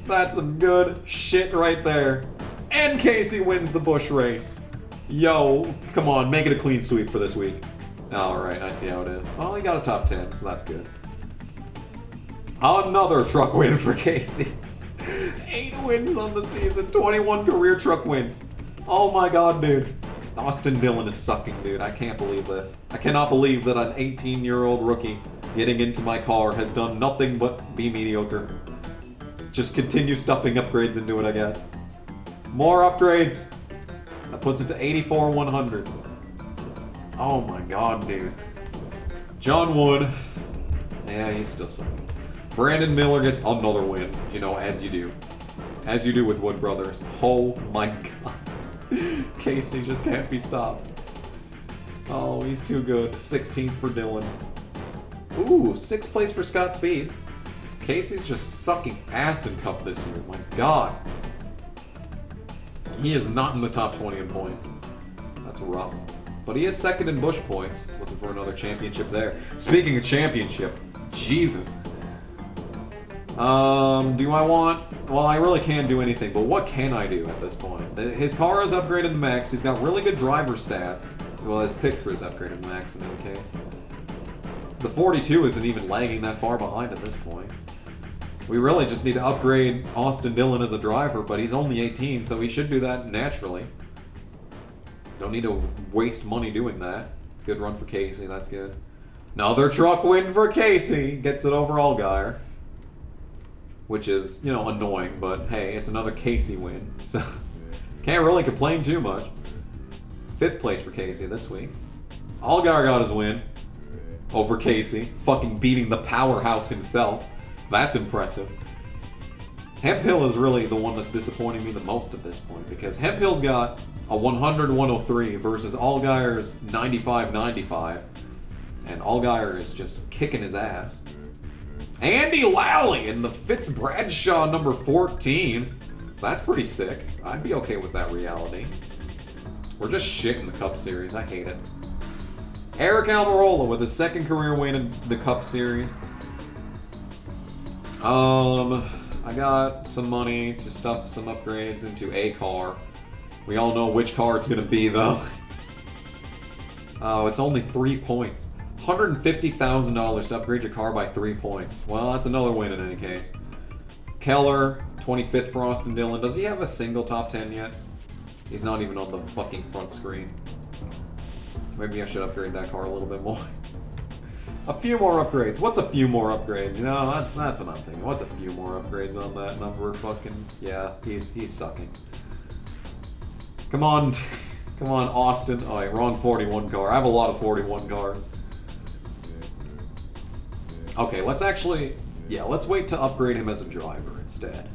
That's some good shit right there. And Casey wins the Busch race. Yo, come on, make it a clean sweep for this week. Alright, I see how it is. Well, he got a top 10, so that's good. Another truck win for Casey. 8 wins on the season, 21 career truck wins. Oh my god, dude. Austin Dillon is sucking, dude. I can't believe this. I cannot believe that an 18-year-old rookie getting into my car has done nothing but be mediocre. Just continue stuffing upgrades into it, I guess. More upgrades. That puts it to 84, 100. Oh my god, dude. John Wood. Yeah, he's still sucking. Brandon Miller gets another win, you know, as you do. As you do with Wood Brothers. Oh my god. Casey just can't be stopped. Oh, he's too good. 16th for Dillon. Ooh, 6th place for Scott Speed. Casey's just sucking ass in Cup this year. My god. He is not in the top 20 in points. That's rough. But he is 2nd in Busch points. Looking for another championship there. Speaking of championship, Jesus. Do I want... Well, I really can't do anything, but what can I do at this point? His car is upgraded to max. He's got really good driver stats. Well, his picture is upgraded to max in any case. The 42 isn't even lagging that far behind at this point. We really just need to upgrade Austin Dillon as a driver, but he's only 18, so he should do that naturally. Don't need to waste money doing that. Good run for Casey, that's good. Another truck win for Casey. Gets it over Allgaier. which is, you know, annoying, but hey, it's another Casey win, so can't really complain too much. 5th place for Casey this week. Allgaier got his win over Casey, fucking beating the powerhouse himself. That's impressive. Hemphill is really the one that's disappointing me the most at this point, because Hemphill's got a 100-103 versus Allgaier's 95-95, and Allgaier is just kicking his ass. Andy Lally in the Fitz Bradshaw number 14. That's pretty sick. I'd be okay with that reality. We're just shit in the Cup Series. I hate it. Aric Almirola with his 2nd career win in the Cup Series. I got some money to stuff some upgrades into a car. We all know which car it's going to be, though. Oh, it's only 3 points. $150,000 to upgrade your car by 3 points. Well, that's another win in any case. Keller, 25th for Austin Dillon. Does he have a single top 10 yet? He's not even on the fucking front screen. Maybe I should upgrade that car a little bit more. A few more upgrades. What's a few more upgrades? You know, that's what I'm thinking. What's a few more upgrades on that number? Fucking yeah, he's sucking. Come on, come on, Austin. Oh, wait, wrong 41 car. I have a lot of 41 cars. Okay, let's actually, yeah, let's wait to upgrade him as a driver instead.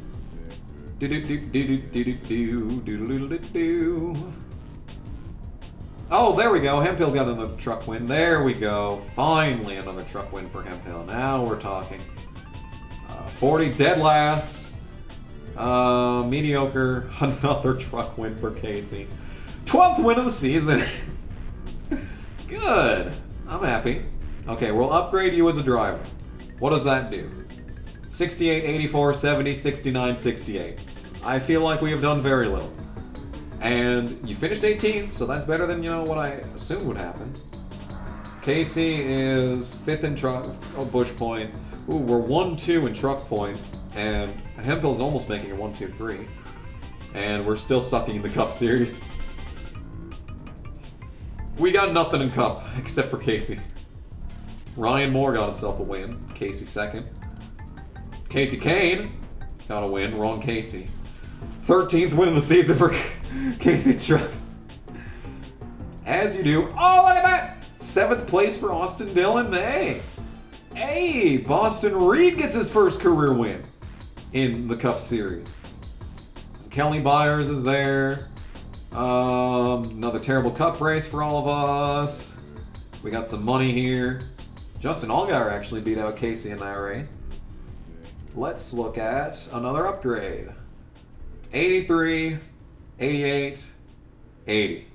Oh, there we go. Hemphill got another truck win. There we go. Finally, another truck win for Hemphill. Now we're talking. 40 dead last. Mediocre. Another truck win for Casey. 12th win of the season. Good. I'm happy. Okay, we'll upgrade you as a driver. What does that do? 68, 84, 70, 69, 68. I feel like we have done very little. And you finished 18th, so that's better than, you know, what I assumed would happen. Casey is 5th in truck, oh, Busch points. Ooh, we're 1-2 in truck points, and Hemphill's almost making a 1-2-3. And we're still sucking in the Cup Series. We got nothing in Cup, except for Casey. Ryan Moore got himself a win. Casey 2nd. Kasey Kahne got a win. Wrong Casey. 13th win of the season for Casey Trucks. As you do. Oh, look at that! 7th place for Austin Dillon. Hey! Hey! Boston Reed gets his 1st career win in the Cup Series. Kelly Byers is there. Another terrible Cup race for all of us. We got some money here. Justin Allgaier actually beat out Casey in that race. Let's look at another upgrade. 83, 88, 80.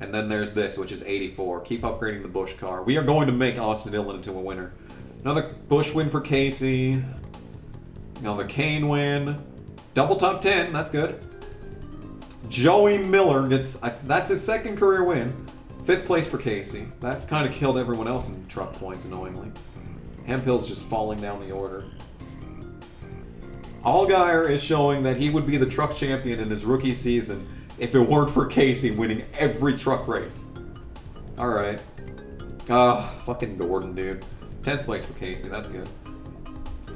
And then there's this, which is 84. Keep upgrading the Busch car. We are going to make Austin Dillon into a winner. Another Busch win for Casey. Another Kahne win. Double top 10. That's good. Joey Miller gets... that's his 2nd career win. 5th place for Casey. That's kind of killed everyone else in truck points, annoyingly. Hemphill's just falling down the order. Allgaier is showing that he would be the truck champion in his rookie season if it weren't for Casey winning every truck race. Alright. Fucking Gordon, dude. 10th place for Casey, that's good.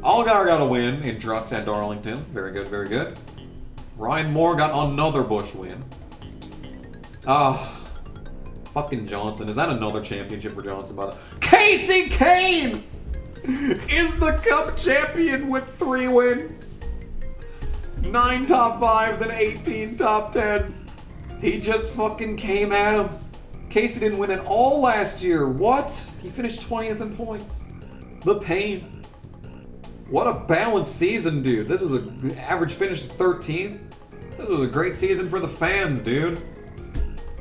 Allgaier got a win in trucks at Darlington. Very good, very good. Ryan Moore got another Busch win. Fucking Johnson. Is that another championship for Johnson, by the... Kasey Kahne is the Cup champion with 3 wins. 9 top 5s and 18 top 10s. He just fucking came at him. Casey didn't win at all last year. What? He finished 20th in points. The pain. What a balanced season, dude. This was an average finish 13th. This was a great season for the fans, dude.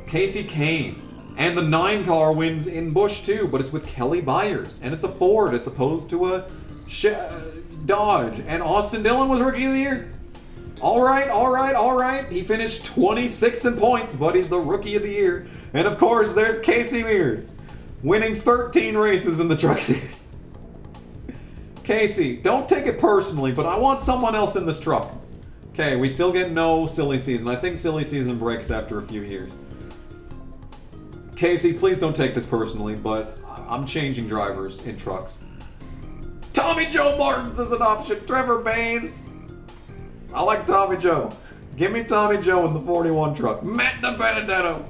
Kasey Kahne. And the 9 car wins in Busch too, but it's with Kelly Byers. And it's a Ford as opposed to a Dodge. And Austin Dillon was Rookie of the Year. Alright, alright, alright. He finished 26th in points, but he's the Rookie of the Year. And of course, there's Casey Mears, winning 13 races in the Truck Series. Casey, don't take it personally, but I want someone else in this truck. Okay, we still get no silly season. I think silly season breaks after a few years. Casey, please don't take this personally, but I'm changing drivers in trucks. Tommy Joe Martins is an option. Trevor Bain. I like Tommy Joe. Give me Tommy Joe in the 41 truck. Matt DiBenedetto.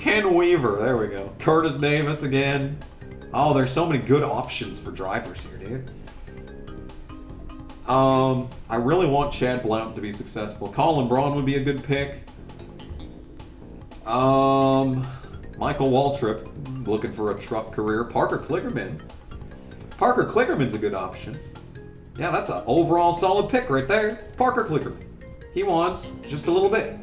Ken Weaver. There we go. Curtis Davis again. Oh, there's so many good options for drivers here, dude. I really want Chad Blount to be successful. Colin Braun would be a good pick. Michael Waltrip, looking for a truck career. Parker Kligerman. Parker Kligerman's a good option. Yeah, that's an overall solid pick right there. Parker Kligerman. He wants just a little bit.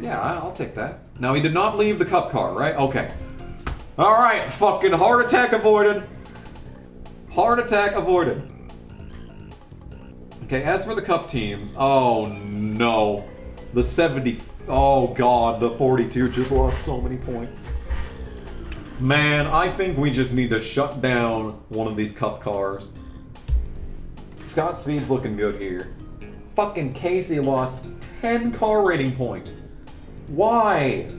Yeah, I'll take that. Now, he did not leave the cup car, right? Okay. All right, fucking heart attack avoided. Heart attack avoided. Okay, as for the cup teams, oh no. The 70, oh god, the 42 just lost so many points. Man, I think we just need to shut down one of these cup cars. Scott Speed's looking good here. Fucking Casey lost 10 car rating points. Why?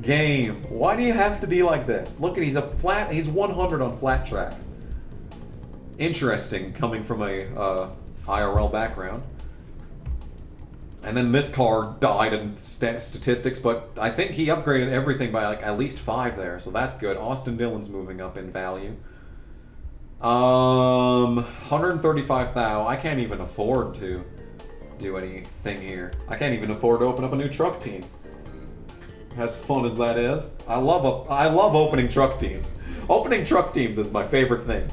Game, why do you have to be like this? Look at, he's a flat, he's 100 on flat tracks. Interesting, coming from a, IRL background. And then this car died in statistics, but I think he upgraded everything by like at least 5 there, so that's good. Austin Dillon's moving up in value. 135,000. I can't even afford to do anything here. I can't even afford to open up a new truck team. As fun as that is, I love opening truck teams. Opening truck teams is my favorite thing.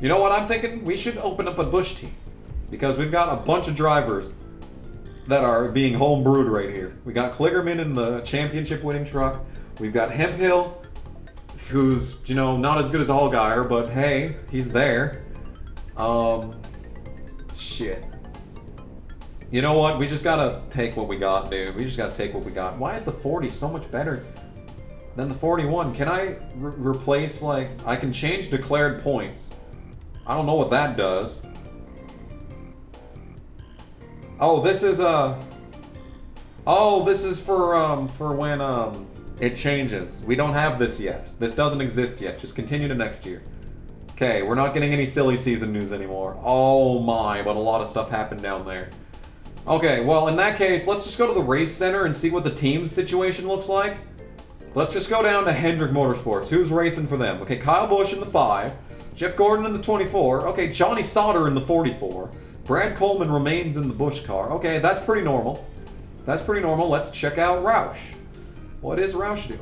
You know what I'm thinking? We should open up a Busch team. Because we've got a bunch of drivers that are being homebrewed right here. We got Kligerman in the championship winning truck. We've got Hemphill, who's, you know, not as good as Allgaier, but hey, he's there. Shit. You know what? We just gotta take what we got, dude. We just gotta take what we got. Why is the 40 so much better than the 41? Can I replace, like, I can change declared points. I don't know what that does. Oh, this is for when it changes. We don't have this yet. This doesn't exist yet. Just continue to next year. Okay, we're not getting any silly season news anymore. Oh my, but a lot of stuff happened down there. Okay, well in that case, let's just go to the race center and see what the team situation looks like. Let's just go down to Hendrick Motorsports. Who's racing for them? Okay, Kyle Busch in the 5, Jeff Gordon in the 24. Okay, Johnny Sauter in the 44. Brad Coleman remains in the Busch car. Okay, that's pretty normal. That's pretty normal. Let's check out Roush. What is Roush doing?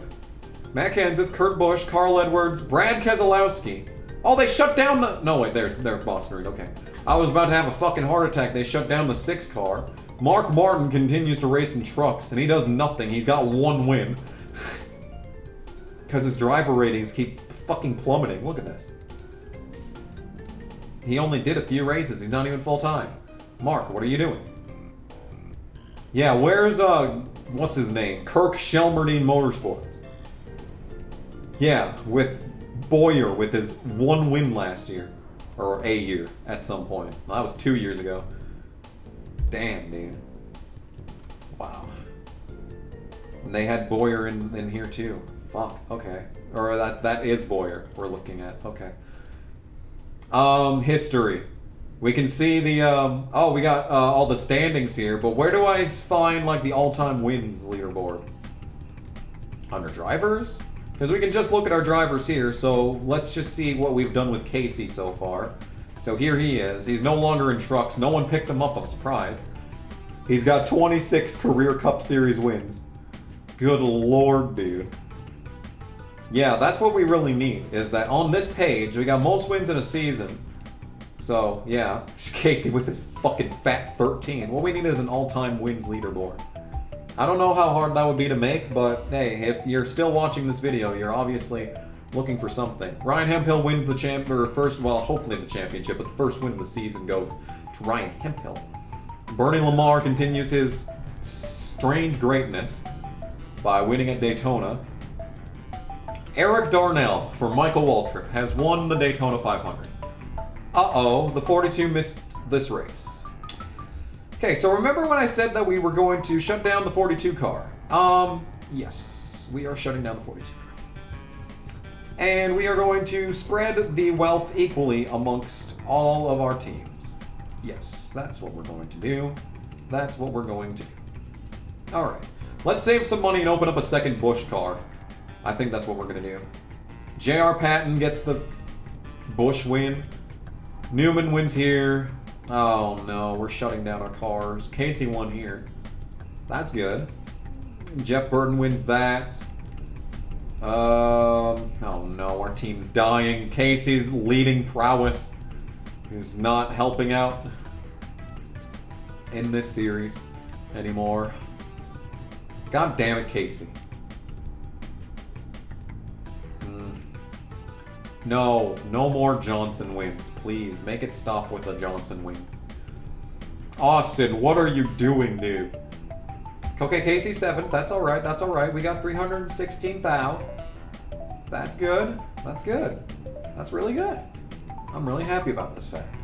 Matt Kenseth, Kurt Busch, Carl Edwards, Brad Keselowski. Oh, they shut down the... No, wait, they're Boston Reed. Okay. I was about to have a fucking heart attack. They shut down the 6 car. Mark Martin continues to race in trucks, and he does nothing. He's got 1 win. Because his driver ratings keep fucking plummeting. Look at this. He only did a few races. He's not even full-time. Mark, what are you doing? Yeah, where's, what's his name? Kirk Shelmerdine Motorsports. Yeah, with Boyer with his 1 win last year. Or a year at some point. That was 2 years ago. Damn, dude. Wow. And they had Boyer in here, too. Fuck, okay. Or that is Boyer we're looking at. Okay. History. We can see the, oh, we got, all the standings here, but where do I find, like, the all-time wins leaderboard? Under drivers? Because we can just look at our drivers here, so let's just see what we've done with Casey so far. So here he is. He's no longer in trucks. No one picked him up, I'm surprised. He's got 26 career Cup Series wins. Good lord, dude. Yeah, that's what we really need, is that on this page, we got most wins in a season. So, yeah, Casey with his fucking fat 13. What we need is an all-time wins leaderboard. I don't know how hard that would be to make, but hey, if you're still watching this video, you're obviously looking for something. Ryan Hemphill wins the hopefully the championship, but the first win of the season goes to Ryan Hemphill. Bernie Lamar continues his strange greatness by winning at Daytona. Eric Darnell, for Michael Waltrip, has won the Daytona 500. Uh-oh, the 42 missed this race. Okay, so remember when I said that we were going to shut down the 42 car? Yes, we are shutting down the 42 car. and we are going to spread the wealth equally amongst all of our teams. Yes, that's what we're going to do. That's what we're going to do. All right, let's save some money and open up a second Busch car. I think that's what we're gonna do. J.R. Patton gets the Busch win. Newman wins here. Oh no, we're shutting down our cars. Casey won here. That's good. Jeff Burton wins that. Oh no, our team's dying. Casey's leading prowess is not helping out in this series anymore. God damn it, Casey. No, no more Johnson wins, please. Make it stop with the Johnson wins. Austin, what are you doing, dude? Okay, Casey 7th. That's all right. That's all right. We got 316th out. That's good. That's good. That's really good. I'm really happy about this fact.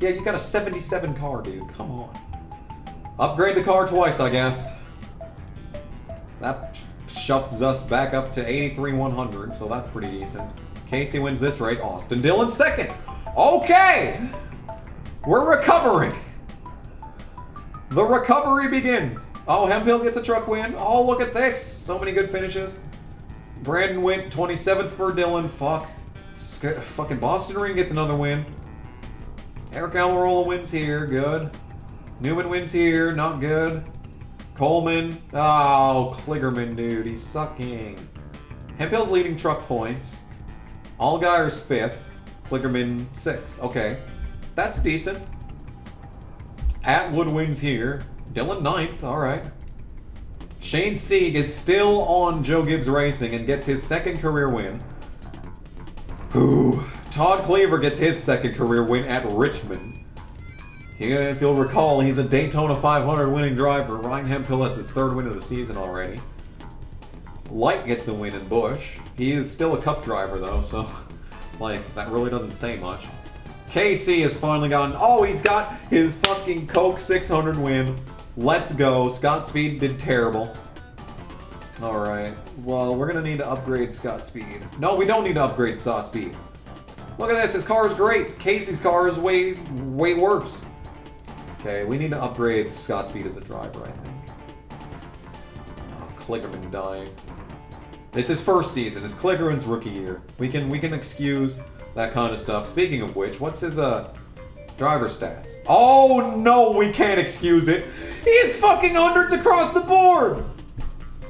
Yeah, you got a 77 car, dude. Come on. Upgrade the car twice, I guess. That shoves us back up to 83,100, so that's pretty decent. Casey wins this race. Austin Dillon 2nd. Okay. We're recovering. The recovery begins. Oh, Hemphill gets a truck win. Oh, look at this. So many good finishes. Brandon went 27th for Dillon. Fuck. Fucking Boston Ring gets another win. Aric Almirola wins here. Good. Newman wins here. Not good. Coleman. Oh, Kligerman, dude. He's sucking. Hemphill's leading truck points. Allgaier's 5th. Kligerman 6th. Okay. That's decent. Atwood wins here. Dillon 9th, alright. Shane Sieg is still on Joe Gibbs Racing and gets his 2nd career win. Ooh. Todd Cleaver gets his 2nd career win at Richmond. If you'll recall, he's a Daytona 500 winning driver. Ryan Hemphill has his 3rd win of the season already. Light gets a win in Busch. He is still a cup driver though, so like, that really doesn't say much. Casey has finally gotten... Oh, he's got his fucking Coke 600 win. Let's go. Scott Speed did terrible. Alright. Well, we're going to need to upgrade Scott Speed. No, we don't need to upgrade Scott Speed. Look at this. His car is great. Casey's car is way, way worse. Okay, we need to upgrade Scott Speed as a driver, I think. Oh, Kligerman's dying. It's his 1st season. It's Kligerman's rookie year. We can excuse... that kind of stuff. Speaking of which, what's his driver stats? Oh no, we can't excuse it. He is fucking hundreds across the board.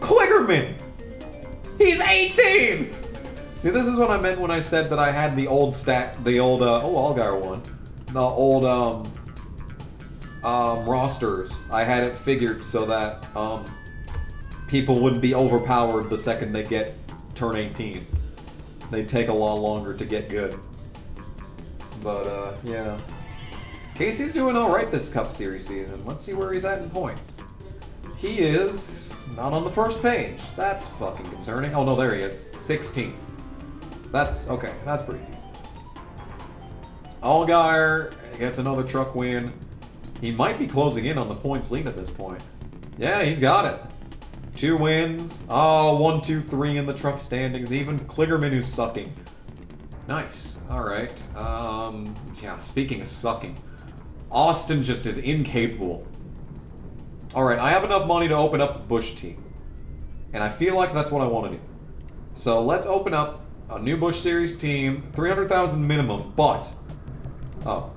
Kligerman. He's 18. See, this is what I meant when I said that I had the old stat, the old Allgaier one, the old rosters. I had it figured so that people wouldn't be overpowered the second they get turn 18. They take a lot longer to get good. But, yeah. Casey's doing alright this Cup Series season. Let's see where he's at in points. He is not on the 1st page. That's fucking concerning. Oh, no, there he is. 16. That's, okay, that's pretty decent. Allgaier gets another truck win. He might be closing in on the points lead at this point. Yeah, he's got it. 2 wins. Oh, 1, 2, 3 in the truck standings. Even Kligerman, who's sucking. Nice. All right. Yeah, speaking of sucking, Austin just is incapable. All right, I have enough money to open up the Busch team. And I feel like that's what I want to do. So let's open up a new Busch Series team. 300,000 minimum, but... Oh.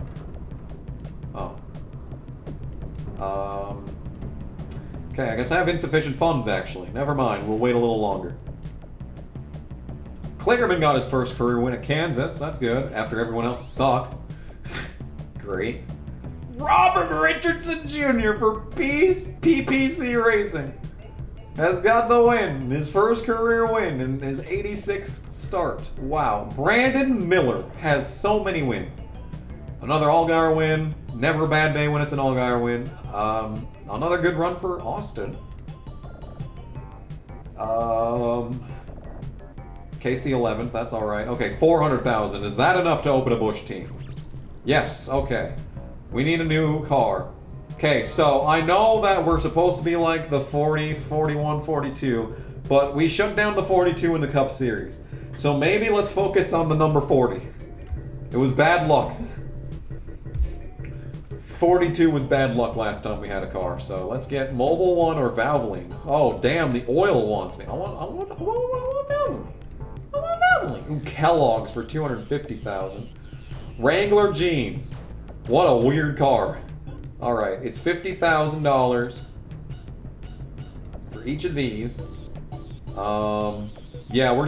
Oh. Okay, I guess I have insufficient funds, actually. Never mind, we'll wait a little longer. Kligerman got his 1st career win at Kansas. That's good, after everyone else sucked. Great. Robert Richardson Jr. for PPC Racing has got the win. His 1st career win and his 86th start. Wow. Brandon Miller has so many wins. Another Allgaier win. Never a bad day when it's an Allgaier win. Another good run for Austin. Casey 11th, that's alright. Okay, 400,000. Is that enough to open a Busch team? Yes, okay. We need a new car. Okay, so I know that we're supposed to be like the 40, 41, 42, but we shut down the 42 in the Cup Series. So maybe let's focus on the number 40. It was bad luck. 42 was bad luck last time we had a car, so let's get Mobile One or Valvoline. Oh damn, the oil wants me. I want Valvoline. I want Valvoline. Ooh, Kellogg's for 250,000. Wrangler Jeans. What a weird car. All right, it's $50,000 for each of these. Yeah, we're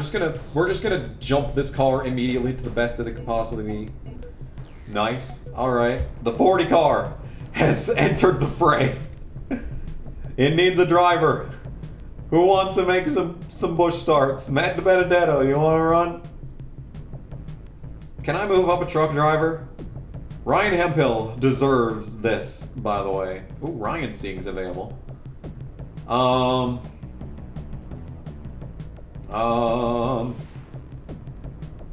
just gonna jump this car immediately to the best that it could possibly be. Nice. All right, the 40 car has entered the fray. It needs a driver. Who wants to make some bush starts? Matt DiBenedetto, you want to run? Can I move up a truck driver? Ryan Hemphill deserves this, by the way. Ooh, Ryan Seeg's available.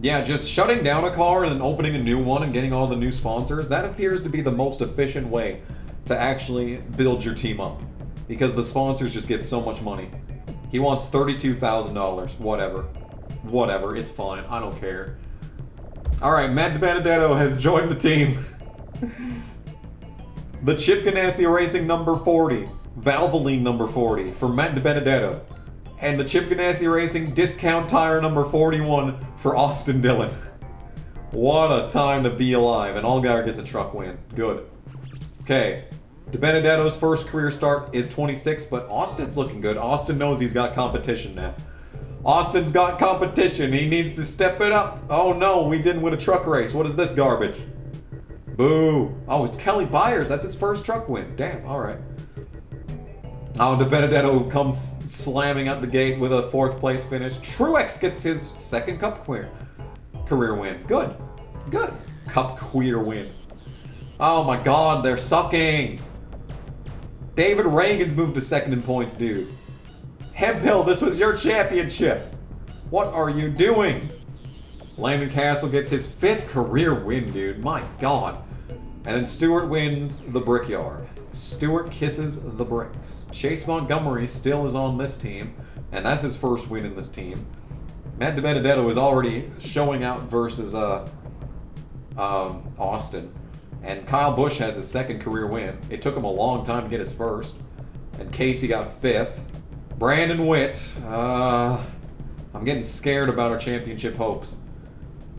Yeah, just shutting down a car and then opening a new one and getting all the new sponsors, that appears to be the most efficient way to actually build your team up, because the sponsors just give so much money. He wants $32,000. Whatever, it's fine. I don't care. All right, Matt DiBenedetto has joined the team. The Chip Ganassi Racing number 40, Valvoline number 40 for Matt DiBenedetto. And the Chip Ganassi Racing discount tire number 41 for Austin Dillon. What a time to be alive. And Allgaier gets a truck win. Good. Okay. DiBenedetto's first career start is 26, but Austin's looking good. Austin knows he's got competition now. Austin's got competition. He needs to step it up. Oh no, we didn't win a truck race. What is this garbage? Boo. Oh, it's Kelly Byers. That's his first truck win. Damn, all right. Oh, DiBenedetto comes slamming out the gate with a fourth place finish. Truex gets his second Cup career win. Good. Good. Cup career win. Oh my god, they're sucking. David Reagan's moved to second in points, dude. Hemphill, this was your championship. What are you doing? Landon Castle gets his fifth career win, dude. My god. And then Stewart wins the Brickyard. Stewart kisses the bricks. Chase Montgomery still is on this team, and that's his first win in this team. Matt DiBenedetto is already showing out versus Austin. And Kyle Busch has his second career win. It took him a long time to get his first. And Casey got fifth. Brandon Witt. I'm getting scared about our championship hopes.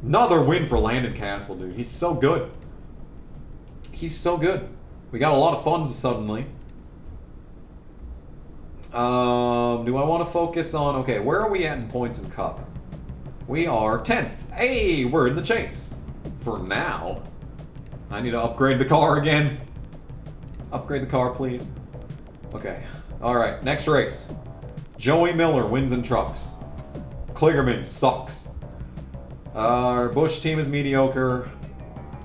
Another win for Landon Castle, dude. He's so good. He's so good. We got a lot of funds suddenly. Do I want to focus on... Okay, where are we at in points and cup? We are 10th. Hey, we're in the chase. For now. I need to upgrade the car again. Upgrade the car, please. Okay. All right, next race. Joey Miller wins in trucks. Kligerman sucks. Our Busch team is mediocre.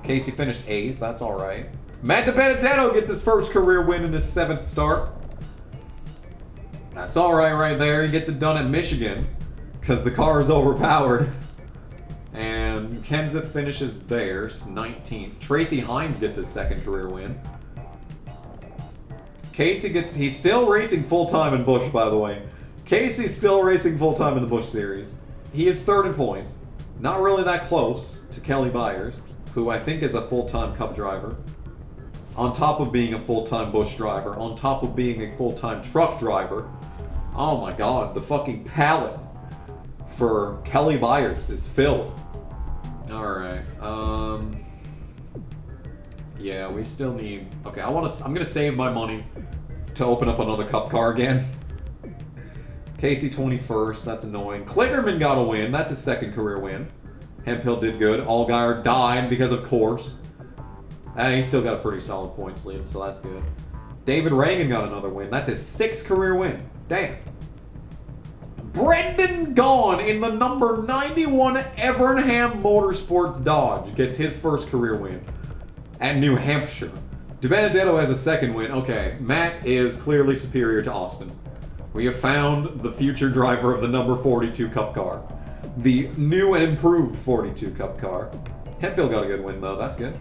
Casey finished 8th. That's all right. Matt DiBenedetto gets his first career win in his 7th start. That's alright right there. He gets it done at Michigan because the car is overpowered. And Kenseth finishes theirs, 19th. Tracy Hines gets his second career win. Casey gets... He's still racing full-time in Busch, by the way. Casey's still racing full-time in the Busch Series. He is third in points. Not really that close to Kelly Byers, who I think is a full-time Cup driver. On top of being a full-time Busch driver, on top of being a full-time truck driver. Oh my god, the fucking palette for Kelly Byers is filled. Alright, yeah, we still need... Okay, I'm gonna save my money to open up another Cup car again. Casey 21st, that's annoying. Kligerman got a win, that's his second career win. Hemphill did good. Allgaier died because of course. And he's still got a pretty solid points lead, so that's good. David Reagan got another win. That's his 6th career win. Damn. Brendan Gaughan in the number 91 Evernham Motorsports Dodge gets his first career win at New Hampshire. DiBenedetto has a second win. Okay, Matt is clearly superior to Austin. We have found the future driver of the number 42 Cup car. The new and improved 42 Cup car. Hemphill got a good win, though. That's good.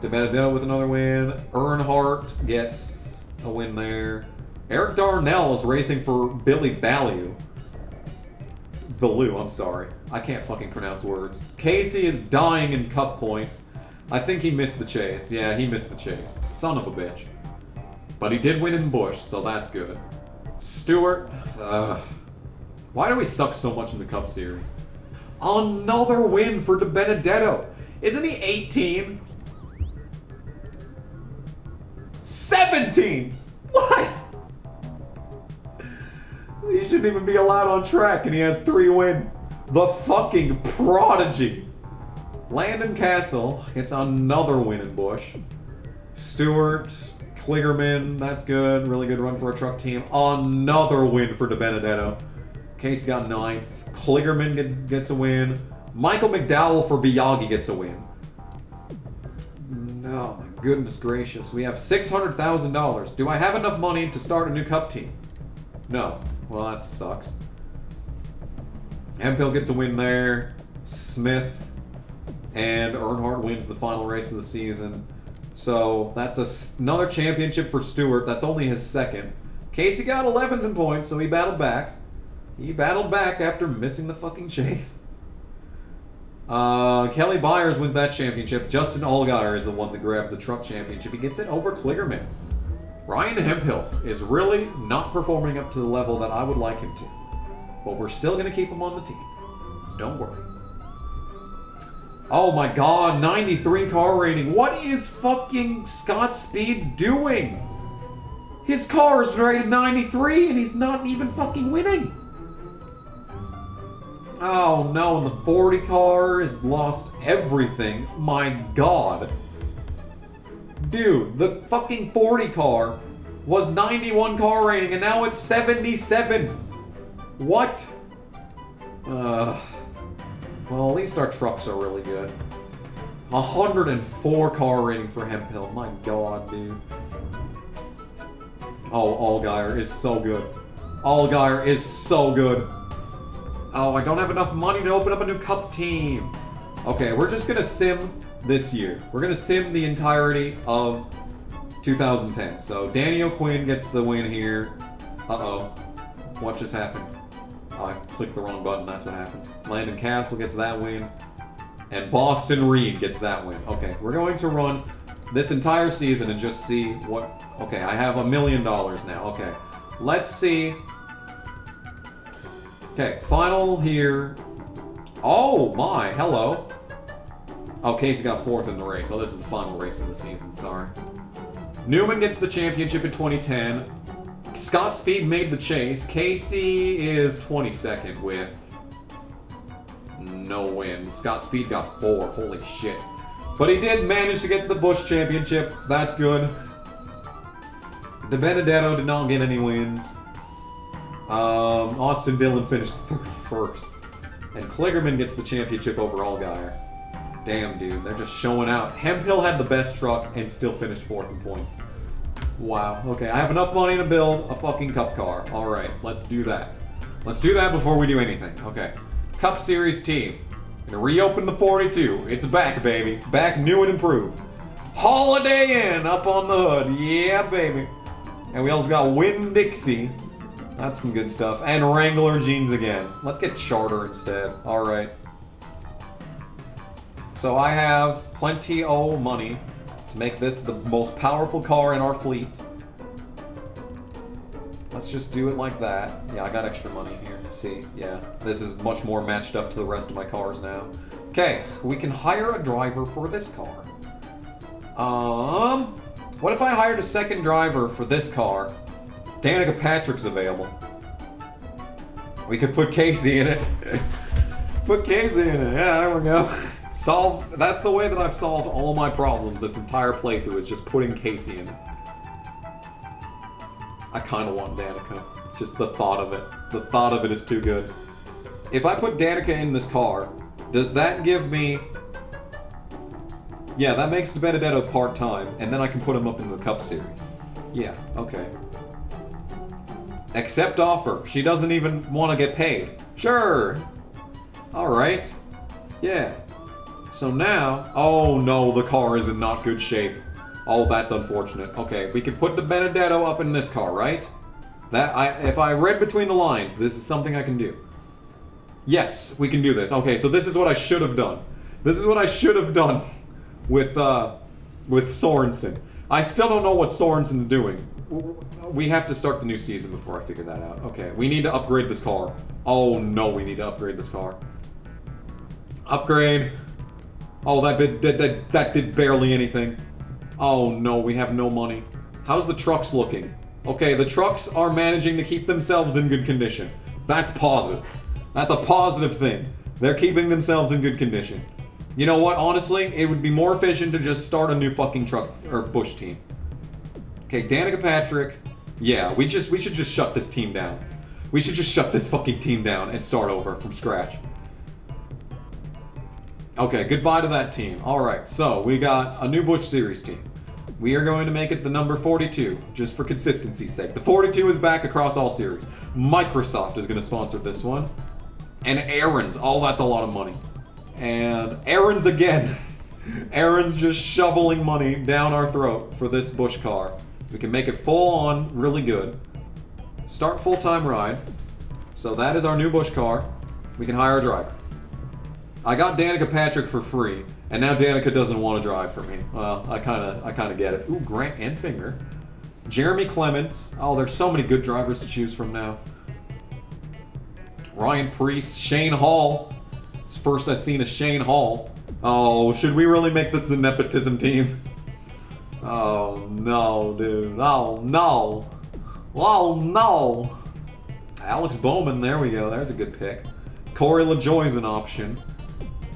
DiBenedetto with another win. Earnhardt gets a win there. Eric Darnell is racing for Billy Ballou. Bellew, I'm sorry. I can't fucking pronounce words. Casey is dying in cup points. I think he missed the chase. Yeah, he missed the chase. Son of a bitch. But he did win in Busch, so that's good. Stewart. Why do we suck so much in the Cup Series? Another win for De Benedetto. Isn't he 18? 17! What? He shouldn't even be allowed on track, and he has 3 wins. The fucking prodigy. Landon Castle gets another win in Busch. Stewart, Kligerman, that's good. Really good run for a truck team. Another win for De Benedetto. Casey got 9th. Kligerman gets a win. Michael McDowell for Biaggi gets a win. Oh my goodness gracious. We have $600,000. Do I have enough money to start a new Cup team? No. Well, that sucks. Hemphill gets a win there. Smith and Earnhardt wins the final race of the season. So that's another championship for Stewart. That's only his 2nd. Casey got 11th in points, so he battled back. He battled back after missing the fucking chase. Kelly Byers wins that championship. Justin Allgaier is the one that grabs the truck championship. He gets it over Kligerman. Ryan Hemphill is really not performing up to the level that I would like him to. But we're still going to keep him on the team. Don't worry. Oh my god, 93 car rating. What is fucking Scott Speed doing? His car is rated 93 and he's not even fucking winning. Oh no, and the 40 car has lost everything. My god. Dude, the fucking 40 car was 91 car rating and now it's 77. What? Well, at least our trucks are really good. 104 car rating for Hemphill. My god, dude. Oh, Allgaier is so good. Allgaier is so good. Oh, I don't have enough money to open up a new Cup team. Okay, we're just going to sim this year. We're going to sim the entirety of 2010. So, Danny O'Quinn gets the win here. Uh-oh. What just happened? Oh, I clicked the wrong button. That's what happened. Landon Castle gets that win. And Boston Reed gets that win. Okay, we're going to run this entire season and just see what... Okay, I have $1 million now. Okay, let's see... Okay, final here. Oh my, hello. Oh, Casey got 4th in the race. Oh, this is the final race of the season, sorry. Newman gets the championship in 2010. Scott Speed made the chase. Casey is 22nd with no wins. Scott Speed got 4, holy shit. But he did manage to get the Busch championship, that's good. De Benedetto did not get any wins. Austin Dillon finished 31st. And Kligerman gets the championship over Allgaier. Damn, dude. They're just showing out. Hemphill had the best truck and still finished 4th in points. Wow. Okay, I have enough money to build a fucking Cup car. Alright, let's do that. Let's do that before we do anything. Okay. Cup Series team. Gonna reopen the 42. It's back, baby. Back new and improved. Holiday Inn up on the hood. Yeah, baby. And we also got Winn-Dixie. That's some good stuff. And Wrangler jeans again. Let's get Charter instead. Alright. So I have plenty of money to make this the most powerful car in our fleet. Let's just do it like that. Yeah, I got extra money here. See, yeah. This is much more matched up to the rest of my cars now. Okay, we can hire a driver for this car. What if I hired a 2nd driver for this car? Danica Patrick's available. We could put Casey in it. Put Casey in it. Yeah, there we go. Solve. That's the way that I've solved all my problems this entire playthrough is just putting Casey in it. I kind of want Danica. Just the thought of it. The thought of it is too good. If I put Danica in this car, does that give me... Yeah, that makes De Benedetto part-time, and then I can put him up in the Cup Series. Yeah, okay. Accept offer. She doesn't even want to get paid. Sure. All right. Yeah. So now... Oh, no. The car is in not good shape. Oh, that's unfortunate. Okay. We can put De Benedetto up in this car, right? That, if I read between the lines, this is something I can do. Yes, we can do this. Okay, so this is what I should have done. This is what I should have done with Sorensen. I still don't know what Sorensen's doing. We have to start the new season before I figure that out. Okay, we need to upgrade this car. Oh no, we need to upgrade this car. Upgrade. Oh, that did barely anything. Oh no, we have no money. How's the trucks looking? Okay, the trucks are managing to keep themselves in good condition. That's positive. That's a positive thing. They're keeping themselves in good condition. You know what? Honestly, it would be more efficient to just start a new fucking truck or Bush team. Okay, Danica Patrick. Yeah, we should just shut this team down. We should just shut this fucking team down and start over from scratch. Okay, goodbye to that team. All right, so we got a new Bush Series team. We are going to make it the number 42, just for consistency's sake. The 42 is back across all series. Microsoft is going to sponsor this one. And Aaron's. Oh, that's a lot of money. And Aaron's again. Aaron's just shoveling money down our throat for this Bush car. We can make it full on really good. Start full-time ride. So that is our new Bush car. We can hire a driver. I got Danica Patrick for free, and now Danica doesn't want to drive for me. Well, I kind of get it. Ooh, Grant Enfinger. Jeremy Clements. Oh, there's so many good drivers to choose from now. Ryan Preece. Shane Hall. It's first I've seen a Shane Hall. Oh, should we really make this a nepotism team? Oh, no, dude. Oh, no. Oh, no. Alex Bowman. There we go. There's a good pick. Corey LaJoy's an option.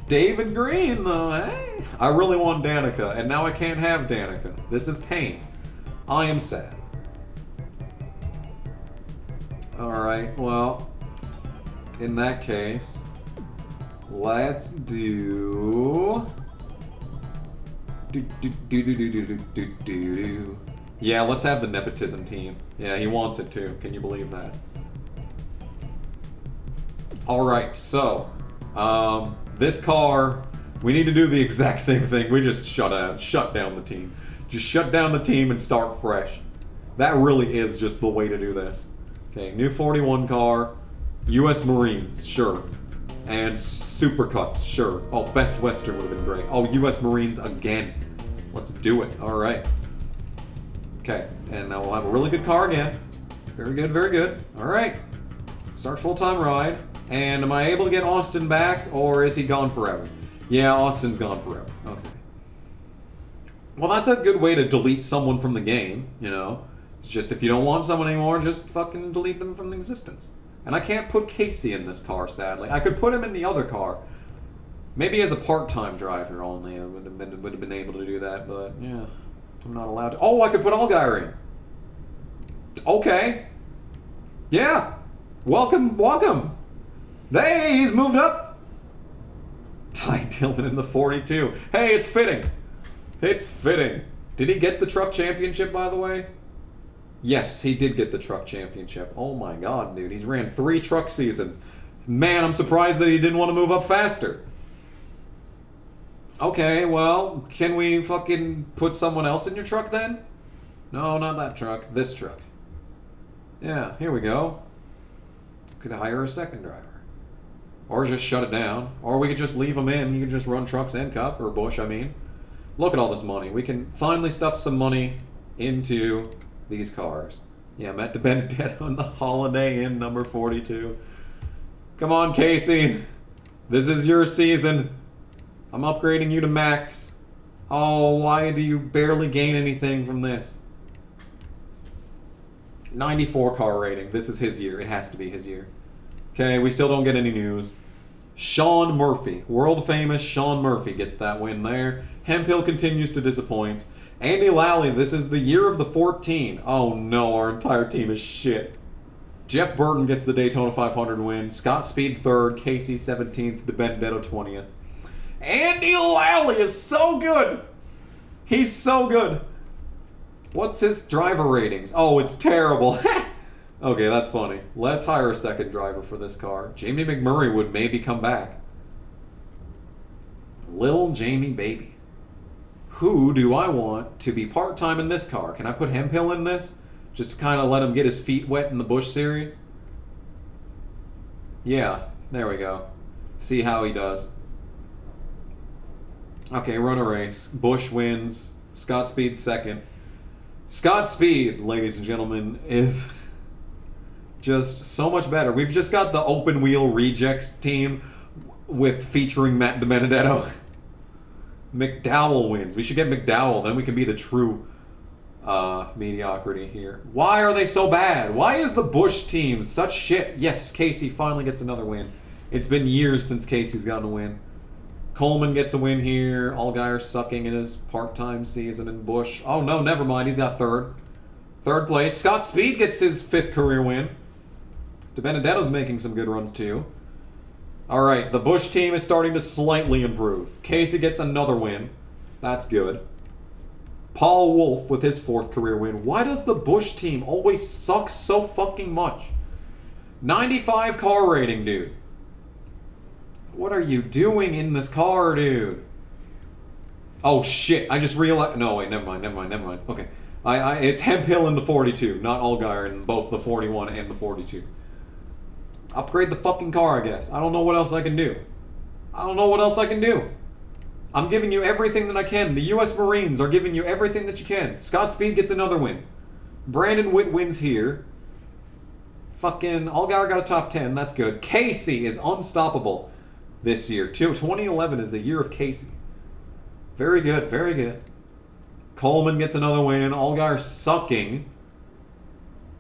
David Green, though, eh? I really want Danica, and now I can't have Danica. This is pain. I am sad. Alright, well, in that case, let's do... Yeah, let's have the nepotism team. Yeah, he wants it too. Can you believe that? Alright, so... this car, we need to do the exact same thing. We just shut down the team. Just shut down the team and start fresh. That really is just the way to do this. Okay, new 41 car, U.S. Marines, sure. And Supercuts, sure. Oh, Best Western would have been great. Oh, U.S. Marines again. Let's do it. All right. Okay, and now we'll have a really good car again. Very good, very good. All right. Start full-time ride. And am I able to get Austin back, or is he gone forever? Yeah, Austin's gone forever. Okay. Well, that's a good way to delete someone from the game, you know? It's just if you don't want someone anymore, just fucking delete them from existence. And I can't put Casey in this car, sadly. I could put him in the other car. Maybe as a part-time driver only, I would have been able to do that, but, yeah. I'm not allowed to. Oh, I could put Allgaier in. Okay. Yeah. Welcome, welcome. Hey, he's moved up! Ty Dillon in the 42. Hey, it's fitting. It's fitting. Did he get the truck championship, by the way? Yes, he did get the truck championship. Oh my god, dude. He's ran 3 truck seasons. Man, I'm surprised that he didn't want to move up faster. Okay, well, can we fucking put someone else in your truck then? No, not that truck. This truck. Yeah, here we go. Could hire a second driver. Or just shut it down. Or we could just leave them in. You can just run trucks and cup, or Bush, I mean. Look at all this money. We can finally stuff some money into these cars. Yeah, Matt DiBenedetto on the Holiday Inn, number 42. Come on, Casey. This is your season. I'm upgrading you to max. Oh, why do you barely gain anything from this? 94 car rating. This is his year. It has to be his year. Okay, we still don't get any news. Sean Murphy, world-famous Sean Murphy gets that win there. Hemphill continues to disappoint. Andy Lally, this is the year of the 14. Oh no, our entire team is shit. Jeff Burton gets the Daytona 500 win. Scott Speed 3rd, Casey 17th, DiBenedetto 20th. Andy Lally is so good! He's so good! What's his driver ratings? Oh, it's terrible. Okay, that's funny. Let's hire a second driver for this car. Jamie McMurray would maybe come back. Little Jamie Baby. Who do I want to be part-time in this car? Can I put Hemphill in this? Just kind of let him get his feet wet in the Bush Series? Yeah, There we go. See how he does. Okay, run a race. Busch wins. Scott Speed second. Scott Speed, ladies and gentlemen, is just so much better. We've just got the open wheel rejects team with featuring Matt DiBenedetto. McDowell wins. We should get McDowell. Then we can be the true mediocrity here. Why are they so bad? Why is the Busch team such shit? Yes, Casey finally gets another win. It's been years since Casey's gotten a win. Coleman gets a win here. Allgaier sucking in his part-time season in Busch. Oh, no, never mind. He's got third. Third place. Scott Speed gets his 5th career win. DiBenedetto's making some good runs, too. All right, the Busch team is starting to slightly improve. Casey gets another win. That's good. Paul Wolfe with his 4th career win. Why does the Busch team always suck so fucking much? 95 car rating, dude. What are you doing in this car, dude? Oh, shit. I just realized... No, wait, never mind. Okay. It's Hemphill in the 42, not Allgaier in both the 41 and the 42. Upgrade the fucking car, I guess. I don't know what else I can do. I'm giving you everything that I can. The U.S. Marines are giving you everything that you can. Scott Speed gets another win. Brandon Witt wins here. Fucking Allgaier got a top 10. That's good. Casey is unstoppable this year, too. 2011 is the year of Casey. Very good. Very good. Coleman gets another win. Allgaier sucking.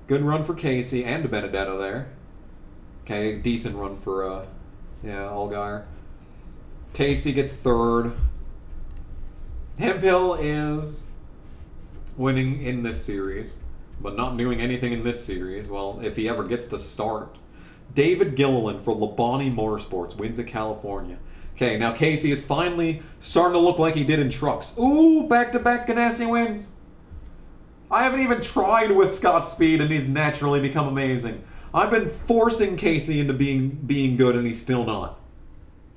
Good run for Casey and DiBenedetto there. Okay, decent run for, Allgaier. Casey gets third. Hemphill is winning in this series, but not doing anything in this series. Well, if he ever gets to start. David Gilliland for Labonte Motorsports wins at California. Okay, now Casey is finally starting to look like he did in trucks. Ooh, back-to-back Ganassi wins. I haven't even tried with Scott Speed, and he's naturally become amazing. I've been forcing Casey into being good, and he's still not.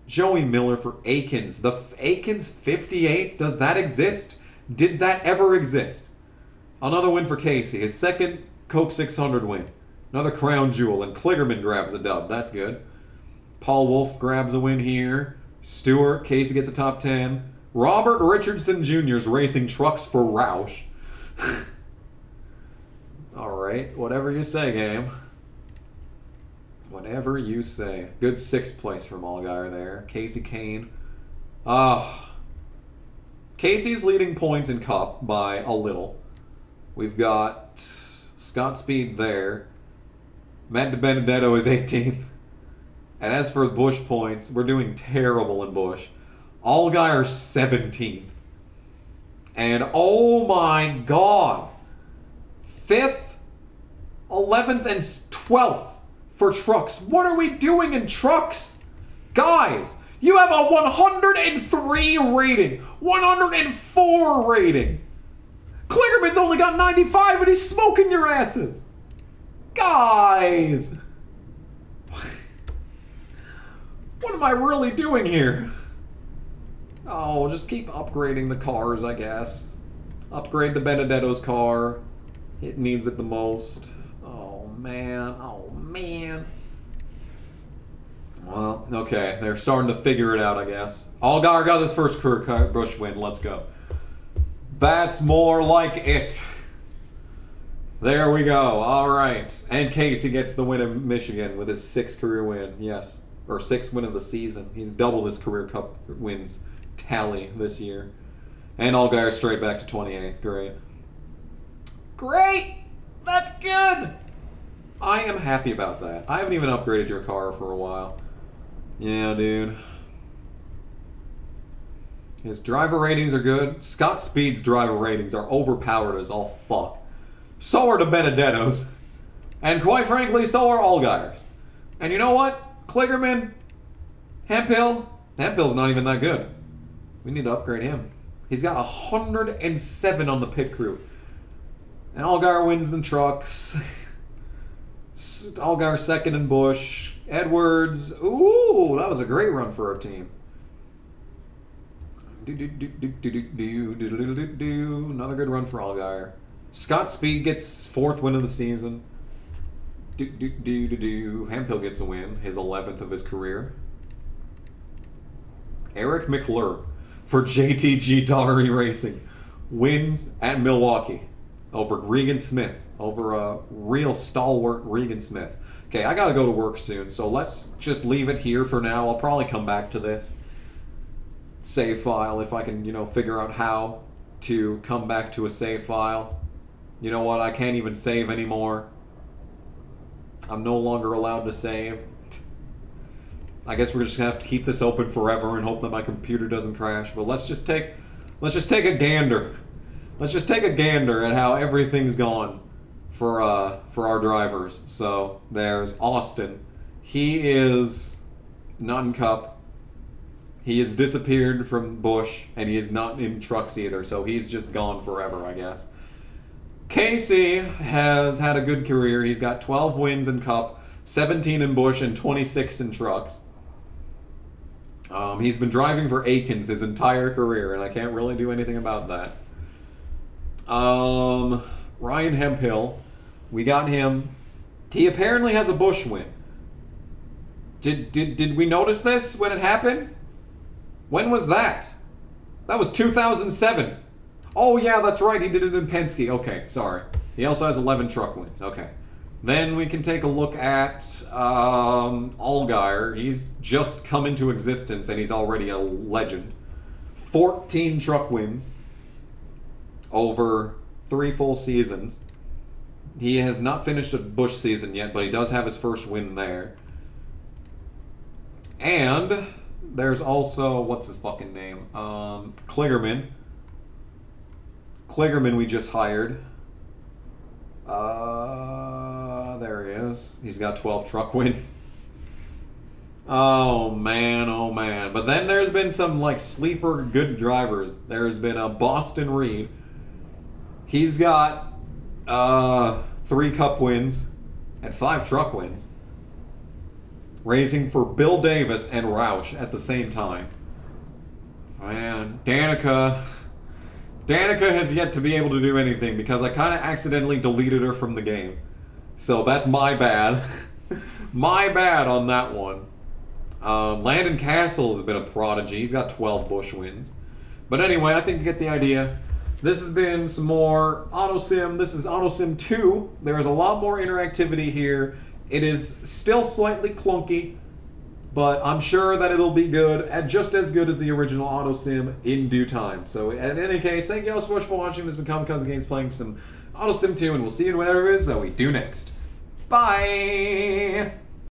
Joey Miller for Akins. The Akins 58? Does that exist? Did that ever exist? Another win for Casey. His 2nd Coke 600 win. Another crown jewel, and Kligerman grabs a dub. That's good. Paul Wolfe grabs a win here. Stewart. Casey gets a top 10. Robert Richardson Jr. is racing trucks for Roush. All right. Whatever you say, game. Whatever you say. Good 6th place from Allgaier there. Kasey Kahne. Casey's leading points in Cup by a little. We've got Scott Speed there. Matt DiBenedetto is 18th. And as for Busch points, we're doing terrible in Busch. Allgaier 17th. And oh my god. 5th, 11th, and 12th. For trucks. What are we doing in trucks? Guys, you have a 103 rating. 104 rating. Kligerman's only got 95 and he's smoking your asses. Guys. What am I really doing here? Oh, just keep upgrading the cars, I guess. Upgrade to Benedetto's car. It needs it the most. Oh, man. Oh, man. Well, okay. They're starting to figure it out, I guess. Allgaier got his 1st career Busch win. Let's go. That's more like it. There we go. All right. And Casey gets the win in Michigan with his 6th career win. Yes. Or 6th win of the season. He's doubled his career Cup wins tally this year. And Allgaier straight back to 28th. Great. Great! That's good! I am happy about that. I haven't even upgraded your car for a while. Yeah, dude. His driver ratings are good. Scott Speed's driver ratings are overpowered as all fuck. So are DiBenedetto's. And quite frankly, so are Allgaier's. And you know what? Kligerman, Hemphill. Hemphill's not even that good. We need to upgrade him. He's got 107 on the pit crew. And Allgaier wins the trucks. Allgaier 2nd in Busch. Edwards. Ooh, that was a great run for our team. Another good run for Allgaier. Scott Speed gets 4th win of the season. Hempill gets a win, his 11th of his career. Eric McClure for JTG Donnery Racing wins at Milwaukee over Regan Smith, over a real stalwart Regan Smith. Okay, I gotta go to work soon, so let's just leave it here for now. I'll probably come back to this save file if I can, you know, figure out how to come back to a save file. You know what? I can't even save anymore. I'm no longer allowed to save. I guess we're just gonna have to keep this open forever and hope that my computer doesn't crash. But let's just take a gander. Let's just take a gander at how everything's gone for our drivers. So there's Austin. He is not in Cup. He has disappeared from Busch, and he is not in trucks either. So he's just gone forever, I guess. Casey has had a good career. He's got 12 wins in Cup, 17 in Busch, and 26 in trucks. He's been driving for Akins his entire career, and I can't really do anything about that. Ryan Hempill, we got him. He apparently has a Busch win. Did we notice this when it happened? When was that? That was 2007. Oh, yeah, that's right. He did it in Penske. Okay, sorry. He also has 11 truck wins. Okay. Then we can take a look at Allgaier. He's just come into existence, and he's already a legend. 14 truck wins over 3 full seasons. He has not finished a Busch season yet, but he does have his first win there. And there's also, what's his fucking name? Kligerman. Kligerman we just hired. There he is. He's got 12 truck wins. Oh, man. Oh, man. But then there's been some, like, sleeper good drivers. There's been a Boston Reed. He's got 3 Cup wins and 5 truck wins. Racing for Bill Davis and Roush at the same time. Man, Danica... Danica has yet to be able to do anything because I kind of accidentally deleted her from the game. So that's my bad. My bad on that one. Landon Castle has been a prodigy. He's got 12 Busch wins. But anyway, I think you get the idea. This has been some more AutoSim. This is AutoSim 2. There is a lot more interactivity here. It is still slightly clunky, but I'm sure that it'll be good, and just as good as the original AutoSim in due time. So, in any case, thank you all so much for watching. This has been Kamikaze Games playing some AutoSim 2, and we'll see you in whatever it is that we do next. Bye!